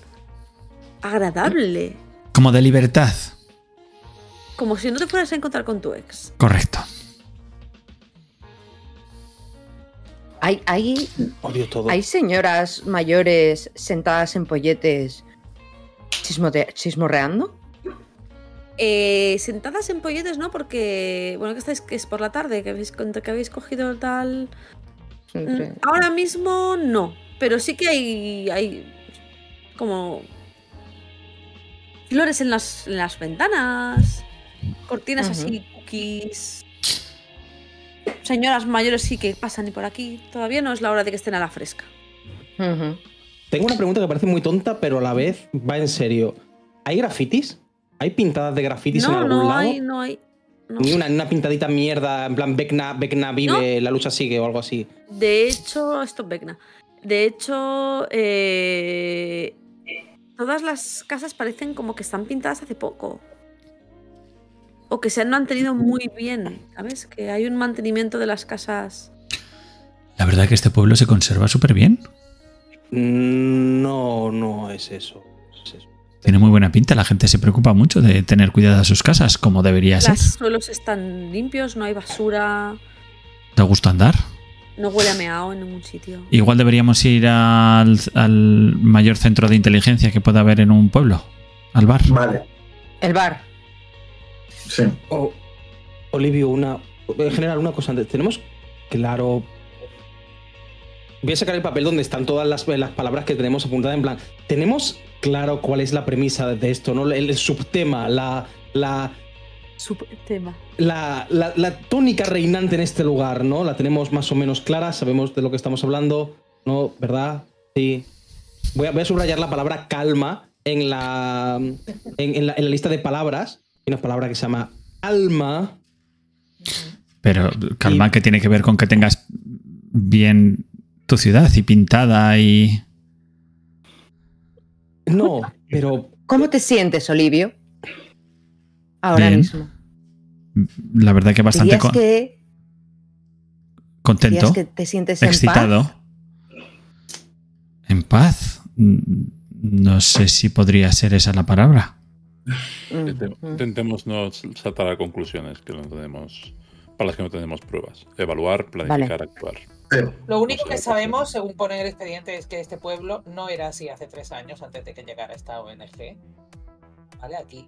agradable. Como de libertad. Como si no te fueras a encontrar con tu ex. Correcto. Hay señoras mayores sentadas en polletes chismorreando. Sentadas en polletes, ¿no? Porque, bueno, que estáis, que es por la tarde, que habéis cogido tal... Siempre. Ahora mismo no, pero sí que hay como flores en las ventanas, cortinas así, cookies... Señoras mayores sí que pasan y por aquí. Todavía no es la hora de que estén a la fresca. Tengo una pregunta que parece muy tonta, pero a la vez va en serio. ¿Hay grafitis? ¿Hay pintadas de grafitis en algún lado? No hay. No. Ni una pintadita mierda, en plan Vecna vive, la lucha sigue o algo así. De hecho, esto es Vecna. De hecho, todas las casas parecen como que están pintadas hace poco. O que se han mantenido muy bien, ¿sabes? Que hay un mantenimiento de las casas. La verdad es que este pueblo se conserva súper bien. No es eso, Tiene muy buena pinta, la gente se preocupa mucho de tener cuidado de sus casas, como debería ser. Los suelos están limpios, no hay basura. ¿Te gusta andar? No huele a meao en ningún sitio. Igual deberíamos ir al mayor centro de inteligencia que pueda haber en un pueblo. Al bar. Vale. El bar. Sí. Olivio, en general, una cosa antes. Tenemos claro... Voy a sacar el papel donde están todas las palabras que tenemos apuntadas en plan. Tenemos claro cuál es la premisa de esto, ¿no? El subtema, Subtema. La tónica reinante en este lugar, ¿no? La tenemos más o menos clara, sabemos de lo que estamos hablando, ¿no? ¿Verdad? Sí. Voy a subrayar la palabra calma en la lista de palabras. Hay una palabra que se llama alma. Pero calma, que tiene que ver con que tengas bien tu ciudad y pintada y... No, pero... ¿Cómo te sientes, Olivio? Ahora bien. Mismo. La verdad que bastante contento. Que te sientes excitado. En paz. No sé si podría ser esa la palabra. Intentemos no saltar a conclusiones que no tenemos, para las que no tenemos pruebas. Evaluar, planificar, actuar. Lo único que sabemos, según pone el expediente, es que este pueblo no era así hace 3 años antes de que llegara esta ONG. Vale, aquí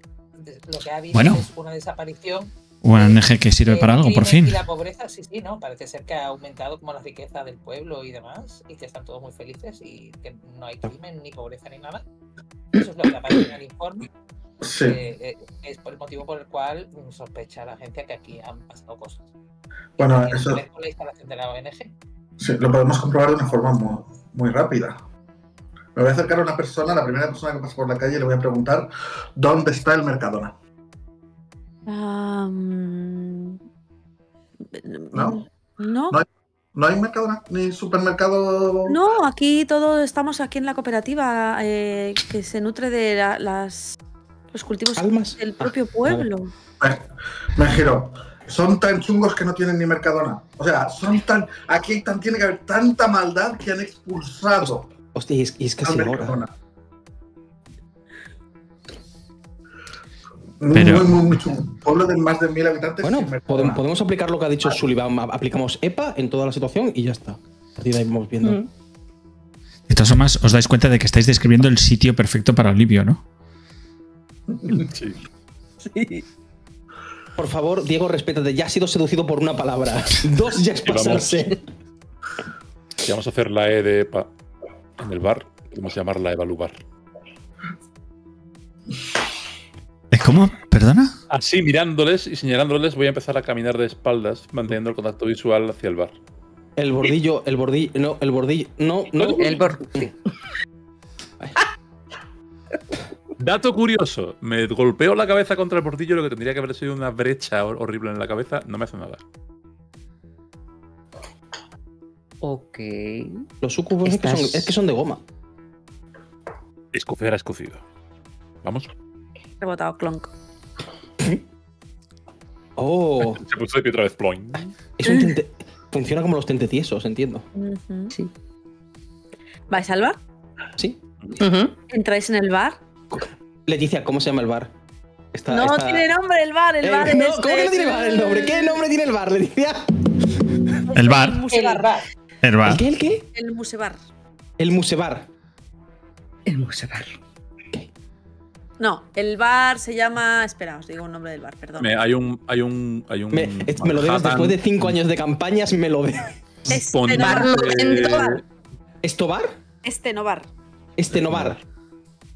lo que ha habido es una desaparición. Una ONG que sirve para algo, por fin. Y la pobreza, sí, ¿no? Parece ser que ha aumentado como la riqueza del pueblo y demás, y que están todos muy felices y que no hay crimen, ni pobreza, ni nada. Eso es lo que aparece en el informe. Sí. Es por el motivo por el cual sospecha la gente que aquí han pasado cosas. Bueno, eso... La instalación de la ONG. Sí, lo podemos comprobar de una forma muy rápida. Me voy a acercar a una persona, la primera persona que pasa por la calle, y le voy a preguntar ¿dónde está el Mercadona? ¿No? No. ¿No hay Mercadona? ¿Ni supermercado? No, aquí todos estamos aquí en la cooperativa que se nutre de los cultivos del propio pueblo. Vale. Me giro. Son tan chungos que no tienen ni Mercadona. O sea, son tan... Aquí tiene que haber tanta maldad que han expulsado. Hostia, es casi ahora. Pero... Muy chungo. Un pueblo de más de 1000 habitantes. Bueno, podemos aplicar lo que ha dicho Sullivan. Aplicamos EPA en toda la situación y ya está. A partir de ahí vamos viendo. De todas formas, os dais cuenta de que estáis describiendo el sitio perfecto para Olivio, ¿no? Sí. Sí. Por favor, Diego, respétate. Ya has sido seducido por una palabra. 2 ya es pasarse. Vamos a hacer la E de EPA en el bar. Podemos llamarla Evalubar. ¿Es cómo? ¿Perdona? Así, mirándoles y señalándoles, voy a empezar a caminar de espaldas, manteniendo el contacto visual hacia el bar. El bordillo. Dato curioso, me golpeo la cabeza contra el bordillo, lo que tendría que haber sido una brecha horrible en la cabeza, no me hace nada. Ok. Los sucubos es que son de goma. Escocer a escocido. Vamos. Rebotado, clonk. Oh. Se puso de pie otra vez, ploin. Es un tente... Funciona como los tentetiesos, entiendo. Sí. ¿Vais al bar? Sí. ¿Entráis en el bar? Leticia, ¿cómo se llama el bar? No tiene nombre el bar, ¿Cómo que no tiene bar el nombre? ¿Qué nombre tiene el bar, Leticia? El bar. ¿El qué? El musebar. El musebar. No, el bar se llama… Espera, os digo el nombre del bar, perdón. Me lo debes después de 5 años de campañas, me lo debes. Estenobar. ¿Estobar? Estenobar. Estenobar.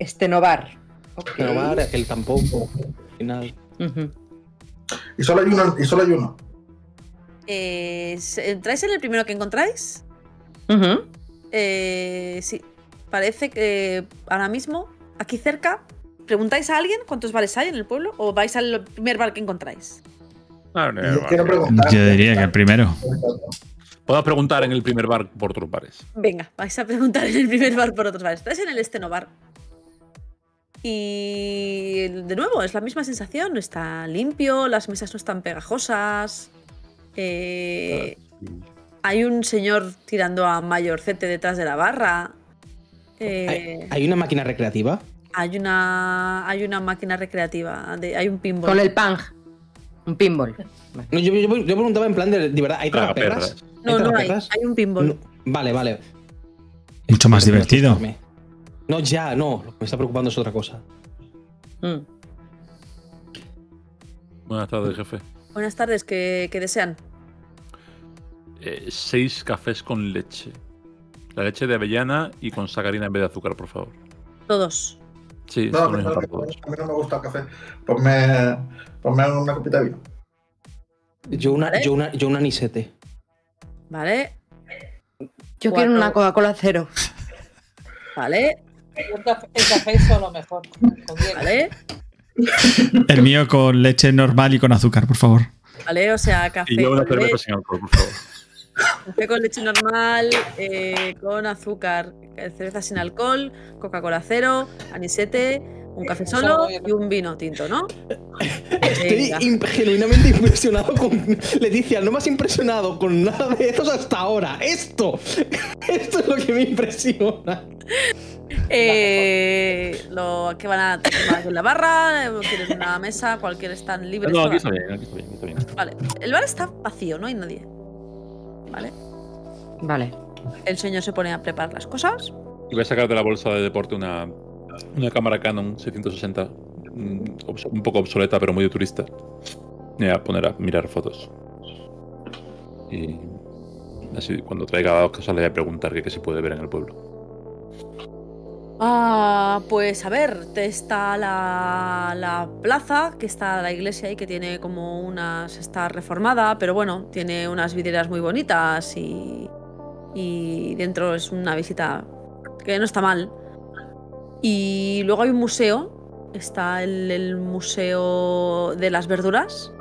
Estenobar. Okay. Estenobar, el tampoco. Final. Uh-huh. Y solo hay uno. ¿Entráis en el primero que encontráis? Uh-huh. Sí. Parece que ahora mismo, aquí cerca, ¿preguntáis a alguien cuántos bares hay en el pueblo? ¿O vais al primer bar que encontráis? Yo diría que el primero. Puedo preguntar en el primer bar por otros bares. Venga, vais a preguntar en el primer bar por otros bares. Estáis en el Estenobar. Y de nuevo, es la misma sensación. No está limpio, las mesas no están pegajosas. Hay un señor tirando a mayorcete detrás de la barra. ¿Hay una máquina recreativa? Hay una máquina recreativa. Hay un pinball. Con el pang. Un pinball. No, yo preguntaba en plan de verdad. ¿Hay tragaperras? No, no hay. Hay un pinball. No, vale, vale. Mucho más divertido. No, ya, no. Lo que me está preocupando es otra cosa. Mm. Buenas tardes, jefe. Buenas tardes. ¿Qué desean? 6 cafés con leche. La leche de avellana y con sacarina en vez de azúcar, por favor. ¿Todos? Sí, no, no, a mí no me gusta el café. Ponme una copita de vino. Yo un anisete. Vale. Yo quiero una Coca-Cola cero. Vale. El café es solo mejor. Vale. El mío con leche normal y con azúcar, por favor. Vale, o sea, café. Y yo una cerveza sin alcohol, por favor. Café con leche normal, con azúcar, cerveza sin alcohol, Coca-Cola cero, anisete, un café solo y un vino tinto, ¿no? Estoy genuinamente impresionado con… Leticia, no me has impresionado con nada de estos hasta ahora. Esto es lo que me impresiona. ¿Qué van a tomar en la barra? ¿Quieres una mesa? Cualquiera están libres. No, aquí está bien. Vale, el bar está vacío, no hay nadie. Vale. El señor se pone a preparar las cosas. Y voy a sacar de la bolsa de deporte una cámara Canon 760. Un poco obsoleta, pero muy futurista. Me voy a poner a mirar fotos. Y así, cuando traiga dos cosas, le voy a preguntar qué se puede ver en el pueblo. Ah, pues a ver, está la plaza, que está la iglesia ahí, que tiene como unas… está reformada, pero bueno, tiene unas vidrieras muy bonitas y dentro es una visita que no está mal. Y luego hay un museo, está el museo de las verduras.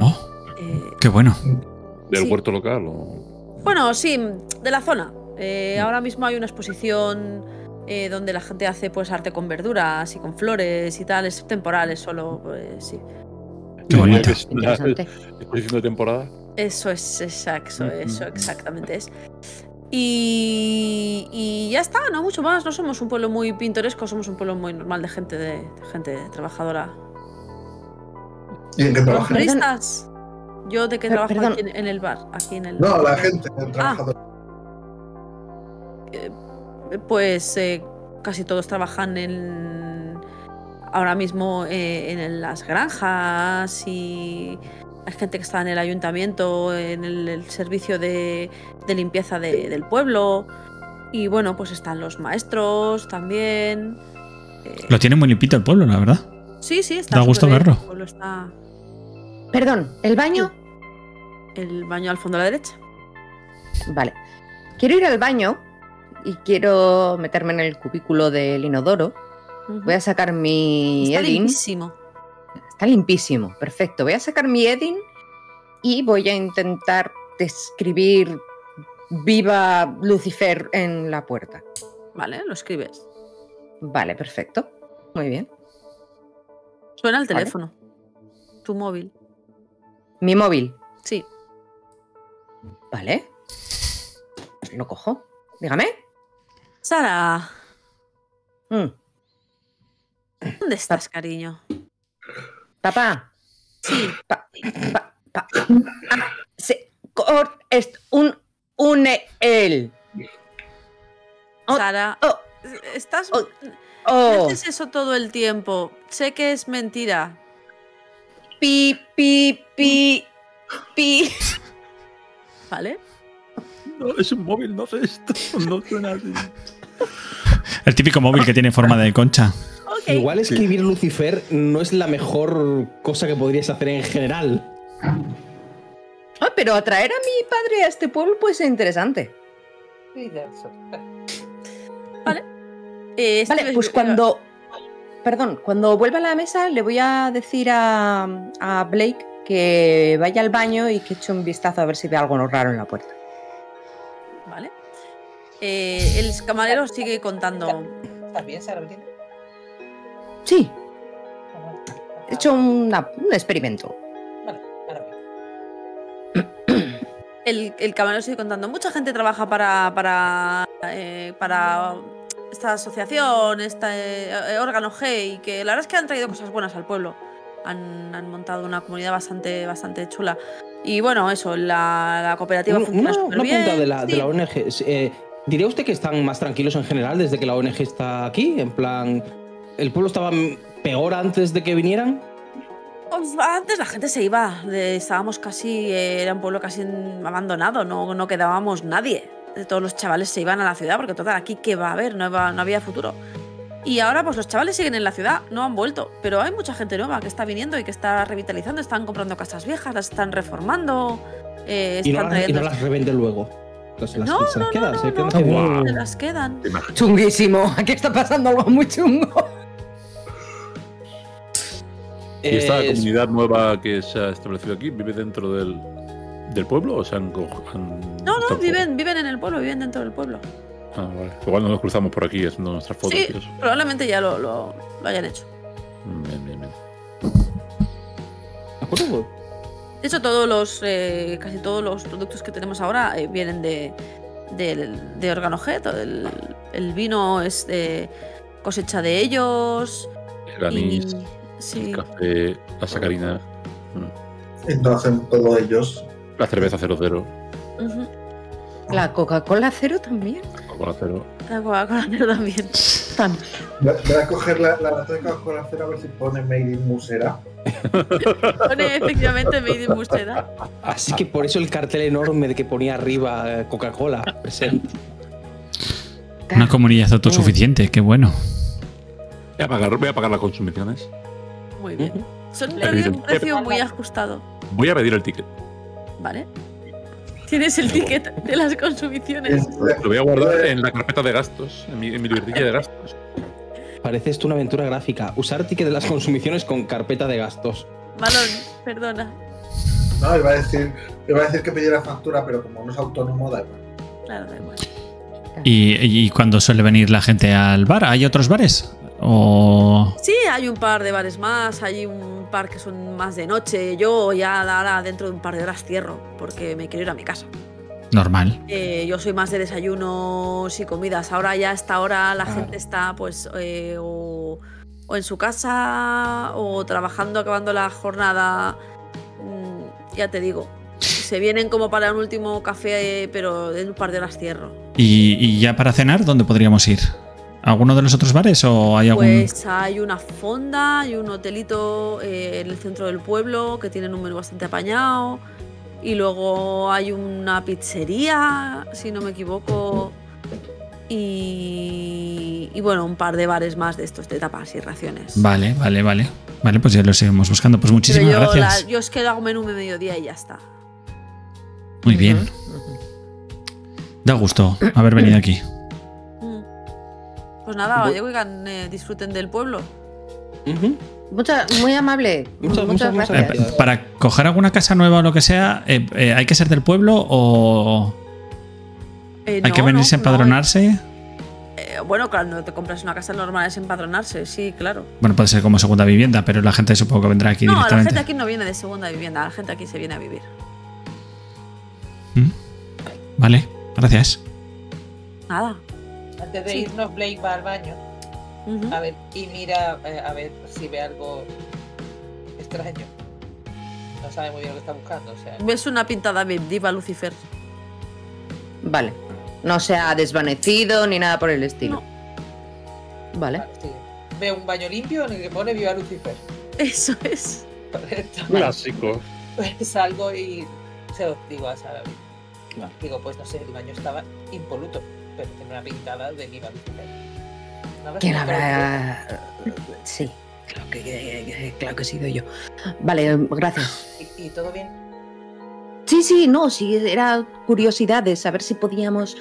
Oh, ¡qué bueno! ¿Del huerto local? O... Bueno, sí, de la zona. Ahora mismo hay una exposición… donde la gente hace pues arte con verduras y con flores y tal, es temporal, es solo… sí. Qué bonito. ¿Es de temporada? Eso es, exacto, eso exactamente es. Y ya está, no mucho más, no somos un pueblo muy pintoresco, somos un pueblo muy normal de gente trabajadora. ¿Y en qué trabajan? ¿Turistas? Yo de que trabajo aquí en el bar, aquí en el… No, la gente trabajadora. Pues casi todos trabajan ahora mismo en las granjas y hay gente que está en el ayuntamiento, en el servicio de limpieza del pueblo y bueno, pues están los maestros también. Lo tiene muy limpito el pueblo, la verdad. Sí, está. Da gusto verlo. El pueblo está... Perdón, ¿el baño? El baño al fondo a la derecha. Vale. Quiero ir al baño. Y quiero meterme en el cubículo del inodoro. Voy a sacar mi Edin. Está limpísimo. Está limpísimo, perfecto. Voy a sacar mi Edin y voy a intentar escribir Viva Lucifer en la puerta. Vale, lo escribes. Vale, perfecto. Muy bien. Suena el teléfono. Vale. Tu móvil. ¿Mi móvil? Sí. Vale. Pues lo cojo. Dígame. Sara. ¿Dónde estás, cariño? Papá. Sí. Es un él. Sara. Oh, estás. Oh, No haces eso todo el tiempo. Sé que es mentira. Pi, pi, pi, pi. ¿Vale? No, es un móvil, no sé esto. No suena así. El típico móvil que tiene forma de concha. Okay. Igual escribir Lucifer no es la mejor cosa que podrías hacer en general. Ah, pero atraer a mi padre a este pueblo puede ser interesante. Vale. Vale, pues cuando... Perdón, cuando vuelva a la mesa le voy a decir a Blake que vaya al baño y que eche un vistazo a ver si ve algo raro en la puerta. Vale. El camarero sigue contando... ¿Estás bien, Sara Brina? Sí. He hecho un experimento. Vale, maravilla. El camarero sigue contando. Mucha gente trabaja para esta asociación, este órgano G, y que la verdad es que han traído cosas buenas al pueblo. Han montado una comunidad bastante chula. Y bueno, eso, la cooperativa funciona súper bien. Una punta de la ONG. ¿Diría usted que están más tranquilos en general desde que la ONG está aquí? En plan, ¿el pueblo estaba peor antes de que vinieran? Antes la gente se iba. Estábamos casi... era un pueblo casi abandonado. No quedábamos nadie. Todos los chavales se iban a la ciudad porque total, aquí qué va a haber, no había futuro. Y ahora pues los chavales siguen en la ciudad, no han vuelto, pero hay mucha gente nueva que está viniendo y que está revitalizando, están comprando casas viejas, las están reformando, y no las revenden luego. No, se las quedan. Chunguísimo, aquí está pasando algo muy chungo. ¿Y esta comunidad nueva que se ha establecido aquí vive dentro del pueblo o se han cogido? No, viven en el pueblo, viven dentro del pueblo. Ah, vale. Igual no nos cruzamos por aquí haciendo nuestras fotos. Sí, probablemente ya lo hayan hecho. Bien. De hecho, casi todos los productos que tenemos ahora vienen de Órgano G. El vino es cosecha de ellos. El anís, sí. El café, la sacarina. Entonces, todos ellos. La cerveza 00. Uh-huh. La Coca-Cola cero también. La Coca-Cola cero. La Coca-Cola cero también. Voy a coger la lata de Coca-Cola cero a ver si pone Made in Musera. Pone efectivamente Made in Musera. Así que por eso el cartel enorme de que ponía arriba Coca-Cola presente. Una comunidad autosuficiente, qué bueno. Voy a pagar las consumiciones. Muy bien. Son un precio muy ajustado. Voy a pedir el ticket. Vale. Tienes el ticket de las consumiciones. Lo voy a guardar en la carpeta de gastos, en mi libretilla de gastos. Parece esto una aventura gráfica. Usar ticket de las consumiciones con carpeta de gastos. Malón, perdona. No, iba a decir que pidiera factura, pero como no es autónomo, da igual. Claro, da igual. ¿Y cuándo suele venir la gente al bar? ¿Hay otros bares? ¿O... Sí, hay un par de bares más, hay un par que son más de noche. Yo ya ahora dentro de un par de horas cierro porque me quiero ir a mi casa. Normal. Yo soy más de desayunos y comidas. Ahora ya a esta hora la gente está pues o en su casa o trabajando, acabando la jornada. Ya te digo, se vienen como para un último café, pero de un par de horas cierro. ¿Y ya para cenar dónde podríamos ir? ¿Alguno de los otros bares o hay algún...? Pues hay una fonda, hay un hotelito en el centro del pueblo que tienen un menú bastante apañado y luego hay una pizzería, si no me equivoco, y bueno, un par de bares más de estos de tapas y raciones. Vale. Vale, pues ya lo seguimos buscando. Pues muchísimas gracias. Yo es que hago menú de mediodía y ya está. Muy bien. Da gusto haber venido aquí. Pues nada, oigan, disfruten del pueblo. Muy amable. Muchas gracias. Para coger alguna casa nueva o lo que sea, ¿hay que ser del pueblo o hay que venirse a empadronarse? Bueno, cuando te compras una casa normal es empadronarse, sí, claro. Bueno, puede ser como segunda vivienda, pero la gente supongo que vendrá aquí directamente. No, la gente aquí no viene de segunda vivienda, la gente aquí se viene a vivir. Vale, gracias. Nada. Antes de irnos, Blake va al baño a ver, y mira a ver si ve algo extraño. No sabe muy bien lo que está buscando. O sea, ves una pintada diva Lucifer. Vale. No se ha desvanecido ni nada por el estilo. No. Vale. veo un baño limpio en el que pone viva Lucifer. Eso es. Correcto. Clásico. Pues salgo y se lo digo a Sara Brina. Digo, pues no sé, el baño estaba impoluto, pero tiene una pintada de viva Lucifer. ¿No? ¿Quién habrá...? Sí, claro que he sido yo. Vale, gracias. ¿Y todo bien? Sí, no, sí, era curiosidad de saber si podíamos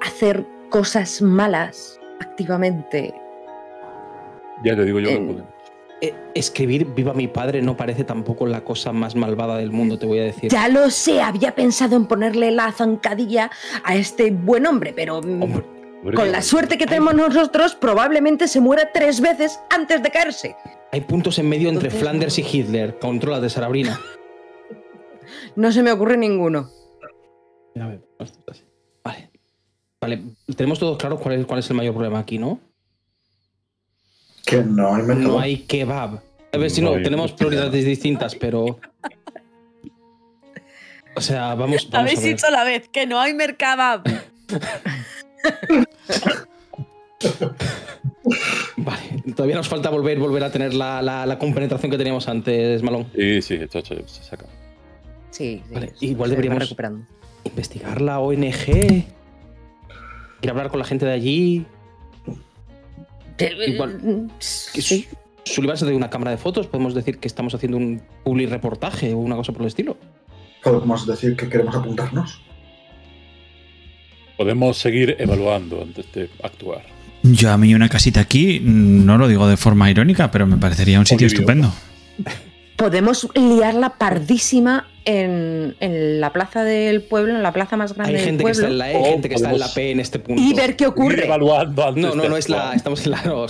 hacer cosas malas activamente. Ya te digo yo que podemos. Escribir viva mi padre no parece tampoco la cosa más malvada del mundo, te voy a decir. Ya lo sé, había pensado en ponerle la zancadilla a este buen hombre, pero con la suerte que tenemos nosotros probablemente se muera 3 veces antes de caerse. Hay puntos en medio entre Flanders y Hitler. Contrólate, Sara Brina. No se me ocurre ninguno. Vale, tenemos todos claros cuál es el mayor problema aquí, ¿no? Que no hay menú. No hay kebab. A ver si no, tenemos prioridades distintas, pero... O sea, vamos a ver. Habéis dicho a la vez que no hay mercabab. Vale, todavía nos falta volver a tener la compenetración que teníamos antes, Malón. Sí, esto se saca. Sí, vale, igual deberíamos investigar la ONG. Ir a hablar con la gente de allí. Igual, sí. Sullivan se de una cámara de fotos, podemos decir que estamos haciendo un publireportaje o una cosa por el estilo. Podemos decir que queremos apuntarnos. Podemos seguir evaluando antes de actuar. Yo a mí una casita aquí, no lo digo de forma irónica, pero me parecería un sitio estupendo. Podemos liarla pardísima en la plaza del pueblo, en la plaza más grande del pueblo. Hay gente que está en la P en este punto. Y ver qué ocurre. Evaluando antes no es la... Estamos en la... No,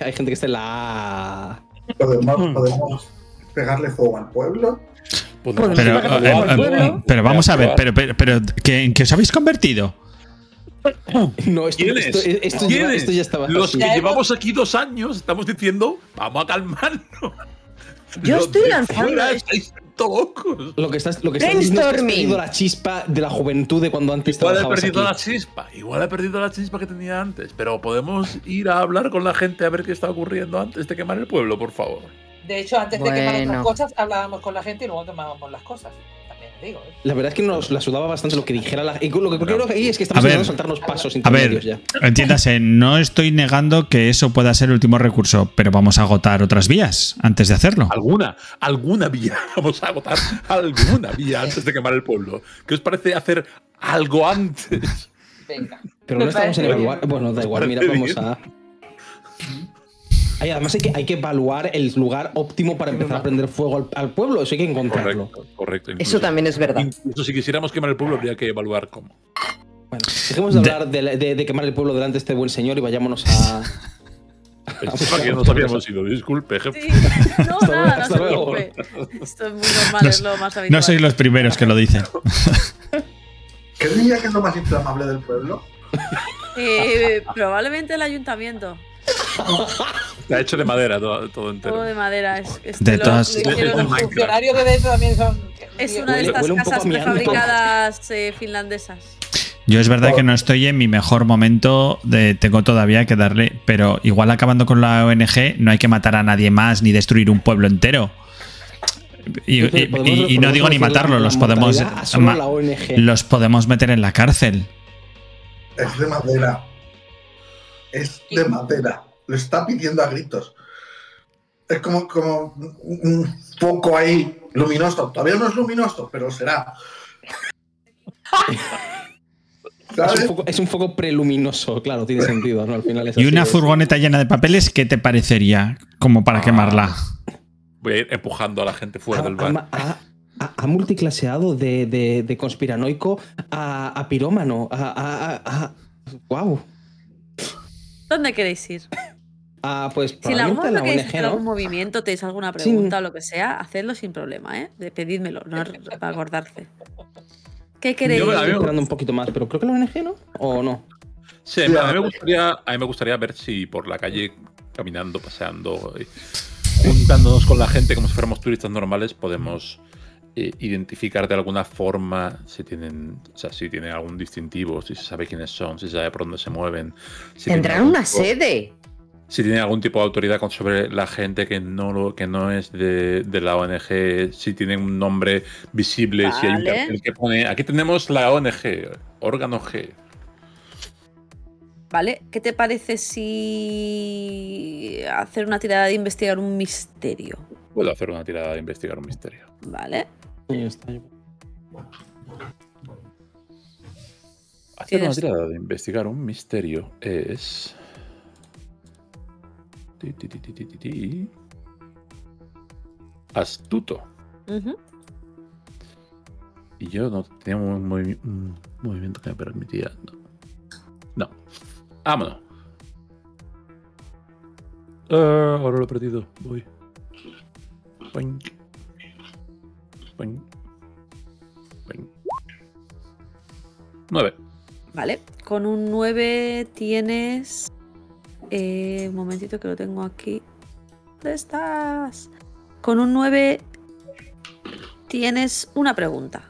hay gente que está en la A. ¿Podemos pegarle fuego al pueblo? Pero vamos a ver, pero ¿en qué os habéis convertido? No, esto ya estaba... Los que llevamos aquí 2 años estamos diciendo, vamos a calmarnos. Yo estoy lanzando... Estáis locos. Lo que estás diciendo es que has perdido la chispa de la juventud de cuando antes trabajabas. Igual he perdido la chispa. Igual he perdido la chispa que tenía antes. Pero podemos ir a hablar con la gente a ver qué está ocurriendo antes de quemar el pueblo, por favor. De hecho, antes de quemar otras cosas, hablábamos con la gente y luego quemábamos las cosas. También te digo, ¿eh? La verdad es que nos la sudaba bastante lo que dijera la gente. Lo que creo que ahí es que estamos intentando saltarnos pasos intermedios ya. Entiéndase, no estoy negando que eso pueda ser el último recurso, pero vamos a agotar otras vías antes de hacerlo. Alguna vía. Vamos a agotar alguna vía antes de quemar el pueblo. ¿Qué os parece hacer algo antes? Venga. Pero no estamos en evaluar. Bueno, da igual, mira, vamos a... Además hay que evaluar el lugar óptimo para empezar a prender fuego al pueblo. Eso hay que encontrarlo. Correcto. Incluso, eso también es verdad. Incluso si quisiéramos quemar el pueblo, habría que evaluar cómo. Bueno, dejemos de hablar de quemar el pueblo delante de este buen señor y vayámonos a... Para que nos habíamos ido. Disculpe, jefe. Sí. No, nada, no se preocupe. Esto es muy normal, es lo más habitual. No sois los primeros que lo dicen. ¿Qué diría que es lo más inflamable del pueblo? Probablemente el ayuntamiento. Está hecho de madera todo entero. Todo de madera. Los funcionarios de dentro también son... Es una de estas casas prefabricadas finlandesas. Yo es verdad que no estoy en mi mejor momento, tengo todavía que darle, pero igual acabando con la ONG no hay que matar a nadie más ni destruir un pueblo entero. Y no digo ni matarlo, los podemos meter en la cárcel. Es de madera. Es de madera. Lo está pidiendo a gritos. Es como un poco ahí luminoso. Todavía no es luminoso, pero será. Es un foco preluminoso, claro, tiene sentido, ¿no? Al final es así. ¿Y una furgoneta llena de papeles qué te parecería como para quemarla? Voy a ir empujando a la gente fuera del bar. Ha multiclaseado de conspiranoico a pirómano. ¡Guau! ¿Dónde queréis ir? Pues si en algún momento queréis hacer algún movimiento, tenéis alguna pregunta o lo que sea, hacedlo sin problema, ¿eh? Pedídmelo, no para acordarse. ¿Qué queréis? Yo me estoy esperando un poquito más, pero creo que la ONG, ¿no? ¿O no? Sí, a mí me gustaría ver si por la calle, caminando, paseando, juntándonos con la gente como si fuéramos turistas normales, podemos identificar de alguna forma si tienen algún distintivo, si se sabe quiénes son, si se sabe por dónde se mueven. Si ¿Tendrán una sede? si tienen algún tipo de autoridad sobre la gente que no es de la ONG, si tienen un nombre visible, vale. Si hay un cartel que pone, aquí tenemos la ONG, Órgano G. Vale, ¿qué te parece si hacer una tirada de investigar un misterio? Puedo hacer una tirada de investigar un misterio. Vale. Ahí está. Hacer una tirada de investigar un misterio es... Astuto. Uh-huh. Y yo no tenía un movimiento que me permitía. No. Vámonos. Ahora lo he perdido. Voy. Boing. Boing. Boing. 9. Vale. Con un 9 tienes... un momentito que lo tengo aquí. ¿Dónde estás? Con un 9 tienes una pregunta.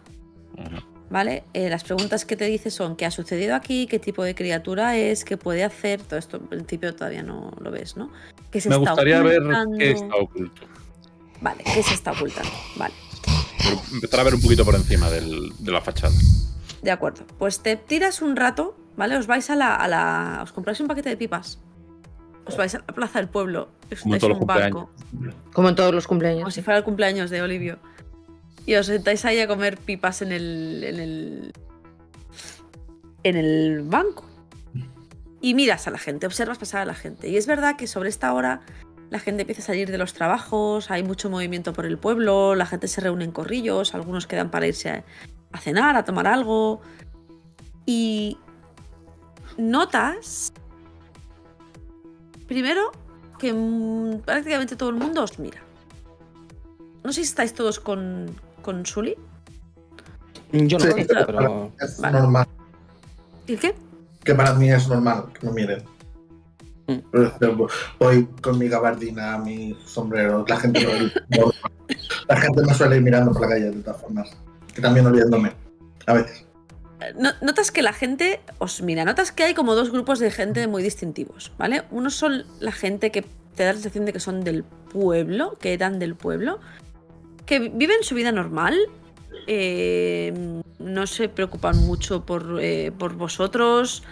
¿Vale? Las preguntas que te dice son ¿qué ha sucedido aquí? ¿Qué tipo de criatura es? ¿Qué puede hacer? Todo esto en principio todavía no lo ves, ¿no? ¿Qué se Me está gustaría ocultando? Ver qué está oculto. Vale, ¿qué se está ocultando? Vale. Pero empezar a ver un poquito por encima de la fachada. De acuerdo. Pues te tiras un rato, ¿vale? Os vais a la... Os compráis un paquete de pipas. Os vais a la plaza del pueblo. Es un banco. Como en todos los cumpleaños. Como si fuera el cumpleaños de Olivio. Y os sentáis ahí a comer pipas en el banco. Y miras a la gente, observas pasar a la gente. Y es verdad que sobre esta hora la gente empieza a salir de los trabajos, hay mucho movimiento por el pueblo, la gente se reúne en corrillos, algunos quedan para irse a cenar, a tomar algo. Y notas... Primero, que prácticamente todo el mundo os mira. No sé si estáis todos con Sully. Yo no, sí, pero es vale. Normal. ¿Y qué? Que para mí es normal que no miren. Voy con mi gabardina, mi sombrero. La gente, la gente me suele ir mirando por la calle, de todas formas. Que también olvidándome, a veces. Notas que la gente os mira, notas que hay como dos grupos de gente muy distintivos, ¿vale? Unos son la gente que te da la sensación de que son del pueblo, que eran del pueblo, que viven su vida normal, no se preocupan mucho por vosotros,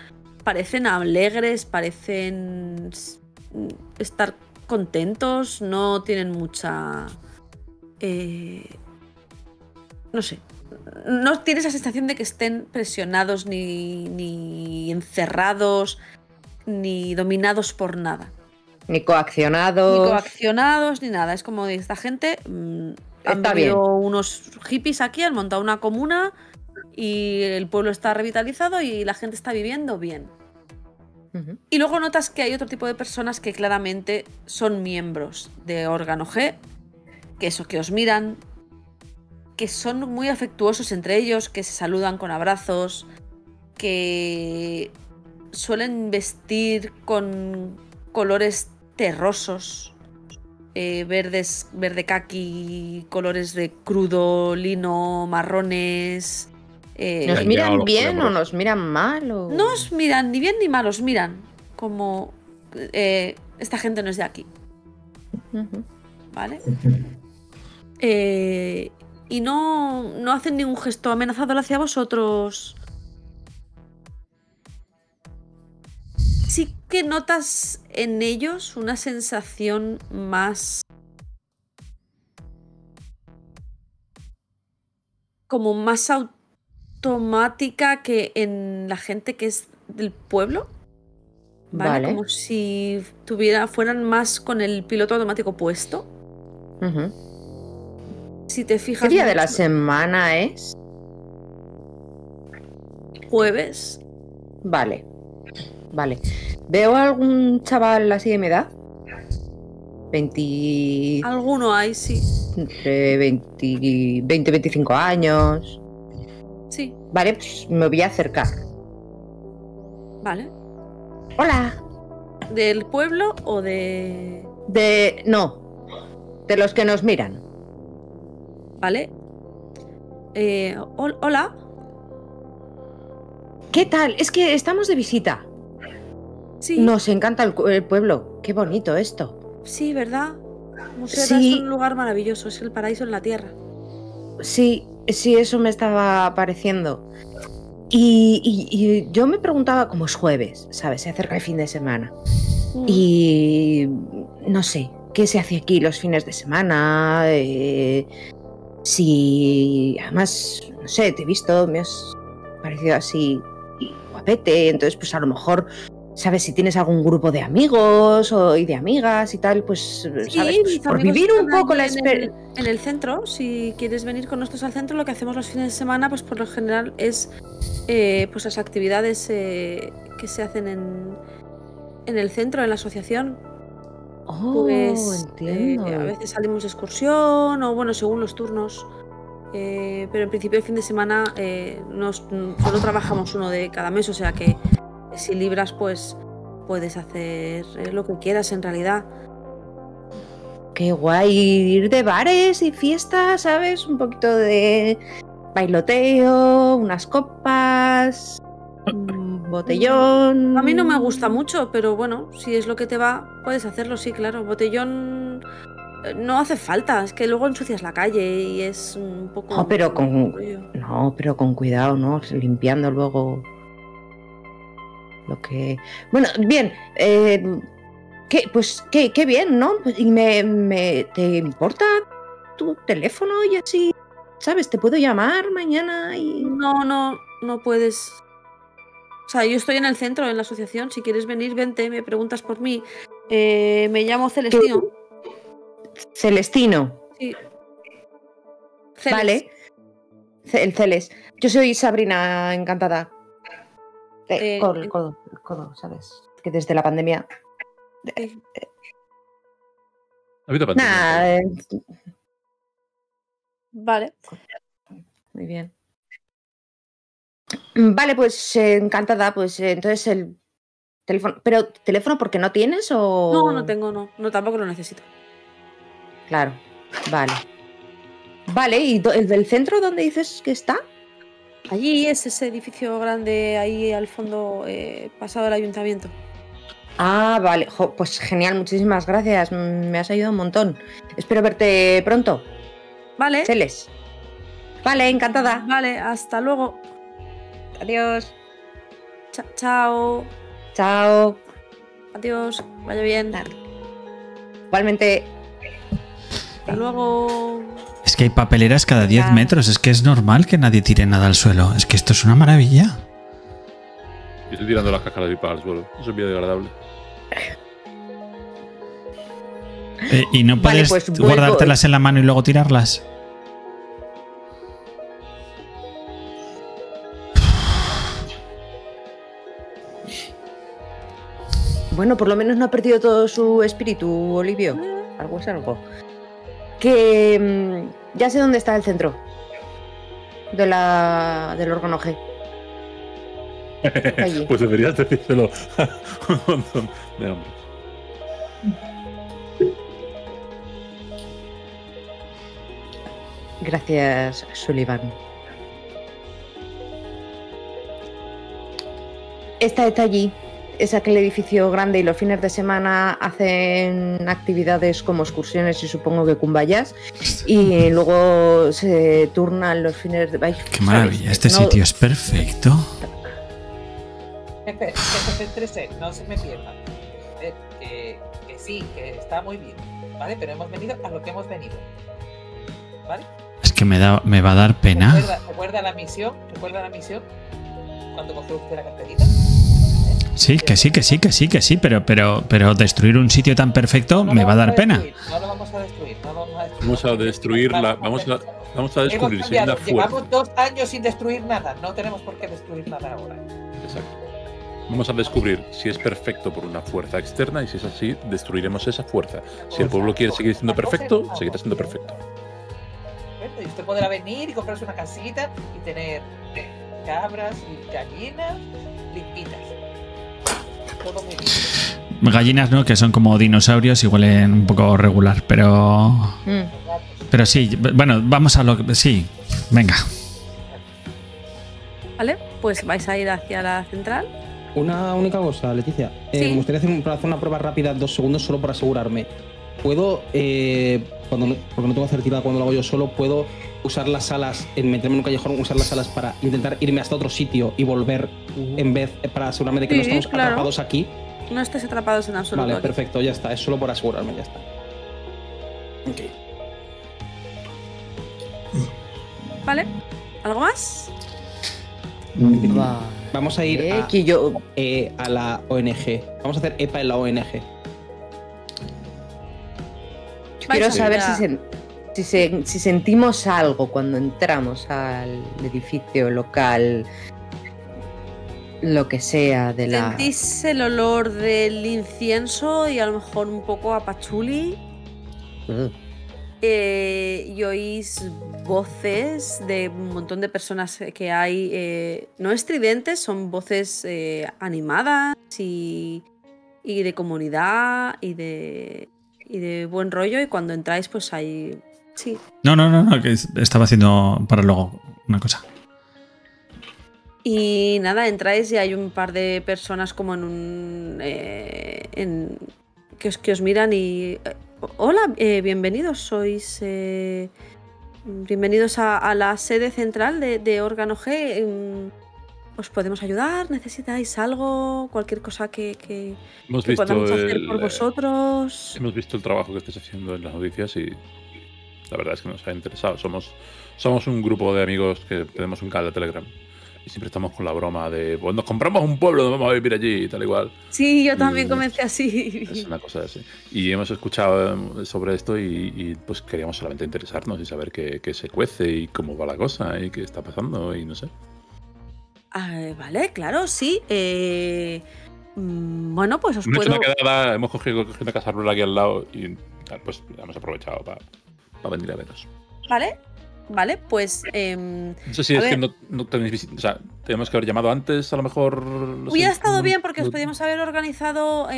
parecen alegres, parecen estar contentos, no tienen mucha... no sé. No tienes la sensación de que estén presionados, ni encerrados, ni dominados por nada. Ni coaccionados. Ni coaccionados, ni nada. Es como de esta gente. Han habido unos hippies aquí, han montado una comuna y el pueblo está revitalizado y la gente está viviendo bien. Uh-huh. Y luego notas que hay otro tipo de personas que claramente son miembros de Órgano G, que esos que os miran, que son muy afectuosos entre ellos, que se saludan con abrazos, que suelen vestir con colores terrosos, verdes, verde caqui, colores de crudo, lino, marrones... ¿Nos miran bien o nos miran mal? O... No os miran ni bien ni mal, os miran como... esta gente no es de aquí. Uh-huh. ¿Vale? Y no hacen ningún gesto amenazador hacia vosotros. Sí que notas en ellos una sensación más... como más automática que en la gente que es del pueblo. ¿Vale? Vale. Como si fueran más con el piloto automático puesto. Ajá. Uh-huh. Si te fijas, ¿qué día de la semana es? Jueves. Vale, vale. ¿Veo algún chaval así de mi edad? 20... Alguno hay, sí. Entre 20 25 años. Sí. Vale, pues me voy a acercar. Vale. Hola. ¿Del pueblo o de...? No, de los que nos miran. ¿Vale? Hola. ¿Qué tal? Es que estamos de visita. Sí. Nos encanta el pueblo. Qué bonito esto. Sí, ¿verdad? Musera es un lugar maravilloso, es el paraíso en la tierra. Sí, sí, eso me estaba pareciendo. Y yo me preguntaba, como es jueves, ¿sabes? Se acerca el fin de semana. Y no sé, ¿qué se hace aquí los fines de semana? Si además, no sé, te he visto, me has parecido así guapete, entonces pues a lo mejor... ¿Sabes? Si tienes algún grupo de amigos y de amigas y tal, pues, sí, ¿sabes? Por vivir un poco la experiencia. En el centro, si quieres venir con nosotros al centro, lo que hacemos los fines de semana, pues por lo general es pues las actividades que se hacen en el centro, en la asociación. Oh, pues, entiendo. A veces salimos de excursión o, bueno, según los turnos. Pero en principio el fin de semana solo trabajamos uno de cada mes, o sea que... Si libras, pues puedes hacer lo que quieras en realidad. Qué guay, ir de bares y fiestas, ¿sabes? Un poquito de bailoteo, unas copas, un botellón. A mí no me gusta mucho, pero bueno, si es lo que te va, puedes hacerlo, sí, claro. Botellón no hace falta, es que luego ensucias la calle y es un poco... No, pero con, cuidado, ¿no? Limpiando luego... Lo que... Bueno, bien, pues qué bien, ¿no? Y ¿te importa tu teléfono y así? ¿Sabes? ¿Te puedo llamar mañana? Y... No puedes. O sea, yo estoy en el centro, en la asociación. Si quieres venir, vente, me preguntas por mí. Me llamo Celestino. Celestino. Sí. Celes. Vale. El Celes. Yo soy Sabrina, encantada. El codo, ¿sabes? Que desde la pandemia... ¿Ha habido pandemia? Nah, Vale. Muy bien. Vale, pues encantada, pues entonces el teléfono... ¿Pero teléfono porque no tienes o...? No, no tengo, no. No, tampoco lo necesito. Claro, vale. Vale, ¿y el del centro dónde dices que está? Allí es ese edificio grande, ahí al fondo, pasado el ayuntamiento. Ah, vale. Pues genial, muchísimas gracias. Me has ayudado un montón. Espero verte pronto. Vale. Celes. Vale, encantada. Vale, hasta luego. Adiós. Chao. Chao. Adiós, vaya bien. Dale. Igualmente. Hasta luego. Es que hay papeleras cada 10 metros, es que es normal que nadie tire nada al suelo. Es que esto es una maravilla. Yo estoy tirando las cajas de pipa al suelo, eso es biodegradable. ¿Y no puedes guardártelas en la mano y luego tirarlas? Bueno, por lo menos no ha perdido todo su espíritu, Olivio. Algo es algo. Que ya sé dónde está el centro del órgano G. Pues deberías decírselo a un montón de hombres. Gracias, Sullivan. Esta está allí. Es aquel edificio grande y los fines de semana hacen actividades como excursiones y supongo que cumbayas y luego se turnan los fines de... Ay, ¡qué maravilla! Este sitio es perfecto. Espera, no se me pierda. Que sí, que está muy bien, ¿vale? Pero hemos venido a lo que hemos venido, ¿vale? Es que me va a dar pena. ¿Recuerda la misión? Cuando construiste la carterita. Sí, pero destruir un sitio tan perfecto me va a dar pena. No lo vamos a destruir, vamos a descubrir. Llevamos 2 años sin destruir nada, no tenemos por qué destruir nada ahora. Exacto. Vamos a descubrir si es perfecto por una fuerza externa y si es así, destruiremos esa fuerza. Si el pueblo quiere seguir siendo perfecto, seguirá siendo perfecto. Y usted podrá venir y comprarse una casita y tener cabras y gallinas limpitas. Gallinas no, que son como dinosaurios y huelen un poco regular, pero... Pero sí, bueno, vamos a lo que... Sí, venga. Vale, pues vais a ir hacia la central. Una única cosa, Leticia. Me gustaría hacer una prueba rápida, 2 segundos, solo para asegurarme. ¿Puedo, porque no tengo certidumbre cuando lo hago yo solo, puedo usar las alas, meterme en un callejón, usar las alas para intentar irme hasta otro sitio y volver en vez, para asegurarme de que no estamos atrapados aquí? No estés atrapados en absoluto. Vale, perfecto, ya está. Es solo por asegurarme, ya está. Ok. Vale. ¿Algo más? Vamos a ir a la ONG. Vamos a hacer EPA en la ONG. Quiero saber si sentimos algo cuando entramos al edificio local, lo que sea de la... ¿Sentís el olor del incienso y a lo mejor un poco a pachuli? Y oís voces de un montón de personas que hay, no estridentes, son voces animadas y de comunidad y de buen rollo, y cuando entráis pues hay... Sí. No, que estaba haciendo para luego una cosa. Y nada, entráis y hay un par de personas como en un... que os miran y... Hola, bienvenidos, sois... bienvenidos a la sede central de Órgano G. ¿Os podemos ayudar? ¿Necesitáis algo? ¿Cualquier cosa que podamos hacer por vosotros? Hemos visto el trabajo que estáis haciendo en las noticias y la verdad es que nos ha interesado. Somos un grupo de amigos que tenemos un canal de Telegram y siempre estamos con la broma de pues, nos compramos un pueblo, nos vamos a vivir allí y tal igual. Sí, yo también comencé así. Es una cosa así. Y hemos escuchado sobre esto y pues queríamos solamente interesarnos y saber qué se cuece y cómo va la cosa y qué está pasando y no sé. Vale, claro, sí. Bueno, pues os puedo... Hemos hecho una quedada, hemos cogido una cacerola aquí al lado y pues hemos aprovechado para venir a veros. Vale, pues... no sé si es ver... que no tenéis visita. O sea, tenemos que haber llamado antes, a lo mejor... Hubiera estado bien porque os podíamos haber organizado,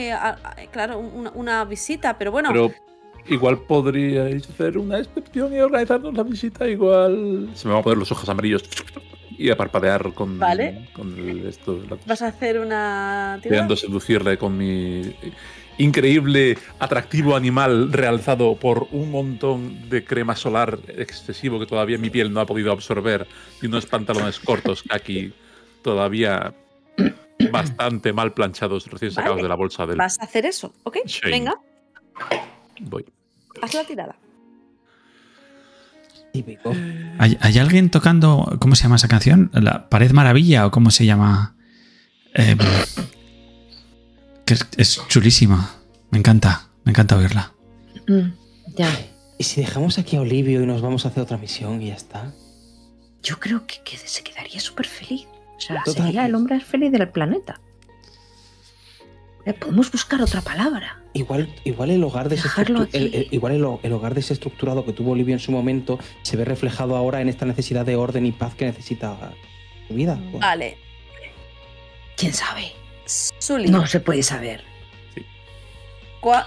claro, una visita, pero bueno... Pero igual podríais hacer una excepción y organizarnos la visita, igual... Se me van a poner los ojos amarillos... Y a parpadear con esto. ¿Vas a hacer una...? Intentando seducirle con mi increíble atractivo animal realzado por un montón de crema solar excesivo que todavía mi piel no ha podido absorber y unos pantalones cortos aquí todavía bastante mal planchados, recién sacados de la bolsa del... Vas a hacer eso, ¿ok? Shane. Venga. Voy. Haz la tirada. Típico. ¿Hay alguien tocando, cómo se llama esa canción? ¿La Pared Maravilla o cómo se llama? Que es chulísima. Me encanta oírla. Ya. ¿Y si dejamos aquí a Olivio y nos vamos a hacer otra misión y ya está? Yo creo que se quedaría súper feliz. O sea, sería el hombre feliz del planeta. Podemos buscar otra palabra. Igual el hogar desestructurado que tuvo Olivia en su momento se ve reflejado ahora en esta necesidad de orden y paz que necesita su vida. Vale. ¿Quién sabe? Sully. No se puede saber. Sí.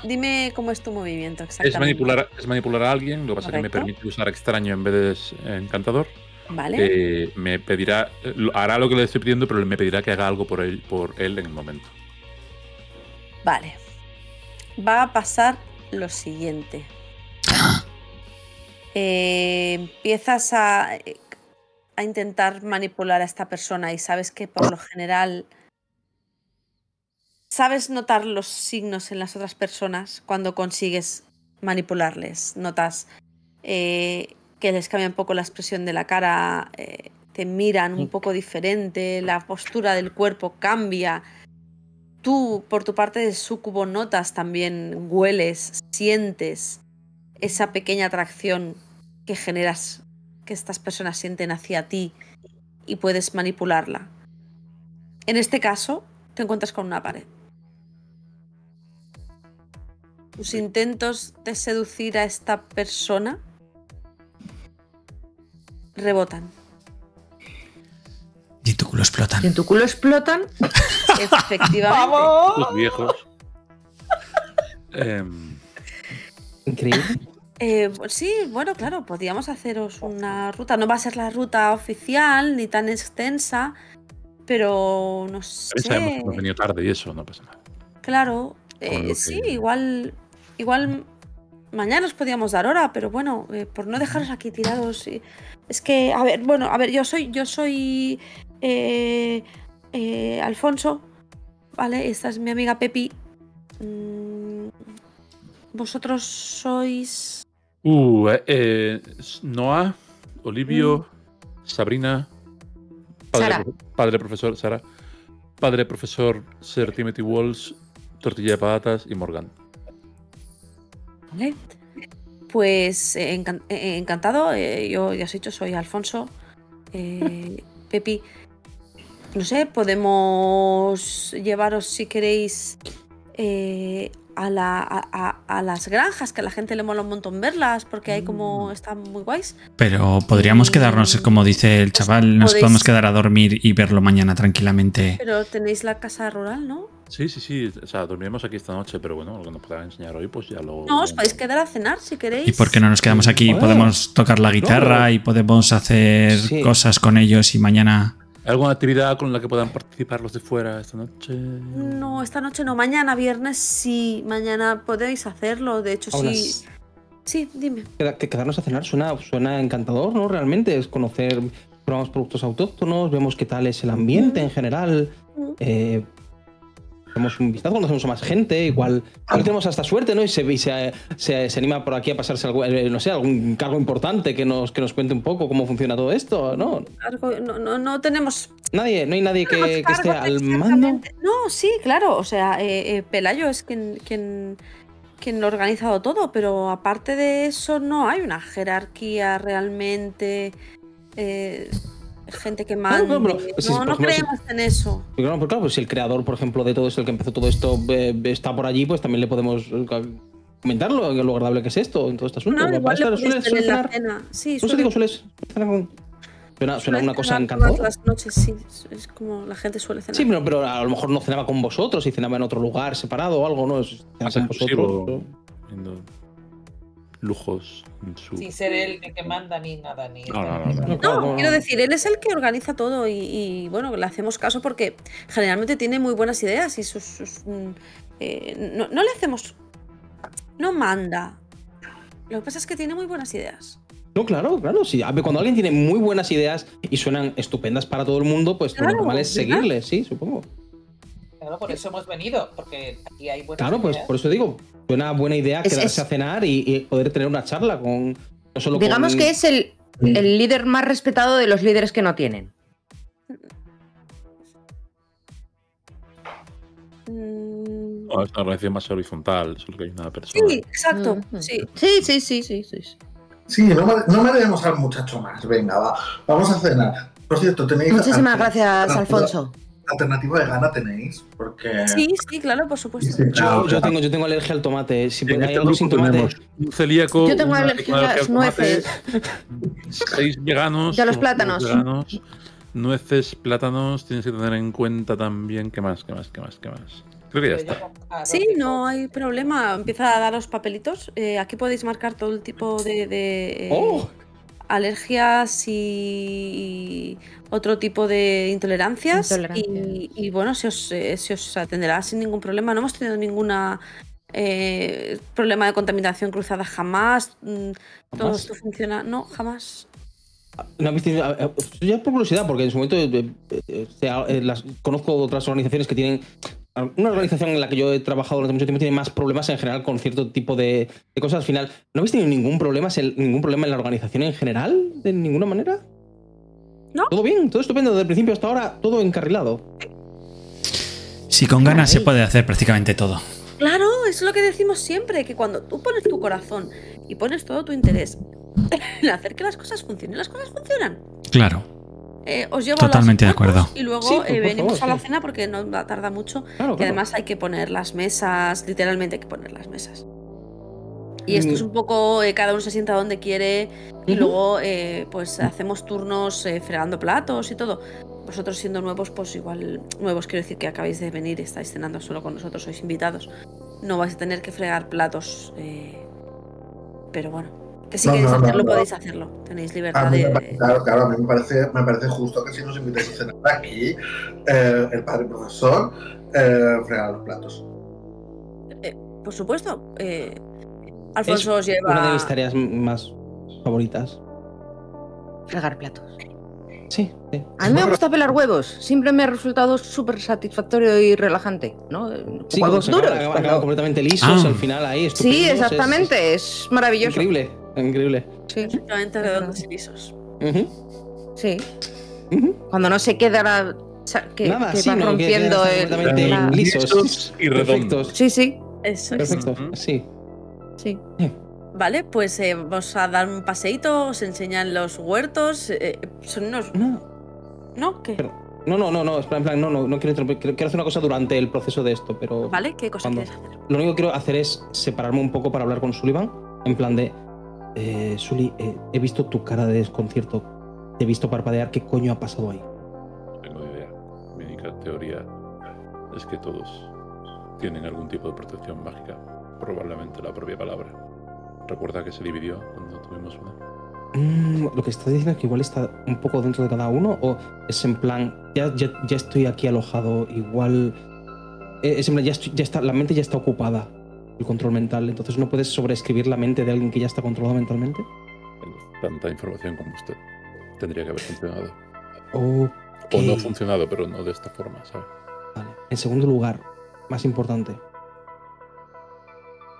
Dime cómo es tu movimiento exactamente. Es manipular a alguien, lo que pasa es que me permite usar extraño en vez de encantador. Vale. Me pedirá, hará lo que le estoy pidiendo, pero me pedirá que haga algo por él en el momento. Vale. Va a pasar lo siguiente. Empiezas a intentar manipular a esta persona y sabes que por lo general sabes notar los signos en las otras personas cuando consigues manipularles. Notas que les cambia un poco la expresión de la cara, te miran un poco diferente, la postura del cuerpo cambia. Tú, por tu parte de sucubo, notas también, hueles, sientes esa pequeña atracción que generas, que estas personas sienten hacia ti y puedes manipularla. En este caso, te encuentras con una pared. Tus intentos de seducir a esta persona rebotan. Y en tu culo explotan. Efectivamente. ¡Vamos! Los viejos. Increíble. Sí, bueno, claro, podríamos haceros una ruta. No va a ser la ruta oficial ni tan extensa, Pero no sé. Sabemos que hemos venido tarde y eso, no pasa nada. Claro, sí, igual mañana nos podíamos dar hora, pero bueno, por no dejaros aquí tirados. Es que, a ver, bueno, a ver, yo soy Alfonso, ¿vale? Esta es mi amiga Pepi. Vosotros sois... Noah, Olivio, Sabrina, padre profesor Sir Timothy Walsh, tortilla de patatas y Morgan. Vale. Pues encantado. Yo ya os he dicho, soy Alfonso. Pepi, no sé, podemos llevaros si queréis a las granjas, que a la gente le mola un montón verlas porque hay como están muy guays. Pero podríamos quedarnos, como dice el chaval, nos podemos quedar a dormir y verlo mañana tranquilamente. Pero tenéis la casa rural, ¿no? Sí, sí, sí. O sea, dormiremos aquí esta noche, pero bueno, lo que nos podrán enseñar hoy, pues ya lo... No, os podéis quedar a cenar si queréis. ¿Y por qué no nos quedamos aquí? Podemos tocar la guitarra y podemos hacer cosas con ellos y mañana... ¿Alguna actividad con la que puedan participar los de fuera esta noche? No, esta noche no. Mañana, viernes, sí. Mañana podéis hacerlo. De hecho, sí. Sí, dime. Quedarnos a cenar suena encantador, ¿no? Realmente es conocer, probamos productos autóctonos, vemos qué tal es el ambiente en general. Hacemos un vistazo, conocemos a más gente, igual tenemos hasta suerte, ¿no? Y se anima por aquí a pasarse no sé, algún cargo importante que nos cuente un poco cómo funciona todo esto, ¿no? No tenemos... No hay nadie que esté al mando. No, sí, claro, o sea, Pelayo es quien lo ha organizado todo, pero aparte de eso no hay una jerarquía realmente... gente que manda. No creemos en eso. Claro, pues si el creador, por ejemplo, de todo esto, el que empezó todo esto, está por allí, pues también le podemos comentarlo, lo agradable que es esto, en todo este asunto. No, igual suele cenar. Sí, no sé, digo, sueles cenar con... Suena una cosa encantadora. Todas las noches, sí, es como la gente suele cenar. Sí, pero a lo mejor no cenaba con vosotros y cenaba en otro lugar separado o algo, ¿no? Cenaba con vosotros. Lujos en su... Sin ser él el que manda ni nada. No, quiero decir, él es el que organiza todo y bueno, le hacemos caso porque generalmente tiene muy buenas ideas y no le hacemos... No manda. Lo que pasa es que tiene muy buenas ideas. No, claro, sí. Cuando alguien tiene muy buenas ideas y suenan estupendas para todo el mundo, pues lo normal es seguirle, sí, supongo. Claro, por eso hemos venido, porque aquí hay buenas ideas. Pues por eso digo, una buena idea quedarse a cenar y poder tener una charla con... No solo digamos que es el líder más respetado de los líderes que no tienen. No, es una relación más horizontal, solo que hay una persona. Sí, exacto. Sí. Sí, no me debemos al muchacho más. Venga, vamos a cenar. Por cierto, tenéis... Muchísimas gracias, Alfonso. ¿Alternativa de gana tenéis? Porque... Sí, claro, por supuesto. Yo tengo alergia al tomate. Si hay algo sin tomate... Un celíaco, yo tengo alergia a las nueces. 6 veganos. Ya los plátanos. Veganos, nueces, plátanos. Tienes que tener en cuenta también qué más. Creo que ya está. Sí, no hay problema. Empieza a daros papelitos. Aquí podéis marcar todo el tipo de alergias y otro tipo de intolerancias. Y bueno, se os atenderá sin ningún problema. No hemos tenido ninguna problema de contaminación cruzada jamás. Todo esto funciona. No, jamás. No, ya por curiosidad, porque en su momento conozco otras organizaciones que tienen... Una organización en la que yo he trabajado durante mucho tiempo tiene más problemas en general con cierto tipo de cosas. Al final, ¿no habéis tenido ningún problema en la organización en general? ¿De ninguna manera? ¿No? Todo bien, todo estupendo. Desde el principio hasta ahora, todo encarrilado. Sí, con ganas se puede hacer prácticamente todo. Claro, es lo que decimos siempre, que cuando tú pones tu corazón y pones todo tu interés en hacer que las cosas funcionen, las cosas funcionan. Claro. Os llevo totalmente a los de acuerdo. Y luego venimos a la cena porque no tarda mucho. Claro, y además hay que poner las mesas, literalmente hay que poner las mesas. Y esto es un poco, cada uno se sienta donde quiere y luego pues hacemos turnos fregando platos y todo. Vosotros siendo nuevos, pues igual, nuevos quiero decir que acabáis de venir, estáis cenando solo con nosotros, sois invitados. No vais a tener que fregar platos, pero bueno. Que si queréis hacerlo, podéis hacerlo. Tenéis libertad de... Claro, a mí me parece justo que si nos invitáis a cenar aquí, el padre profesor fregar los platos. Por supuesto. Alfonso os lleva... Una de mis tareas más favoritas. Fregar platos. Sí. A mí me gusta pelar huevos. Siempre me ha resultado súper satisfactorio y relajante, ¿no? Sí, huevos duros. Acaban completamente lisos al final ahí. Sí, exactamente. Es maravilloso. Increíble. Sí. Exactamente, redondos y lisos. Sí. Cuando no se queda la... que van rompiendo... lisos y redondos. Sí. Eso es. Perfecto, sí. Vale, pues vamos a dar un paseíto, os enseñan los huertos, son unos... ¿No? ¿Qué? No, espera, en plan, no quiero interrumpir, quiero hacer una cosa durante el proceso de esto, pero... Vale, ¿qué cosa quieres hacer? Lo único que quiero hacer es separarme un poco para hablar con Sullivan, en plan de... Sully, he visto tu cara de desconcierto, te he visto parpadear, ¿qué coño ha pasado ahí? No tengo idea, mi única teoría es que todos tienen algún tipo de protección mágica, probablemente la propia palabra. Recuerda que se dividió cuando tuvimos una. Lo que estás diciendo es que igual está un poco dentro de cada uno, o es en plan, ya estoy aquí alojado, igual... Es en plan, la mente ya está ocupada, el control mental, entonces no puedes sobreescribir la mente de alguien que ya está controlado mentalmente. Tanta información como usted. Tendría que haber funcionado. Okay. O no ha funcionado, pero no de esta forma, ¿sabes? Vale. En segundo lugar, más importante...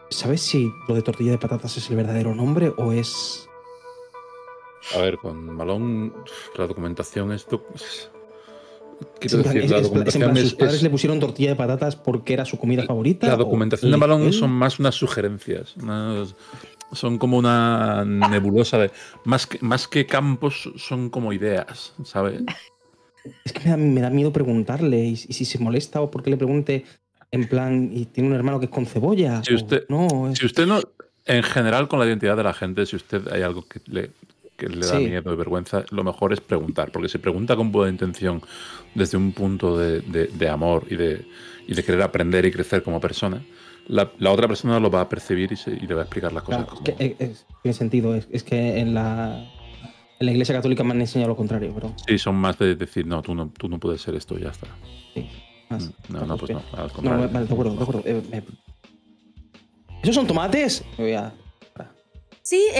¿Sabes si lo de tortilla de patatas es el verdadero nombre o es...? A ver, con Malón la documentación es... ¿Sus padres le pusieron tortilla de patatas porque era su comida favorita? La documentación de Malón son más unas sugerencias. Son como una nebulosa de... Más que campos, son como ideas, ¿sabes? Es que me da miedo preguntarle y si se molesta o porque le pregunte... En plan, y tiene un hermano que es con cebolla. Si usted no... En general, con la identidad de la gente, si usted hay algo que le da miedo y vergüenza, lo mejor es preguntar. Porque si pregunta con buena intención, desde un punto de amor y de querer aprender y crecer como persona, la otra persona lo va a percibir y le va a explicar las cosas. Claro, tiene sentido. Es que en la Iglesia Católica me han enseñado lo contrario, bro. Sí, son más de decir, no, tú no puedes ser esto, ya está. Sí. No, pues no. Al contrario. Vale, de acuerdo. ¿Esos son tomates? Sí,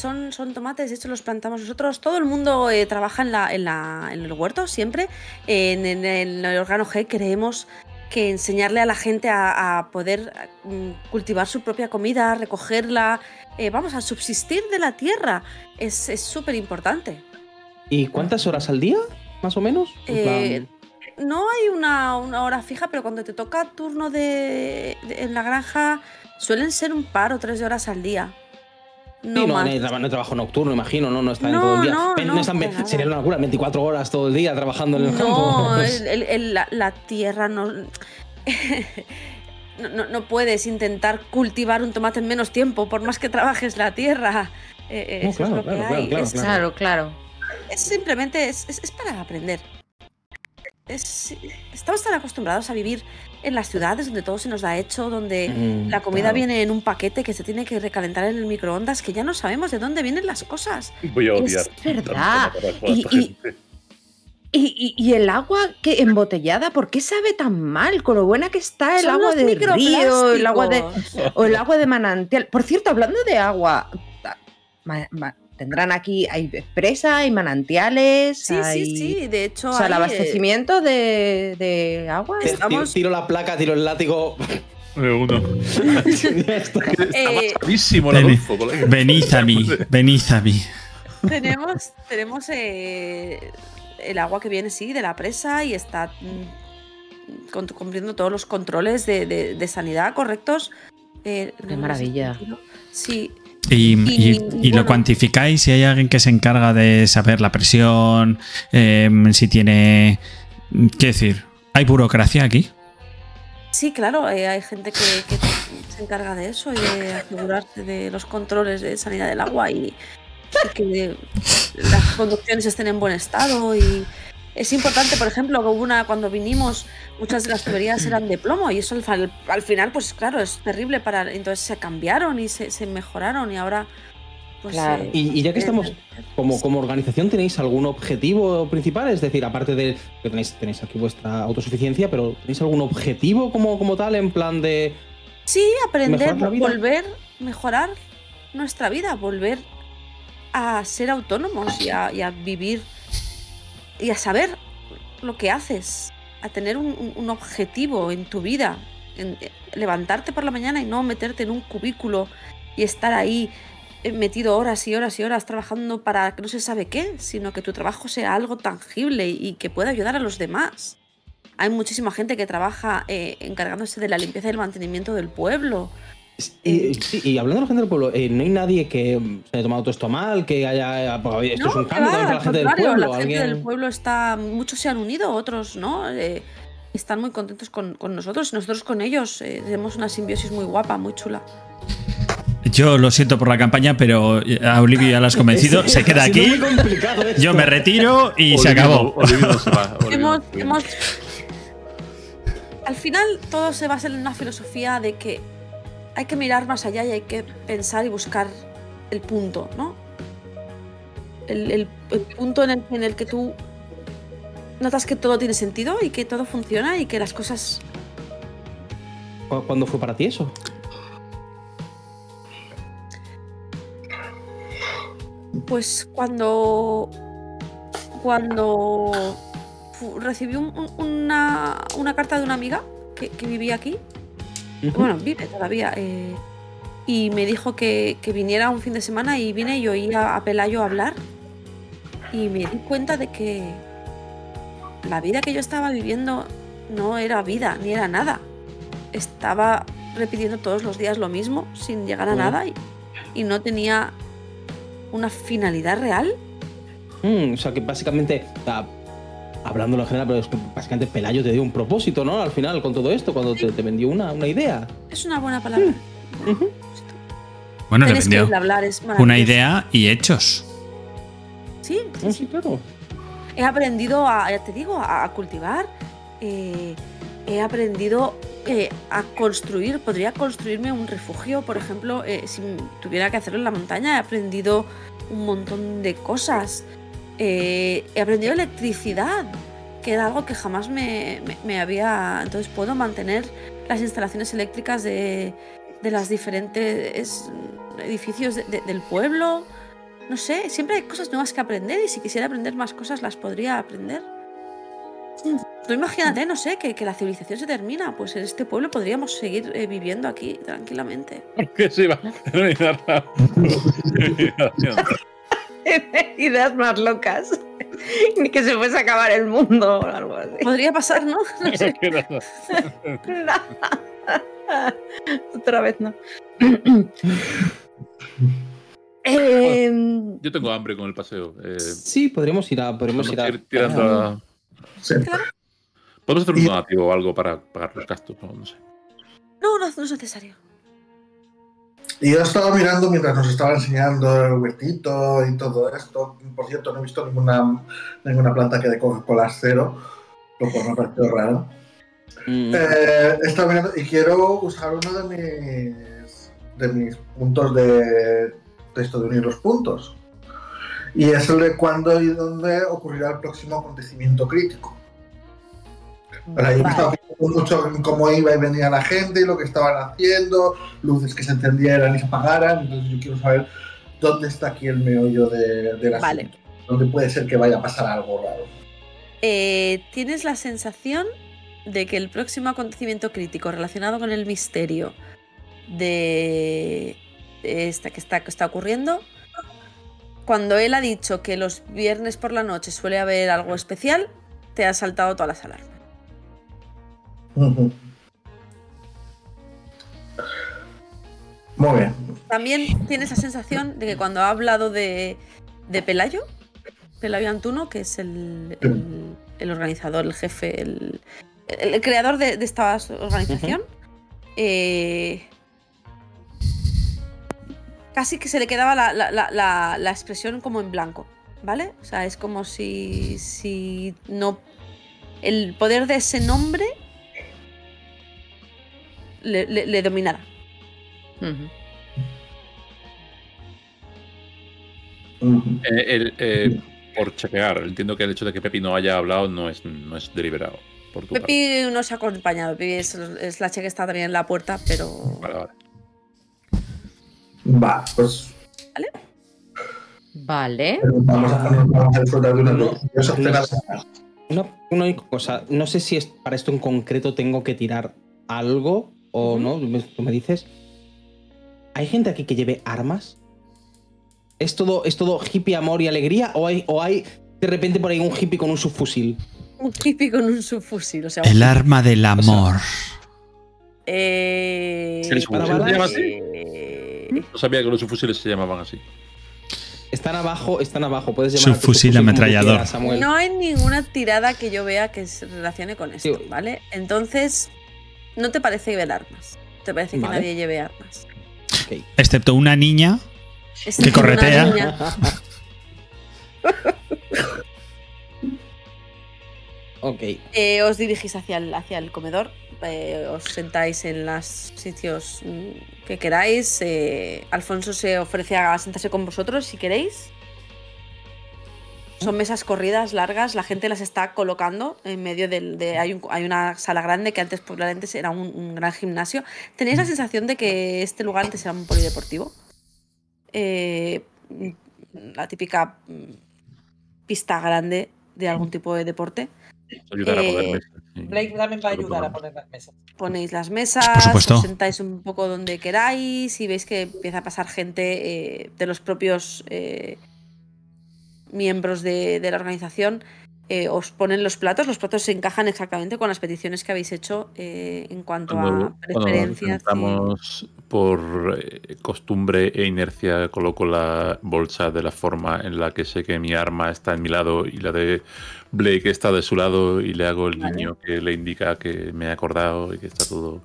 son tomates. De hecho, los plantamos nosotros. Todo el mundo trabaja en el huerto siempre. En el órgano G creemos que enseñarle a la gente a poder cultivar su propia comida, recogerla, a subsistir de la tierra. Es súper importante. ¿Y cuántas horas al día, más o menos? No hay una hora fija, pero cuando te toca turno en la granja suelen ser un par o 3 horas al día. No, sí, no, más. No trabajo nocturno, imagino, no están todo el día. Sería una locura, 24 horas todo el día trabajando en el campo. La tierra no... no puedes intentar cultivar un tomate en menos tiempo, por más que trabajes la tierra. Claro. Simplemente es para aprender. Estamos tan acostumbrados a vivir en las ciudades donde todo se nos da hecho, donde la comida viene en un paquete que se tiene que recalentar en el microondas, que ya no sabemos de dónde vienen las cosas. Voy a odiar. Es verdad. Y el agua que embotellada, ¿por qué sabe tan mal? Con lo buena que está el agua de río, el agua de manantial. Por cierto, hablando de agua, tendrán aquí, hay presas, hay manantiales, sí, de hecho o sea, el abastecimiento de agua. Tiro la placa, tiro el látigo. De uno. Está malísimo la luz. Venid a mí. Tenemos el agua que viene, de la presa y está cumpliendo todos los controles de sanidad correctos. Qué maravilla. Sí. ¿Y lo cuantificáis? Si hay alguien que se encarga de saber la presión, si tiene... ¿Qué decir? ¿Hay burocracia aquí? Sí, claro, hay gente que se encarga de eso y de asegurarse de los controles de sanidad del agua y que las conducciones estén en buen estado. Y es importante, por ejemplo, que cuando vinimos muchas de las tuberías eran de plomo y eso al final, pues claro, es terrible. Entonces se cambiaron y se mejoraron y ahora Pues claro. Sí. Y ya que estamos, como organización, ¿tenéis algún objetivo principal? Es decir, aparte de que tenéis aquí vuestra autosuficiencia, pero ¿tenéis algún objetivo como tal, en plan de... Sí, aprender, volver, mejorar nuestra vida, volver a ser autónomos y a vivir y a saber lo que haces, a tener un objetivo en tu vida, levantarte por la mañana y no meterte en un cubículo y estar ahí metido horas y horas y horas trabajando para que no se sabe qué, sino que tu trabajo sea algo tangible y que pueda ayudar a los demás. Hay muchísima gente que trabaja encargándose de la limpieza y el mantenimiento del pueblo. Sí, y hablando de la gente del pueblo, ¿no hay nadie que se haya tomado todo esto mal, que haya... Esto no, es un cambio también para la gente del pueblo. La gente del pueblo está... Muchos se han unido, otros no. Están muy contentos con nosotros, y nosotros con ellos. Tenemos una simbiosis muy guapa, muy chula. Yo lo siento por la campaña, pero a Olivia ya la has convencido. Se queda aquí. Yo me retiro y se acabó. Al final todo se basa en una filosofía de que hay que mirar más allá y hay que pensar y buscar el punto, ¿no? El punto en el que tú notas que todo tiene sentido y que todo funciona y que las cosas... ¿Cuándo fue para ti eso? Pues cuando recibí una carta de una amiga que vivía aquí, bueno, vive todavía, y me dijo que viniera un fin de semana, y vine y oí a Pelayo hablar y me di cuenta de que la vida que yo estaba viviendo no era vida, ni era nada. Estaba repitiendo todos los días lo mismo sin llegar a nada y no tenía... ¿una finalidad real? O sea, que básicamente, hablándolo en general, pero es que básicamente Pelayo te dio un propósito, ¿no? Al final, con todo esto, cuando te vendió una idea. Es una buena palabra. Bueno, le vendió una idea y hechos. Sí, claro. He aprendido, ya te digo, a cultivar. He aprendido a construir. Podría construirme un refugio, por ejemplo, si tuviera que hacerlo en la montaña. He aprendido un montón de cosas. He aprendido electricidad, que era algo que jamás me había... Entonces puedo mantener las instalaciones eléctricas de las diferentes edificios del pueblo. No sé, siempre hay cosas nuevas que aprender, y si quisiera aprender más cosas las podría aprender. Tú imagínate, no sé, que la civilización se termina, pues en este pueblo podríamos seguir viviendo aquí tranquilamente. Porque se va a terminar la civilización. Ideas más locas. Ni que se fuese a acabar el mundo o algo así. Podría pasar, ¿no? No sé. Otra vez no. Yo tengo hambre con el paseo. Sí, podríamos ir tirando a... Sí. Claro. ¿Podemos hacer un donativo o algo para pagar los gastos? No sé. No es necesario. Y yo estaba mirando mientras nos estaba enseñando el huertito y todo esto. Por cierto, no he visto ninguna planta que de Coca-Cola cero, lo cual me ha parecido raro. Estaba mirando y quiero usar uno de mis puntos de esto de unir los puntos. Y es el de cuándo y dónde ocurrirá el próximo acontecimiento crítico. Ahora, yo me estaba fijando mucho en cómo iba y venía la gente y lo que estaban haciendo, luces que se encendieran y se apagaran. Entonces, yo quiero saber dónde está aquí el meollo de la asunto. Dónde puede ser que vaya a pasar algo raro. ¿Tienes la sensación de que el próximo acontecimiento crítico relacionado con el misterio de esta que está ocurriendo? Cuando él ha dicho que los viernes por la noche suele haber algo especial, te ha saltado todas las alarmas. Muy bien. También tienes la sensación de que cuando ha hablado de Pelayo Antuno, que es el organizador, el jefe, el creador de esta organización, casi que se le quedaba la expresión como en blanco, ¿vale? O sea, es como si no... el poder de ese nombre le dominara. Por chequear, entiendo que el hecho de que Pepi no haya hablado no es deliberado. Por tu Pepi parte. No se ha acompañado, Pepi es la che que está también en la puerta, pero... Vale. Va, pues... Vale. Vamos a disfrutar de una noche. Una única cosa, no sé si es para esto en concreto tengo que tirar algo o no, tú me dices. ¿Hay gente aquí que lleve armas? ¿Es todo hippie, amor y alegría? ¿O hay de repente por ahí un hippie con un subfusil? Un hippie con un subfusil, o sea... El arma del amor. O sea, ¿se llama así? No sabía que los subfusiles se llamaban así. Están abajo, puedes llamar subfusil ametrallador. No hay ninguna tirada que yo vea que se relacione con esto, ¿vale? Entonces, no te parece llevar armas. Te parece que nadie lleve armas. Okay. Excepto una niña... que corretea. Ok. Os dirigís hacia el comedor. Os sentáis en los sitios que queráis. Alfonso se ofrece a sentarse con vosotros si queréis. Son mesas corridas, largas. La gente las está colocando en medio de hay una sala grande que antes probablemente era un gran gimnasio. ¿Tenéis la sensación de que este lugar antes era un polideportivo? La típica pista grande de algún tipo de deporte. Ayudar a poner mesas. Blake también va a ayudar a poner las mesas. Ponéis las mesas, os sentáis un poco donde queráis y veis que empieza a pasar gente de los propios miembros de la organización. Os ponen los platos se encajan exactamente con las peticiones que habéis hecho en cuanto a preferencias. Estamos por costumbre e inercia, coloco la bolsa de la forma en la que sé que mi arma está en mi lado y la de Blake está de su lado y le hago el guiño que le indica que me he acordado y que está todo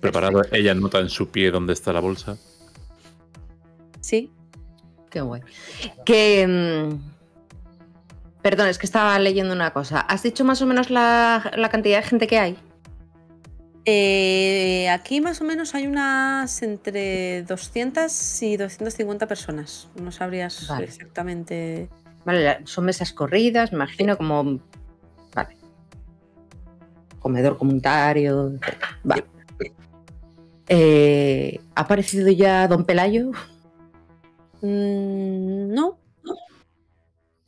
preparado. Perfecto. Ella nota en su pie dónde está la bolsa. Sí. Qué guay. Perdón, es que estaba leyendo una cosa. ¿Has dicho más o menos la cantidad de gente que hay? Aquí más o menos hay unas entre 200 y 250 personas. No sabrías exactamente... Vale, son mesas corridas, me imagino, como... Vale. Comedor comunitario... Vale. ¿Ha aparecido ya don Pelayo? No.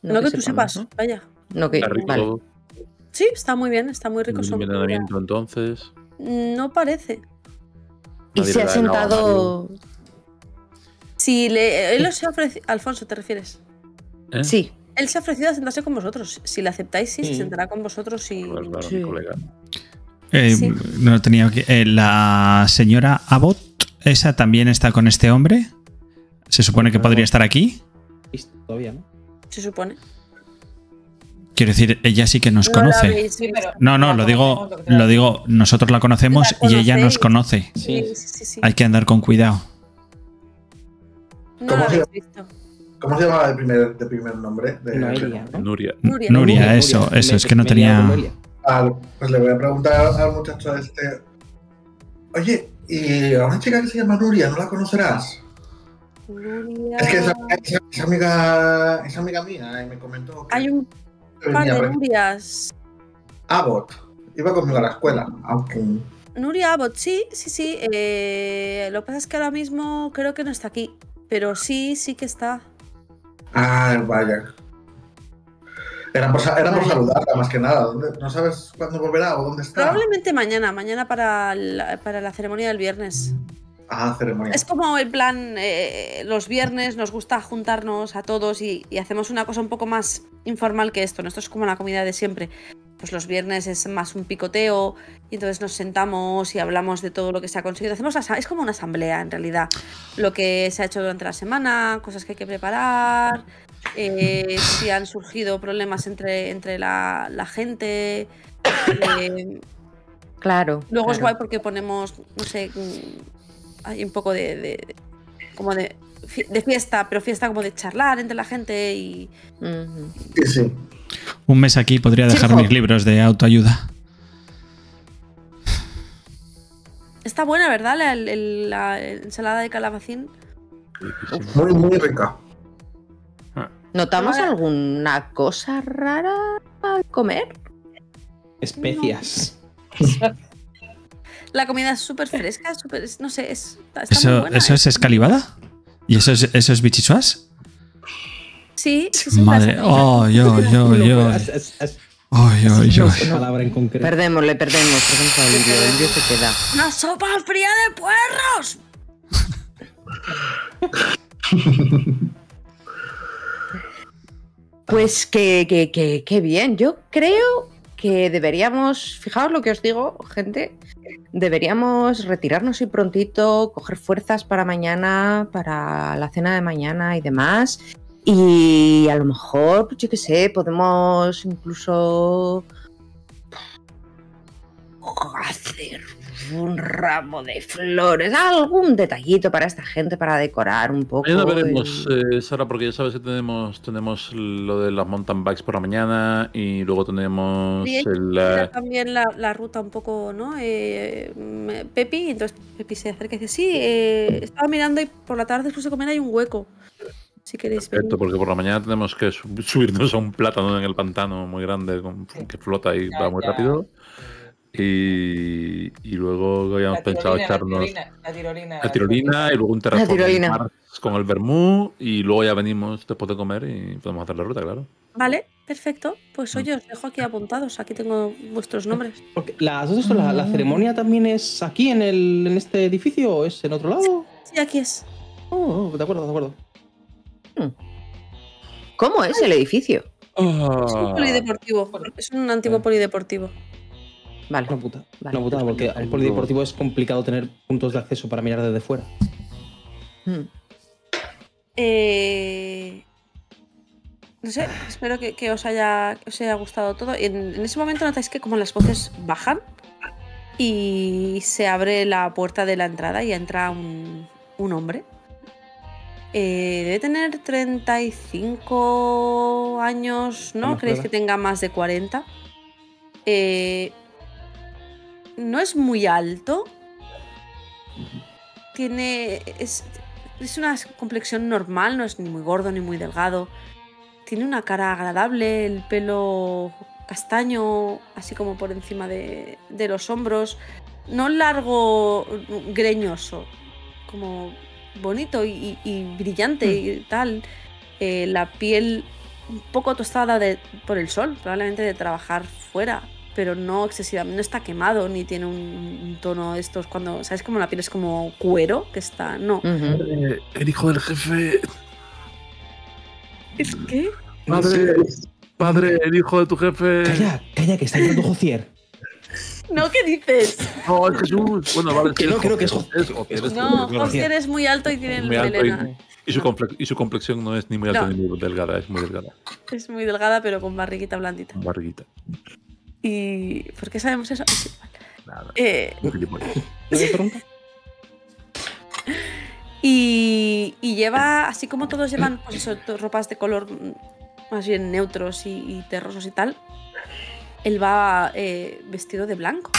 No que tú sepas, ¿no? Vaya. No que, está rico. Vale. Sí, está muy bien, está muy rico. ¿Envenenamiento entonces? No parece. ¿Y se ha sentado...? Si él se ha ofrecido... Alfonso, ¿te refieres? ¿Eh? Sí. Él se ha ofrecido a sentarse con vosotros. Si le aceptáis, sí, se sentará con vosotros y... Claro, sí. Mi colega. Sí. No tenía que... la señora Abbott, ¿esa también está con este hombre? ¿Se supone que podría estar aquí? Todavía no. Se supone. Quiero decir, ella sí que nos conoce. No, lo digo, nosotros la conocemos y ella nos conoce. Sí. Hay que andar con cuidado. ¿Cómo se llamaba de primer nombre? Nuria, eso, es que no tenía... Pues le voy a preguntar al muchacho este... Oye, ¿y a una chica que se llama Nuria no la conocerás? Es que esa amiga mía me comentó que... Hay un par de Nurias. Abbott. Iba conmigo a la escuela. Aunque... Nuria Abbott, sí. Lo que pasa es que ahora mismo creo que no está aquí. Pero sí que está. Ah, vaya. Era por saludarla, más que nada. ¿No sabes cuándo volverá o dónde está? Probablemente mañana para la ceremonia del viernes. Ah, ceremonia. Es como el plan, los viernes nos gusta juntarnos a todos y hacemos una cosa un poco más informal que esto, ¿no? Esto es como la comida de siempre. Pues los viernes es más un picoteo y entonces nos sentamos y hablamos de todo lo que se ha conseguido. Es como una asamblea en realidad. Lo que se ha hecho durante la semana, cosas que hay que preparar, si han surgido problemas entre la gente... Claro. Luego es guay porque ponemos, no sé... Hay un poco de fiesta, pero fiesta como de charlar entre la gente y... Sí. Un mes aquí podría dejar mis libros de autoayuda. Está buena, ¿verdad? La ensalada de calabacín. Muy rica. ¿Notamos alguna cosa rara al comer? Especias. No. La comida es súper fresca, súper, no sé, está muy buena. ¿Eso es escalivada? ¿Y eso es bichichuas? Sí. Madre. Oh, yo. Perdemos a Olivia. Olivia se queda. ¡Una sopa fría de puerros! Pues que bien. Yo creo que deberíamos, fijaos lo que os digo, gente, deberíamos retirarnos y prontito, coger fuerzas para mañana, para la cena de mañana y demás. Y a lo mejor, pues yo qué sé, podemos incluso hacer un ramo de flores, algún detallito para esta gente, para decorar un poco. Mañana veremos, Sara, porque ya sabes que tenemos lo de las mountain bikes por la mañana y luego tenemos también la ruta un poco, ¿no? Pepi, entonces Pepi se acerca y dice, sí, estaba mirando y por la tarde después de comer hay un hueco. Si queréis, perfecto, porque por la mañana tenemos que subirnos a un plátano en el pantano muy grande que flota y va muy rápido. Y luego habíamos pensado echarnos la tirolina y luego un terrazo con el vermú y luego ya venimos después de comer y podemos hacer la ruta, claro. Vale, perfecto. Pues oye, os dejo aquí apuntados. Aquí tengo vuestros nombres. Porque ¿la ceremonia también es aquí en este edificio o es en otro lado? Sí, aquí es. Oh, de acuerdo. ¿Cómo es el edificio? Es un polideportivo. Es un antiguo polideportivo. Vale. Una putada, porque al polideportivo es complicado tener puntos de acceso para mirar desde fuera. No sé, espero que os haya gustado todo. En ese momento notáis que como las voces bajan y se abre la puerta de la entrada y entra un hombre. Debe tener 35 años, ¿no? ¿Creéis que tenga más de 40? No es muy alto. Tiene... Es una complexión normal, no es ni muy gordo ni muy delgado. Tiene una cara agradable, el pelo castaño, así como por encima de los hombros. No largo, greñoso, como... bonito y brillante y tal, la piel un poco tostada por el sol, probablemente de trabajar fuera, pero no excesivamente, no está quemado ni tiene un tono de estos cuando, ¿sabes? Como la piel es como cuero que está, no. El hijo del jefe. ¿Es qué? Padre, el hijo de tu jefe. Calla, que está entrando Jocier. No, ¿qué dices? No, es Jesús. Bueno, vale, que no creo que es Jocier. No, Jocier es muy alto y tiene el melena. Y su complexión no es ni muy alta ni muy delgada, es muy delgada. Es muy delgada, pero con barriguita blandita. Barriguita. ¿Y por qué sabemos eso? Sí, vale. Nada. Y lleva, así como todos llevan, pues eso, ropas de color más bien neutros y terrosos y tal. Él va vestido de blanco.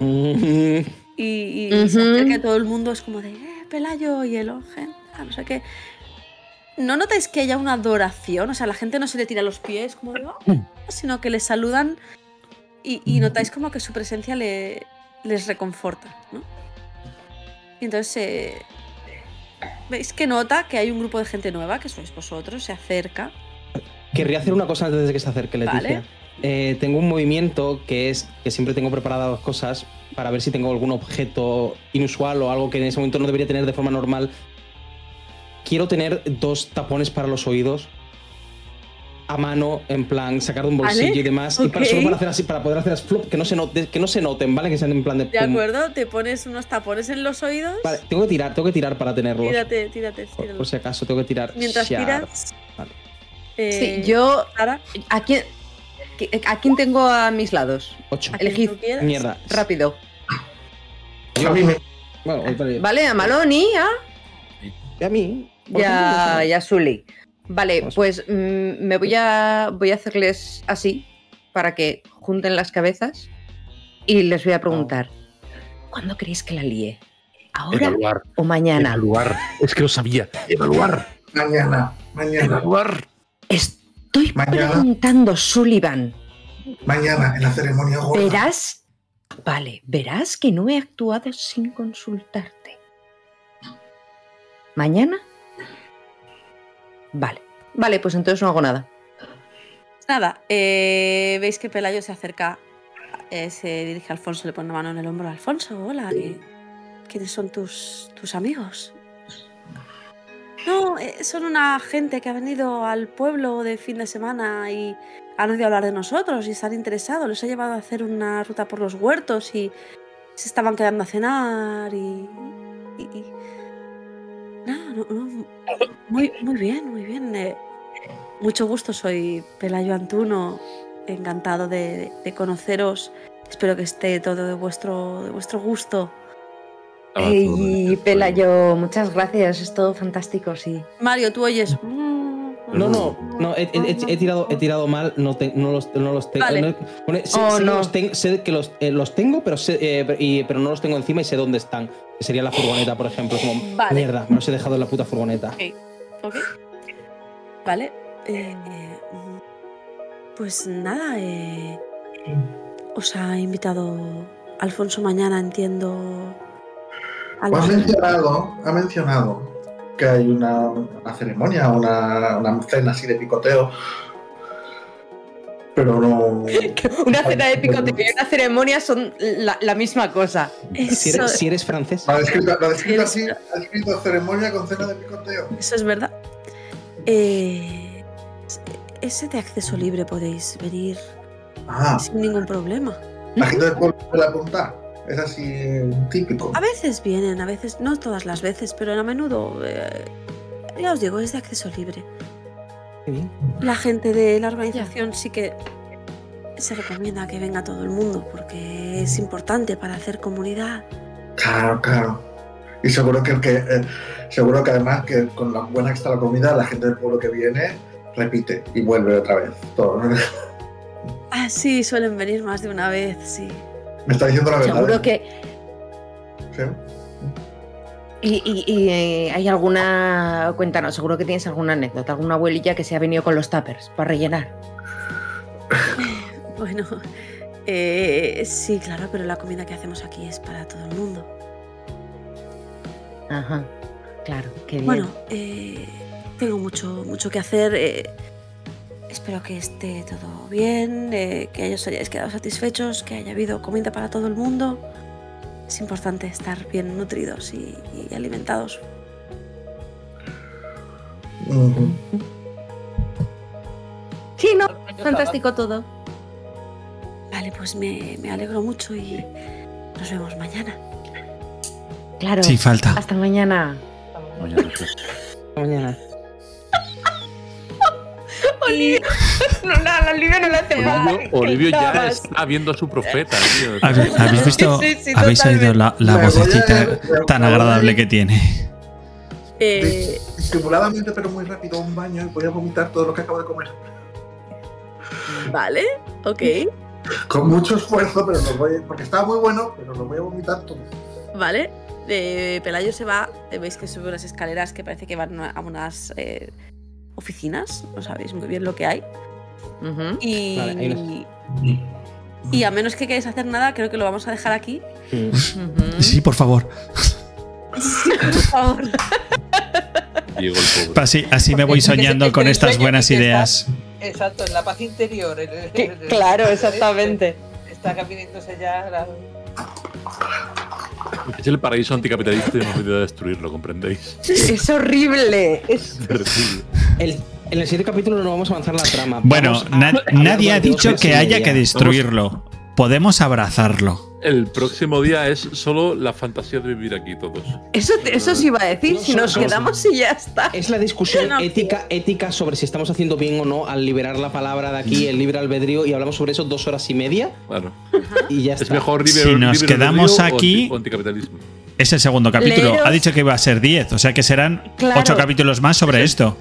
Y se acerca a todo el mundo, es como de Pelayo y el ojen. No sé qué. ¿No notáis que haya una adoración? O sea, la gente no se le tira los pies, como de, sino que le saludan y notáis como que su presencia les reconforta, ¿no? Y entonces veis que nota que hay un grupo de gente nueva, que sois vosotros, se acerca. Querría hacer una cosa antes de que se acerque, Leticia. ¿Vale? Tengo un movimiento que es que siempre tengo preparadas dos cosas para ver si tengo algún objeto inusual o algo que en ese momento no debería tener de forma normal. Quiero tener dos tapones para los oídos a mano, en plan, sacar de un bolsillo y demás, y solo para hacer así, para poder hacer las flop, que no se noten, ¿vale? Que sean en plan de... ¿De acuerdo? ¿Te pones unos tapones en los oídos? Vale, tengo que tirar para tenerlos. Tírate. Por si acaso, tengo que tirar. Mientras tiras... Vale. Sí, yo... Sara. ¿A quién tengo a mis lados? 8. Elegid. Mierda. Rápido. Yo a mí me... Bueno, vale, a Malón y a... Y a mí. Y a Sully. Vale, pues me voy a hacerles así para que junten las cabezas y les voy a preguntar, ¿cuándo creéis que la líe? ¿Ahora o mañana? Evaluar. Es que lo sabía. Evaluar. Mañana. Mañana. Estoy preguntando, Sullivan. Mañana, en la ceremonia gorda. Verás. Vale, verás que no he actuado sin consultarte. ¿Mañana? Vale. Vale, pues entonces no hago nada. Nada, veis que Pelayo se acerca, se dirige a Alfonso, le pone una mano en el hombro. Alfonso, hola, ¿quiénes son tus amigos? No, son una gente que ha venido al pueblo de fin de semana y han oído hablar de nosotros y están interesados. Les ha llevado a hacer una ruta por los huertos y se estaban quedando a cenar y... No, muy bien. Mucho gusto, soy Pelayo Antuno, encantado de conoceros. Espero que esté todo de vuestro gusto. Y Pelayo, muchas gracias, es todo fantástico, sí. Mario, tú oyes. No, he tirado mal, no los tengo. Vale. Sé que los tengo, pero no los tengo encima y sé dónde están. Sería la furgoneta, por ejemplo. Como, vale. Mierda, me los he dejado en la puta furgoneta. Ok. Vale. Pues nada, os ha invitado Alfonso mañana, entiendo. Ha mencionado que hay una ceremonia, una cena así de picoteo. Pero no... Una cena de picoteo y una ceremonia son la misma cosa. Si eres francés. Ha escrito ceremonia con cena de picoteo. Eso es verdad. Ese de acceso libre podéis venir sin ningún problema. La gente del pueblo puede apuntar. Es así típico. A veces vienen, a veces, no todas las veces, pero a menudo, ya os digo, es de acceso libre. Qué bien. La gente de la organización sí que se recomienda que venga todo el mundo porque es importante para hacer comunidad. Claro. Y seguro que además que con la buena que está la comida, la gente del pueblo que viene repite y vuelve otra vez. Todo. Ah, sí, suelen venir más de una vez, sí. Me está diciendo la verdad. Seguro que... ¿Sí? ¿Y hay alguna... Cuéntanos, seguro que tienes alguna anécdota, alguna abuelilla que se ha venido con los tuppers para rellenar. Bueno, sí, claro, pero la comida que hacemos aquí es para todo el mundo. Ajá, claro, qué bien. Bueno, tengo mucho que hacer... Espero que esté todo bien, que os hayáis quedado satisfechos, que haya habido comida para todo el mundo. Es importante estar bien nutridos y alimentados. Uh-huh. Sí, no, fantástico todo. Vale, pues me alegro mucho y nos vemos mañana. Claro. Sin falta. Hasta mañana. Hasta mañana. No, Olivia no la hace mal. Olivio ya está viendo a su profeta, tío. ¿Habéis visto? Sí, ¿habéis oído la vocecita tan agradable que tiene? Disimuladamente, pero muy rápido, un baño y voy a vomitar todo lo que acabo de comer. Vale, ok. Con mucho esfuerzo, pero no voy. Porque estaba muy bueno, pero lo voy a vomitar todo. Vale, Pelayo se va. Veis que sube unas escaleras que parece que van a unas... oficinas, no sabéis muy bien lo que hay. Uh-huh. Y a menos que queráis hacer nada, creo que lo vamos a dejar aquí. Sí, uh-huh. Sí, por favor. Sí, por favor. Diego, el pobre. Así me voy soñando con estas buenas ideas. Exacto, en la paz interior. Claro, exactamente. Está caminándose ya... Es el paraíso anticapitalista y hemos venido a destruirlo, ¿comprendéis? Es horrible. Es terrible. En el siguiente capítulo no vamos a avanzar la trama. Bueno, nadie ha dicho que haya que destruirlo. Podemos abrazarlo. El próximo día es solo la fantasía de vivir aquí todos. Eso sí iba a decir, no, si nos quedamos y ya está. Es la discusión ética sobre si estamos haciendo bien o no al liberar la palabra de aquí, el libre albedrío, y hablamos sobre eso 2 horas y media. Claro. Y ya está. Es mejor libre, si nos quedamos aquí, anticapitalismo. Es el segundo capítulo. Leeros. Ha dicho que iba a ser 10, o sea que serán 8 capítulos más sobre esto.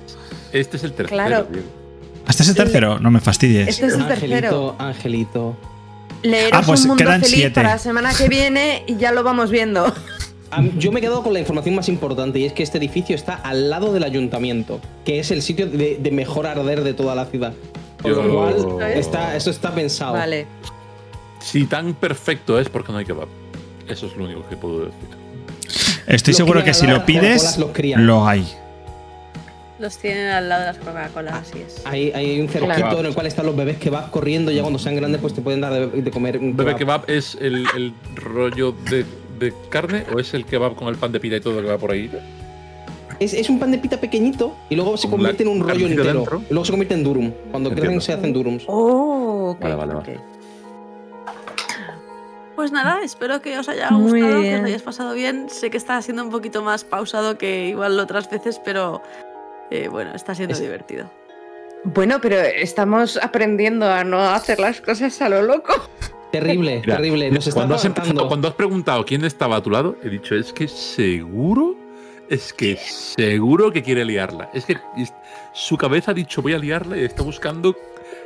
Este es el tercero. Claro. ¿Hasta es el tercero? No me fastidies. Este es el tercero. Angelito. Leeros, pues un mundo quedan feliz 7 para la semana que viene y ya lo vamos viendo. Yo me he quedado con la información más importante, y es que este edificio está al lado del ayuntamiento, que es el sitio de mejor arder de toda la ciudad. Por lo cual, eso está pensado. Vale. Si tan perfecto es, porque no hay kebab. Eso es lo único que puedo decir. Estoy seguro que si lo pides, lo hay. Los tienen al lado de las Coca-Cola, así es. Hay un cerquito en el cual están los bebés kebab corriendo, y ya cuando sean grandes pues te pueden dar de comer un kebab. ¿Bebé kebab es el rollo de carne, o es el kebab con el pan de pita y todo lo que va por ahí? Es un pan de pita pequeñito y luego se convierte en un rollo entero. Dentro. Y luego se convierte en durum. Cuando crecen se hacen durums. Oh, okay. Vale. Pues nada, espero que os haya gustado, que os hayáis pasado bien. Sé que está siendo un poquito más pausado que igual otras veces, pero... bueno, está siendo divertido. Bueno, pero estamos aprendiendo a no hacer las cosas a lo loco. Terrible, terrible. Cuando has preguntado quién estaba a tu lado, he dicho, es que seguro que quiere liarla. Es que su cabeza ha dicho, voy a liarla, y está buscando...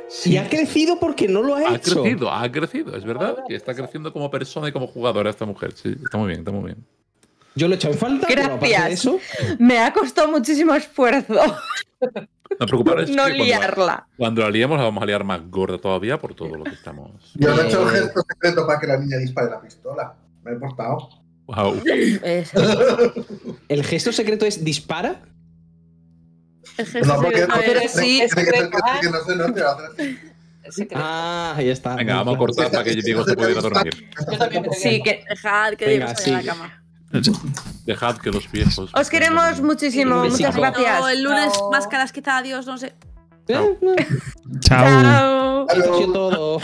Sí. Y ha crecido porque no lo ha hecho. Ha crecido, es verdad. Que está creciendo como persona y como jugadora esta mujer. Sí, está muy bien, está muy bien. Yo lo he echado en falta. Gracias. Eso, me ha costado muchísimo esfuerzo. No preocuparos. No liarla. Cuando la liemos, la vamos a liar más gorda todavía por todo lo que estamos. Yo no he hecho el gesto secreto para que la niña dispare la pistola. Me he portado. Wow. ¿El gesto secreto es dispara? El gesto secreto es sí. Ah, ahí está. Venga, vamos a cortar para que Diego se pueda ir a dormir. Yo también. Sí, que dejad que Diego se vaya a la cama. Dejad que los viejos. Os queremos muchísimo, muchas gracias. No, el lunes Máscaras, quizá, adiós, no sé. Chao. Chao. Chao. Todo.